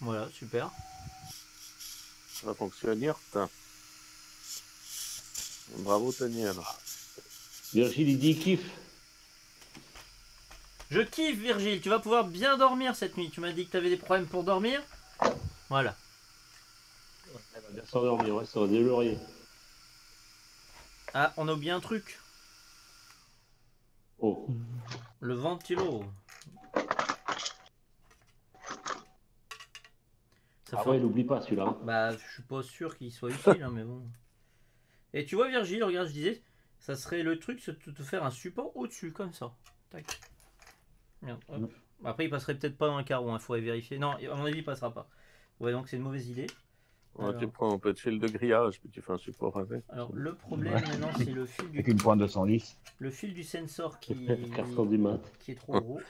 Voilà, super. Ça va fonctionner. Putain. Bravo Tony alors. Virgile il dit kiffe. Je kiffe Virgile, tu vas pouvoir bien dormir cette nuit. Tu m'as dit que tu avais des problèmes pour dormir. Voilà. Elle va bien s'endormir, ouais, ça va délorier. Ah, on a oublié un truc. Oh. Le ventilo. Ça ah fait... ouais, n'oublie pas celui-là. Hein. Bah, je suis pas sûr qu'il soit utile, hein, mais bon. Et tu vois Virgile, regarde, je disais, ça serait le truc, c'est de te faire un support au-dessus, comme ça. Tac. Merde, hop. Après, il passerait peut-être pas dans un carreau, il hein, faudrait vérifier. Non, à mon avis, il passera pas. Ouais, donc c'est une mauvaise idée. Ouais, alors... Tu prends un peu de fil de grillage, puis tu fais un support avec. Alors, le problème ouais. maintenant, c'est le fil du... Avec une pointe deux cent dix. Le fil du sensor qui, qui est trop gros.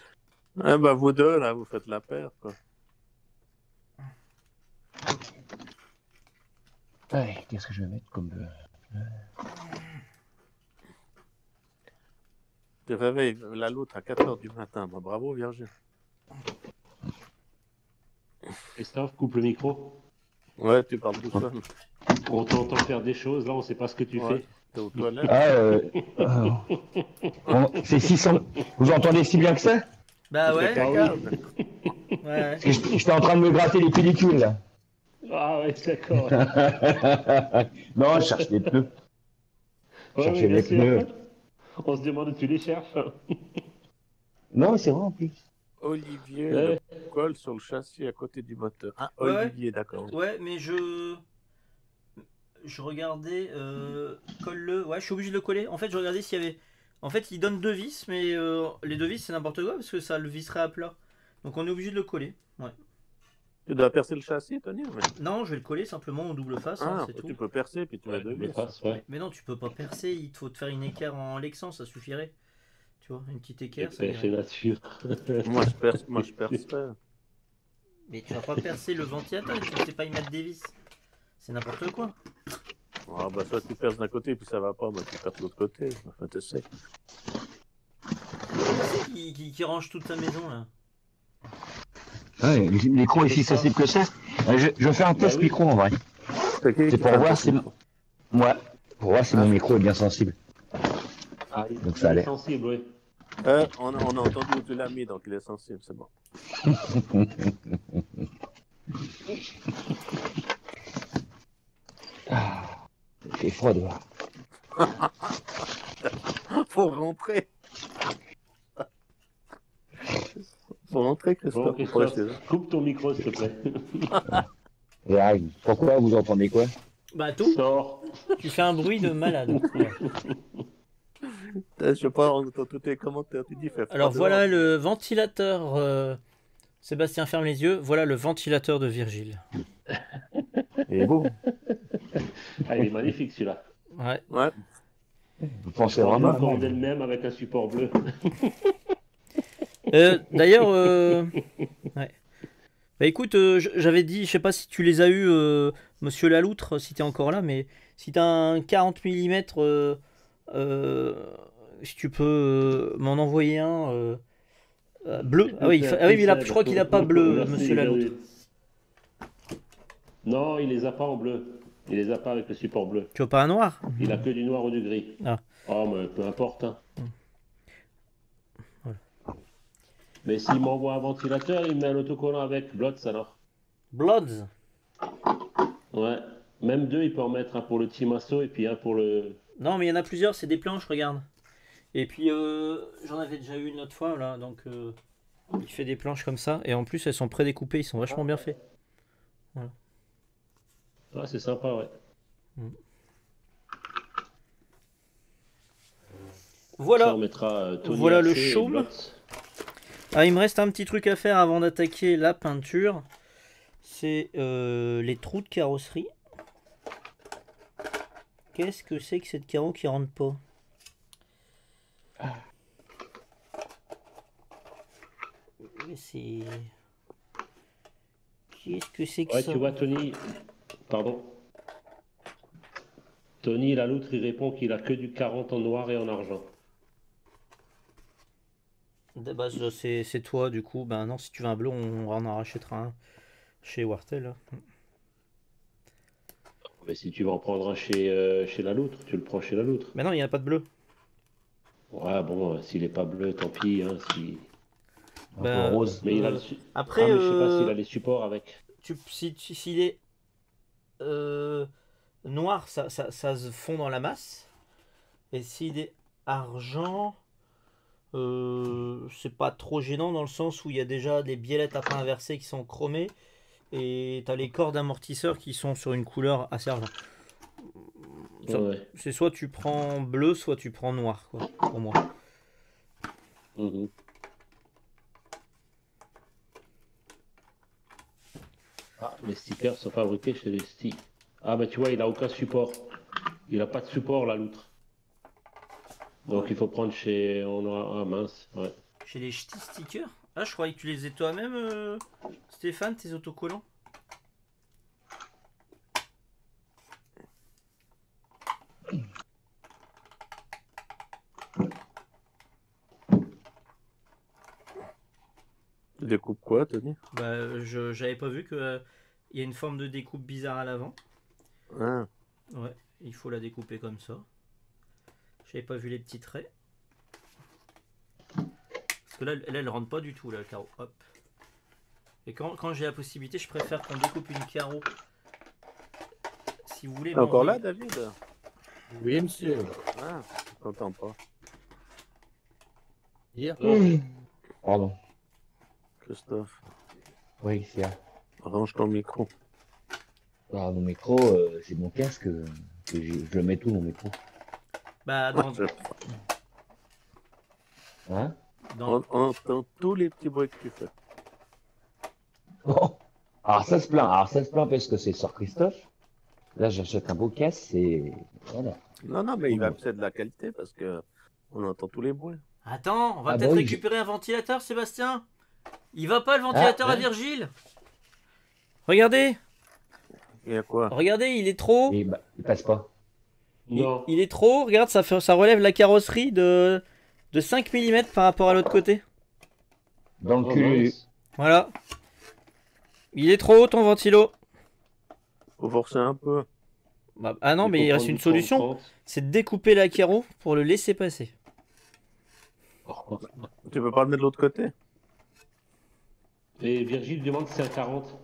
Ah bah, vous deux, là, vous faites la paire, quoi. Ouais, qu'est-ce que je vais mettre comme... De... Tu réveilles Laloutre à quatre heures du matin, bah, bravo Virgile. Christophe, coupe le micro. Ouais, tu parles tout seul. On t'entend faire des choses, là on sait pas ce que tu ouais, fais. T'es aux toilettes. Ah, euh... bon, c'est six cents. Vous entendez si bien que ça? Bah ouais, d'accord. Ouais. J'étais en train de me gratter les pellicules là. Ah ouais, d'accord. Non, je cherche des pneus. Je cherche ouais, des pneus. On se demande où tu les cherches. Non, c'est vrai en plus. Olivier ouais. le colle sur le châssis à côté du moteur. Ah, Olivier, ouais. d'accord. Ouais, mais je... Je regardais... Euh... Colle-le... Ouais, je suis obligé de le coller. En fait, je regardais s'il y avait... En fait, il donne deux vis, mais euh, les deux vis, c'est n'importe quoi, parce que ça le visserait à plat. Donc on est obligé de le coller. Ouais. Tu dois percer le châssis, Tony mais... Non, je vais le coller simplement en double face. Ah, hein, c'est tout. Tu peux percer, puis tu mets deux double face. Ouais. Mais non, tu peux pas percer. Il faut te faire une équerre en Lexan, ça suffirait. Tu vois, une petite équerre. Ça percer là-dessus. Moi, je perce. Moi, je perce. Mais tu vas pas percer le ventilateur. Tu sais pas y mettre des vis. C'est n'importe quoi. Ah bah soit tu perces d'un côté, puis ça va pas. Moi, tu perces de l'autre côté. Enfin, tu sais. qui, qui, qui range toute sa maison là. Ouais, le micro est si sensible que ça. Je, je fais un test bah oui. micro en vrai. C'est pour voir si moi, pour voir si mon micro est bien sensible. Ah, il, donc ça allait. Sensible, oui. Euh, on, a, on a entendu où tu l'as mis, donc il est sensible, c'est bon. Ah, il fait froid dehors. Faut rentrer. Faut rentrer, Christophe. Bon, Christophe, coupe ton micro, s'il te plaît. Et arrive. Pourquoi vous entendez quoi? Bah tout. Sors. Tu fais un bruit de malade. Je sais pas, on entend tous tes commentaires. Tu dis, alors voilà le ventilateur. Euh... Sébastien, ferme les yeux. Voilà le ventilateur de Virgile. Il est beau. Ah, il est magnifique celui-là. Ouais. Ouais. Vous pensez vraiment à une d'elle-même avec un support bleu. euh, D'ailleurs, euh... ouais. Bah écoute, euh, j'avais dit, je sais pas si tu les as eu, euh, Monsieur Laloutre, si t'es encore là, mais si t'as un quarante millimètres, euh, euh, si tu peux euh, m'en envoyer un euh, euh, bleu. Ah oui, il fa... ah, oui mais là, je crois qu'il a pas bleu, Monsieur Laloutre. Non, il les a pas en bleu. Il les a pas avec le support bleu. Tu veux pas un noir? Il a que du noir ou du gris. Ah. Oh, mais peu importe. Hein. Voilà. Mais s'il m'envoie un ventilateur, il me met un autocollant avec Blots alors. Blots? Ouais. Même deux, il peut en mettre un pour le Team Asso et puis un pour le... Non, mais il y en a plusieurs, c'est des planches, regarde. Et puis, euh, j'en avais déjà eu une autre fois, là, donc... Euh, il fait des planches comme ça, et en plus, elles sont prédécoupées, ils sont vachement bien faits. Voilà. Ah, c'est sympa, ouais. Voilà, on mettra Tony voilà le show. Ah, il me reste un petit truc à faire avant d'attaquer la peinture. C'est euh, les trous de carrosserie. Qu'est-ce que c'est que cette carreau qui rentre pas? C'est... Qu'est-ce que c'est que ouais, ça? Tu vois, Tony... Pardon. Tony Laloutre, il répond qu'il a que du quarante en noir et en argent. Bah, c'est toi, du coup. Ben non, si tu veux un bleu, on en rachètera un chez Wartel. Mais si tu veux en prendre un chez, euh, chez Laloutre, tu le prends chez Laloutre. Mais non, il n'y a pas de bleu. Ouais, bon, euh, s'il n'est pas bleu, tant pis. Hein, si... ben, rose. Mais euh... il a le su... Après, ah, mais je sais euh... pas s'il a les supports avec. Tu... Si, si, si est... Euh, noir, ça, ça, ça se fond dans la masse. Et s'il est argent, euh, c'est pas trop gênant dans le sens où il y a déjà des biellettes à pain inversées qui sont chromées et t'as les cordes amortisseurs qui sont sur une couleur assez argent. Ouais. C'est soit tu prends bleu, soit tu prends noir, quoi, pour moi. Mmh. Ah, les stickers sont fabriqués chez les sti. Ah, bah tu vois, il n'a aucun support. Il n'a pas de support, Laloutre. Donc il faut prendre chez... On a... Ah mince, ouais. Chez les ch'tis stickers? Ah, je croyais que tu les ai toi-même, euh... Stéphane, tes autocollants. Découpe quoi, Tony? Bah, je j'avais pas vu que il euh, y a une forme de découpe bizarre à l'avant. Ah. Ouais, il faut la découper comme ça. J'avais pas vu les petits traits. Parce que là, elle, elle rentre pas du tout là, le carreau. Hop. Et quand, quand j'ai la possibilité, je préfère qu'on découpe une carreau. Si vous voulez. Encore là, David? Oui, monsieur. Ah, je t'entends pas. Hier. Mmh. Pardon. Christophe. Oui, c'est là. Range ton micro. Ah, mon micro, euh, c'est mon casque. Euh, que je le mets tout, mon micro. Bah, dans... Hein dans... On, on entend tous les petits bruits que tu fais. Oh. Alors, ça se plaint. Alors, ça se plaint parce que c'est sur Christophe. Là, j'achète un beau casque et... Voilà. Non, non, mais il va peut-être de la qualité parce que on entend tous les bruits. Attends, on va ah, peut-être bah, oui, récupérer un ventilateur, Sébastien. Il va pas le ventilateur ah, ouais. à Virgile? Regardez. Il y a quoi? Regardez, il est trop. Il, bah, il passe pas. Non. Il, il est trop. Regarde, ça, fait, ça relève la carrosserie de, de cinq millimètres par rapport à l'autre côté. Dans le cul. Voilà. Il est trop haut ton ventilo. Faut forcer un peu. Bah, ah non, mais il reste une solution. C'est de découper l'acéro pour le laisser passer. Oh. Tu peux pas le mettre de l'autre côté? Et Virgile demande si c'est un quarante.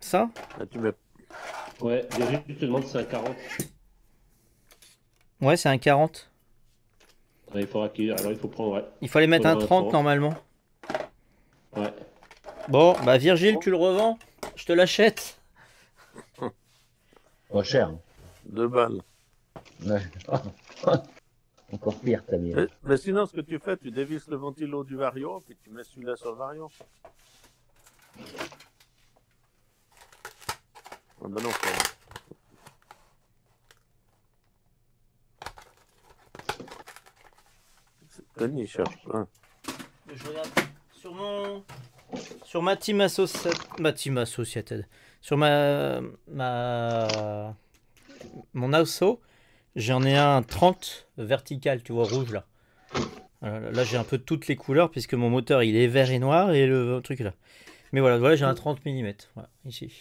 Ça ah, tu mets... Ouais, Virgile te demande si c'est un quarante. Ouais, c'est un quarante. Ouais, il faudra qu'il... Alors il faut prendre, ouais. Il fallait mettre un trente normalement. Ouais. Bon, bah Virgile, tu le revends. Je te l'achète. Pas cher. Deux balles. Ouais. Encore pire, Tamiya. Mais, mais sinon, ce que tu fais, tu dévisses le ventilo du Vario, puis tu mets celui-là sur le Vario. Ah ben non, c'est Tony, il cherche pas. Je regarde sur mon... Sur ma team associate... Ma team associated. Sur ma... ma... Mon asso... J'en ai un trente vertical, tu vois, rouge là. Alors, là, j'ai un peu toutes les couleurs puisque mon moteur il est vert et noir et le truc là. Mais voilà, voilà j'ai un trente millimètres. Voilà, ici.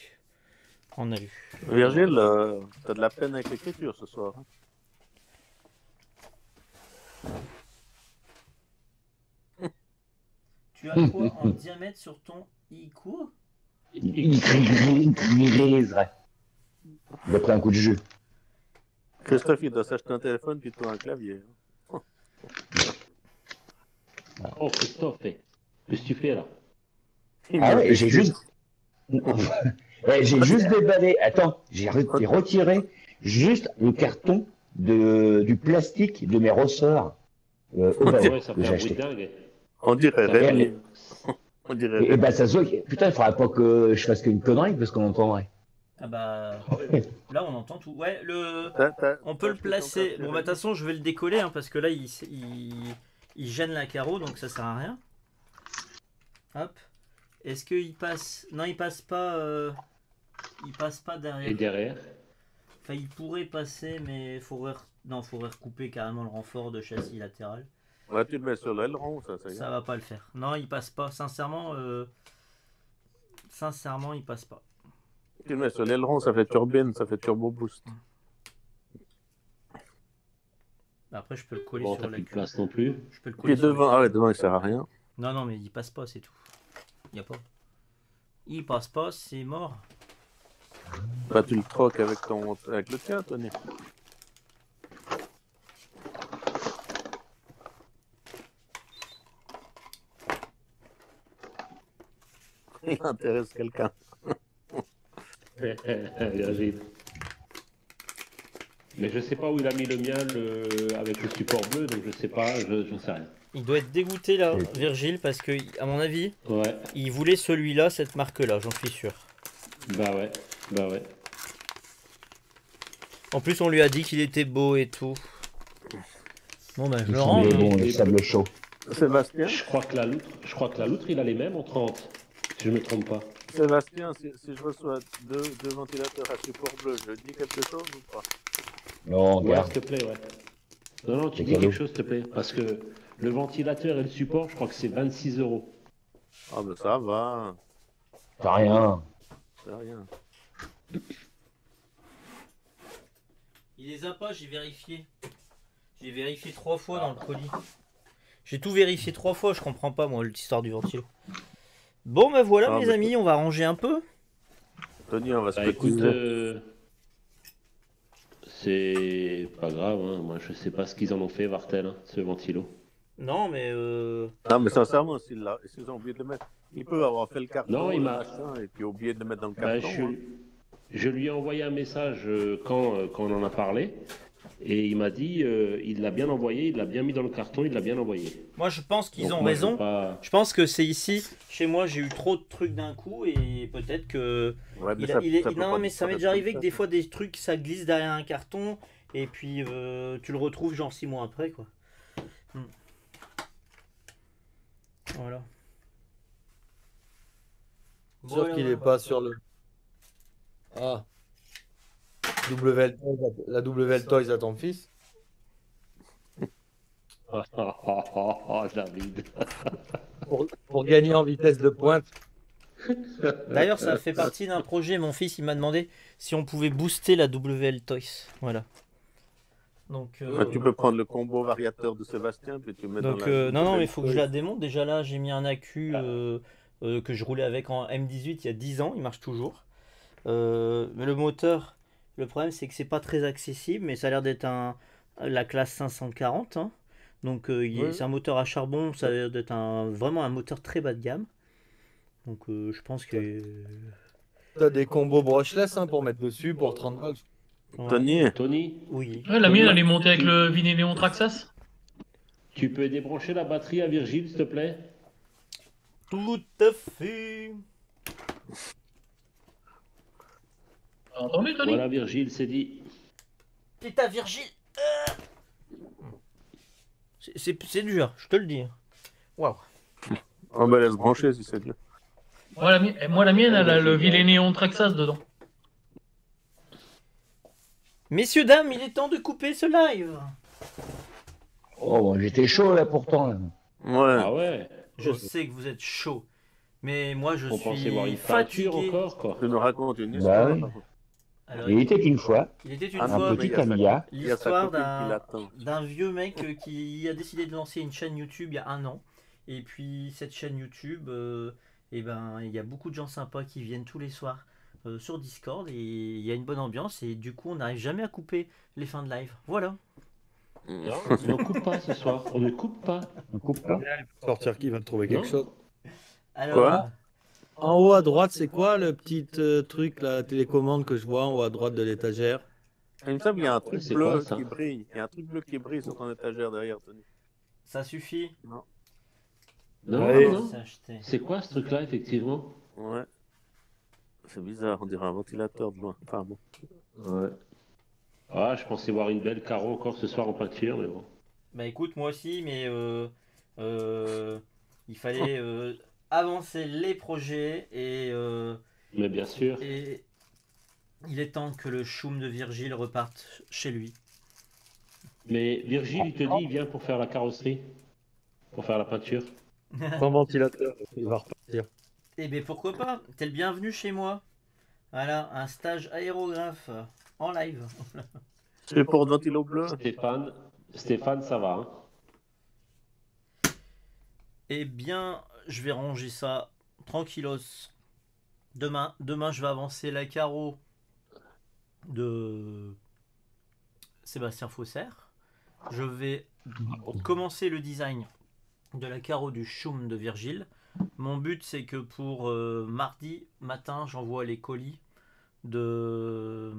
On a vu. Virgile, euh, t'as de la peine avec l'écriture ce soir. Tu as quoi en diamètre sur ton i-cour? D'après un coup de jeu. Christophe, il doit s'acheter un téléphone plutôt un clavier. Oh, oh Christophe, qu'est-ce que tu fais là? Ah ouais, j'ai juste... ouais, j'ai juste déballé... Attends, j'ai retiré juste le carton de... du plastique de mes ressorts euh, au ballon que j'ai acheté. On dirait Rémi. On dirait Rémi. Et, et bah ça se voit... Putain, il faudra pas que je fasse qu'une connerie parce qu'on entendrait. Ah bah, là on entend tout. Ouais, le... on peut le placer. Bon, bah, de toute façon, je vais le décoller hein, parce que là il, il... il gêne la carreau donc ça sert à rien. Hop. Est-ce qu'il passe? Non, il passe pas. Euh... Il passe pas derrière. Et derrière? Enfin, il pourrait passer, mais faudrait... non, faudrait recouper carrément le renfort de châssis latéral. Ouais, tu le mets sur l'aileron, ça, ça, ça va pas le faire. Non, il passe pas. Sincèrement, euh... sincèrement, il passe pas. Tu le mets sur l'aileron, ça fait turbine, ça fait turbo boost. Après, je peux le coller bon, sur la queue. Place non plus. Je peux le coller. Et devant, ah ouais, devant, il sert à rien. Non, non, mais il passe pas, c'est tout. Il y a pas. Il passe pas, c'est mort. Bah, tu le troques avec ton, avec le tien, Tony. Il intéresse quelqu'un. Mais je sais pas où il a mis le mien le... avec le support bleu, donc je sais pas, je, je sais rien. Il doit être dégoûté là, Virgile, parce que à mon avis, ouais. Il voulait celui-là, cette marque-là, j'en suis sûr. Bah ouais, bah ouais. En plus, on lui a dit qu'il était beau et tout. Bon bah je le rends. Bon, le sable chaud. Sébastien, je crois que la loutre, je crois que la loutre, il a les mêmes en trente, si je me trompe pas. Sébastien, si, si je reçois deux, deux ventilateurs à support bleu, je dis quelque chose ou pas? Non, regarde. Ouais, s'il te plaît, ouais. Non, non, tu dis quelque chose, s'il te plaît. Parce que le ventilateur et le support, je crois que c'est vingt-six euros. Ah, ben ça va. T'as rien. T'as rien. Il les a pas, j'ai vérifié. J'ai vérifié trois fois dans le colis. J'ai tout vérifié trois fois, je comprends pas, moi, l'histoire du ventilo. Bon ben voilà ah, mes amis, on va ranger un peu. Tony, on va se bah, écoute, euh... c'est pas grave, hein. Moi je sais pas ce qu'ils en ont fait, Wartel, hein, ce ventilo. Non mais euh... Non mais sincèrement, s'ils ont oublié de le mettre, il peut avoir fait le carton non, il m'a et puis oublié de le mettre dans le bah, carton. Je... Hein. je lui ai envoyé un message quand, quand on en a parlé. Et il m'a dit, euh, il l'a bien envoyé, il l'a bien mis dans le carton, il l'a bien envoyé. Moi, je pense qu'ils ont raison. Pas... Je pense que c'est ici. Chez moi, j'ai eu trop de trucs d'un coup et peut-être que... Ouais, mais il a, ça, il est... ça non, mais ça m'est déjà arrivé que des fois, des trucs, ça glisse derrière un carton et puis euh, tu le retrouves genre six mois après, quoi. Hmm. Voilà. Bon, sûr qu'il n'est pas, pas sur le... Ah. W L Toys, la W L Toys à ton fils. Oh, oh, oh, oh, oh, David. pour, pour gagner en vitesse de pointe. D'ailleurs, ça fait partie d'un projet. Mon fils, il m'a demandé si on pouvait booster la W L Toys. Voilà. Donc, euh, bah, tu peux prendre le combo variateur de Sébastien. Puis tu mets donc, dans euh, la... Non, non, mais il faut que je la démonte. Déjà là, j'ai mis un A Q euh, euh, que je roulais avec en M dix-huit il y a dix ans. Il marche toujours. Euh, mais le moteur, le problème, c'est que c'est pas très accessible. Mais ça a l'air d'être un, la classe cinq cent quarante. Hein. Donc, euh, ouais. C'est un moteur à charbon. Ça a l'air d'être un, vraiment un moteur très bas de gamme. Donc euh, je pense que... T'as des combos brushless hein, pour mettre dessus pour trente balles. Ouais. Tony Tony Oui. Ouais, la Tony. mienne elle est montée avec le Vinéléon Traxas. Tu peux débrancher la batterie à Virgile s'il te plaît. Tout à fait. Entendu Tony. Voilà Virgile c'est dit. Putain Virgile euh... C'est dur, je te le dis. Waouh. Oh bah laisse brancher si c'est bien. Moi la, mi moi, la mienne, elle a le Vilénéon Traxas dedans. Messieurs, dames, il est temps de couper ce live. Oh, j'étais chaud là pourtant. Là. Ouais. Ah ouais. Je sais que vous êtes chaud. Mais moi, je On suis voir une fatigué. Encore, quoi. Je me raconte une histoire. Bah, oui. Alors, il était une fois. Il était une un fois. Petit Tamiya. L'histoire d'un vieux mec qui a décidé de lancer une chaîne YouTube il y a un an. Et puis cette chaîne YouTube, euh, eh ben, il y a beaucoup de gens sympas qui viennent tous les soirs euh, sur Discord et il y a une bonne ambiance et du coup on n'arrive jamais à couper les fins de live. Voilà. Non, on ne coupe pas ce soir. On ne coupe pas. On ne coupe pas. Sortir qui va te trouver quelque non. chose. Alors, quoi en haut à droite, c'est quoi le petit euh, truc, la télécommande que je vois en haut à droite de l'étagère? Il me semble qu'il y a un truc bleu quoi, ça qui brille. Il y a un truc bleu qui brille sur ton étagère derrière, Tony. Ça suffit. Non. Non, ouais. non, non. C'est quoi ce truc-là, effectivement? Ouais. C'est bizarre, on dirait un ventilateur de loin. Enfin, bon. Ouais. Ah, je pensais voir une belle carreau encore ce soir en peinture, mais bon. Bah écoute, moi aussi, mais euh, euh, il fallait euh, avancer les projets et... Euh, mais bien sûr. Et il est temps que le Schum de Virgile reparte chez lui. Mais Virgile, il te dit, il vient pour faire la carrosserie, pour faire la peinture. Sans ventilateur, il va repartir. Eh bien pourquoi pas, t'es le bienvenu chez moi. Voilà, un stage aérographe en live. C'est pour le ventilo bleu. Stéphane, Stéphane ça va hein. Eh bien, je vais ranger ça tranquillos. Demain, demain je vais avancer la carreau de Sébastien Fausser. Je vais commencer le design de la carreau du Schum de Virgile. Mon but c'est que pour euh, mardi matin j'envoie les colis de euh,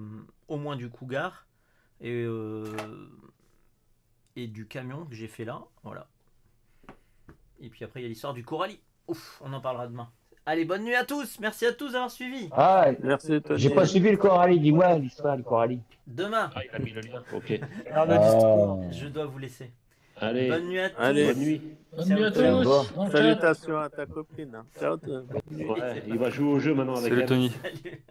au moins du Cougar et, euh, et du camion que j'ai fait là, voilà. Et puis après il y a l'histoire du Corally. Ouf, on en parlera demain. Allez, bonne nuit à tous, merci à tous d'avoir suivi. Ah, merci. J'ai pas suivi le Corally, dis-moi l'histoire du Corally. Demain. Ah, il a mis le lien. Ok. Alors, ah. Je dois vous laisser. Allez. Bonne nuit à tous. Allez. Bonne nuit. Bonne nuit à tous. Bon. Salutations à ta copine. Hein. Ciao. Ouais, il va jouer au jeu maintenant avec Tony. Salut.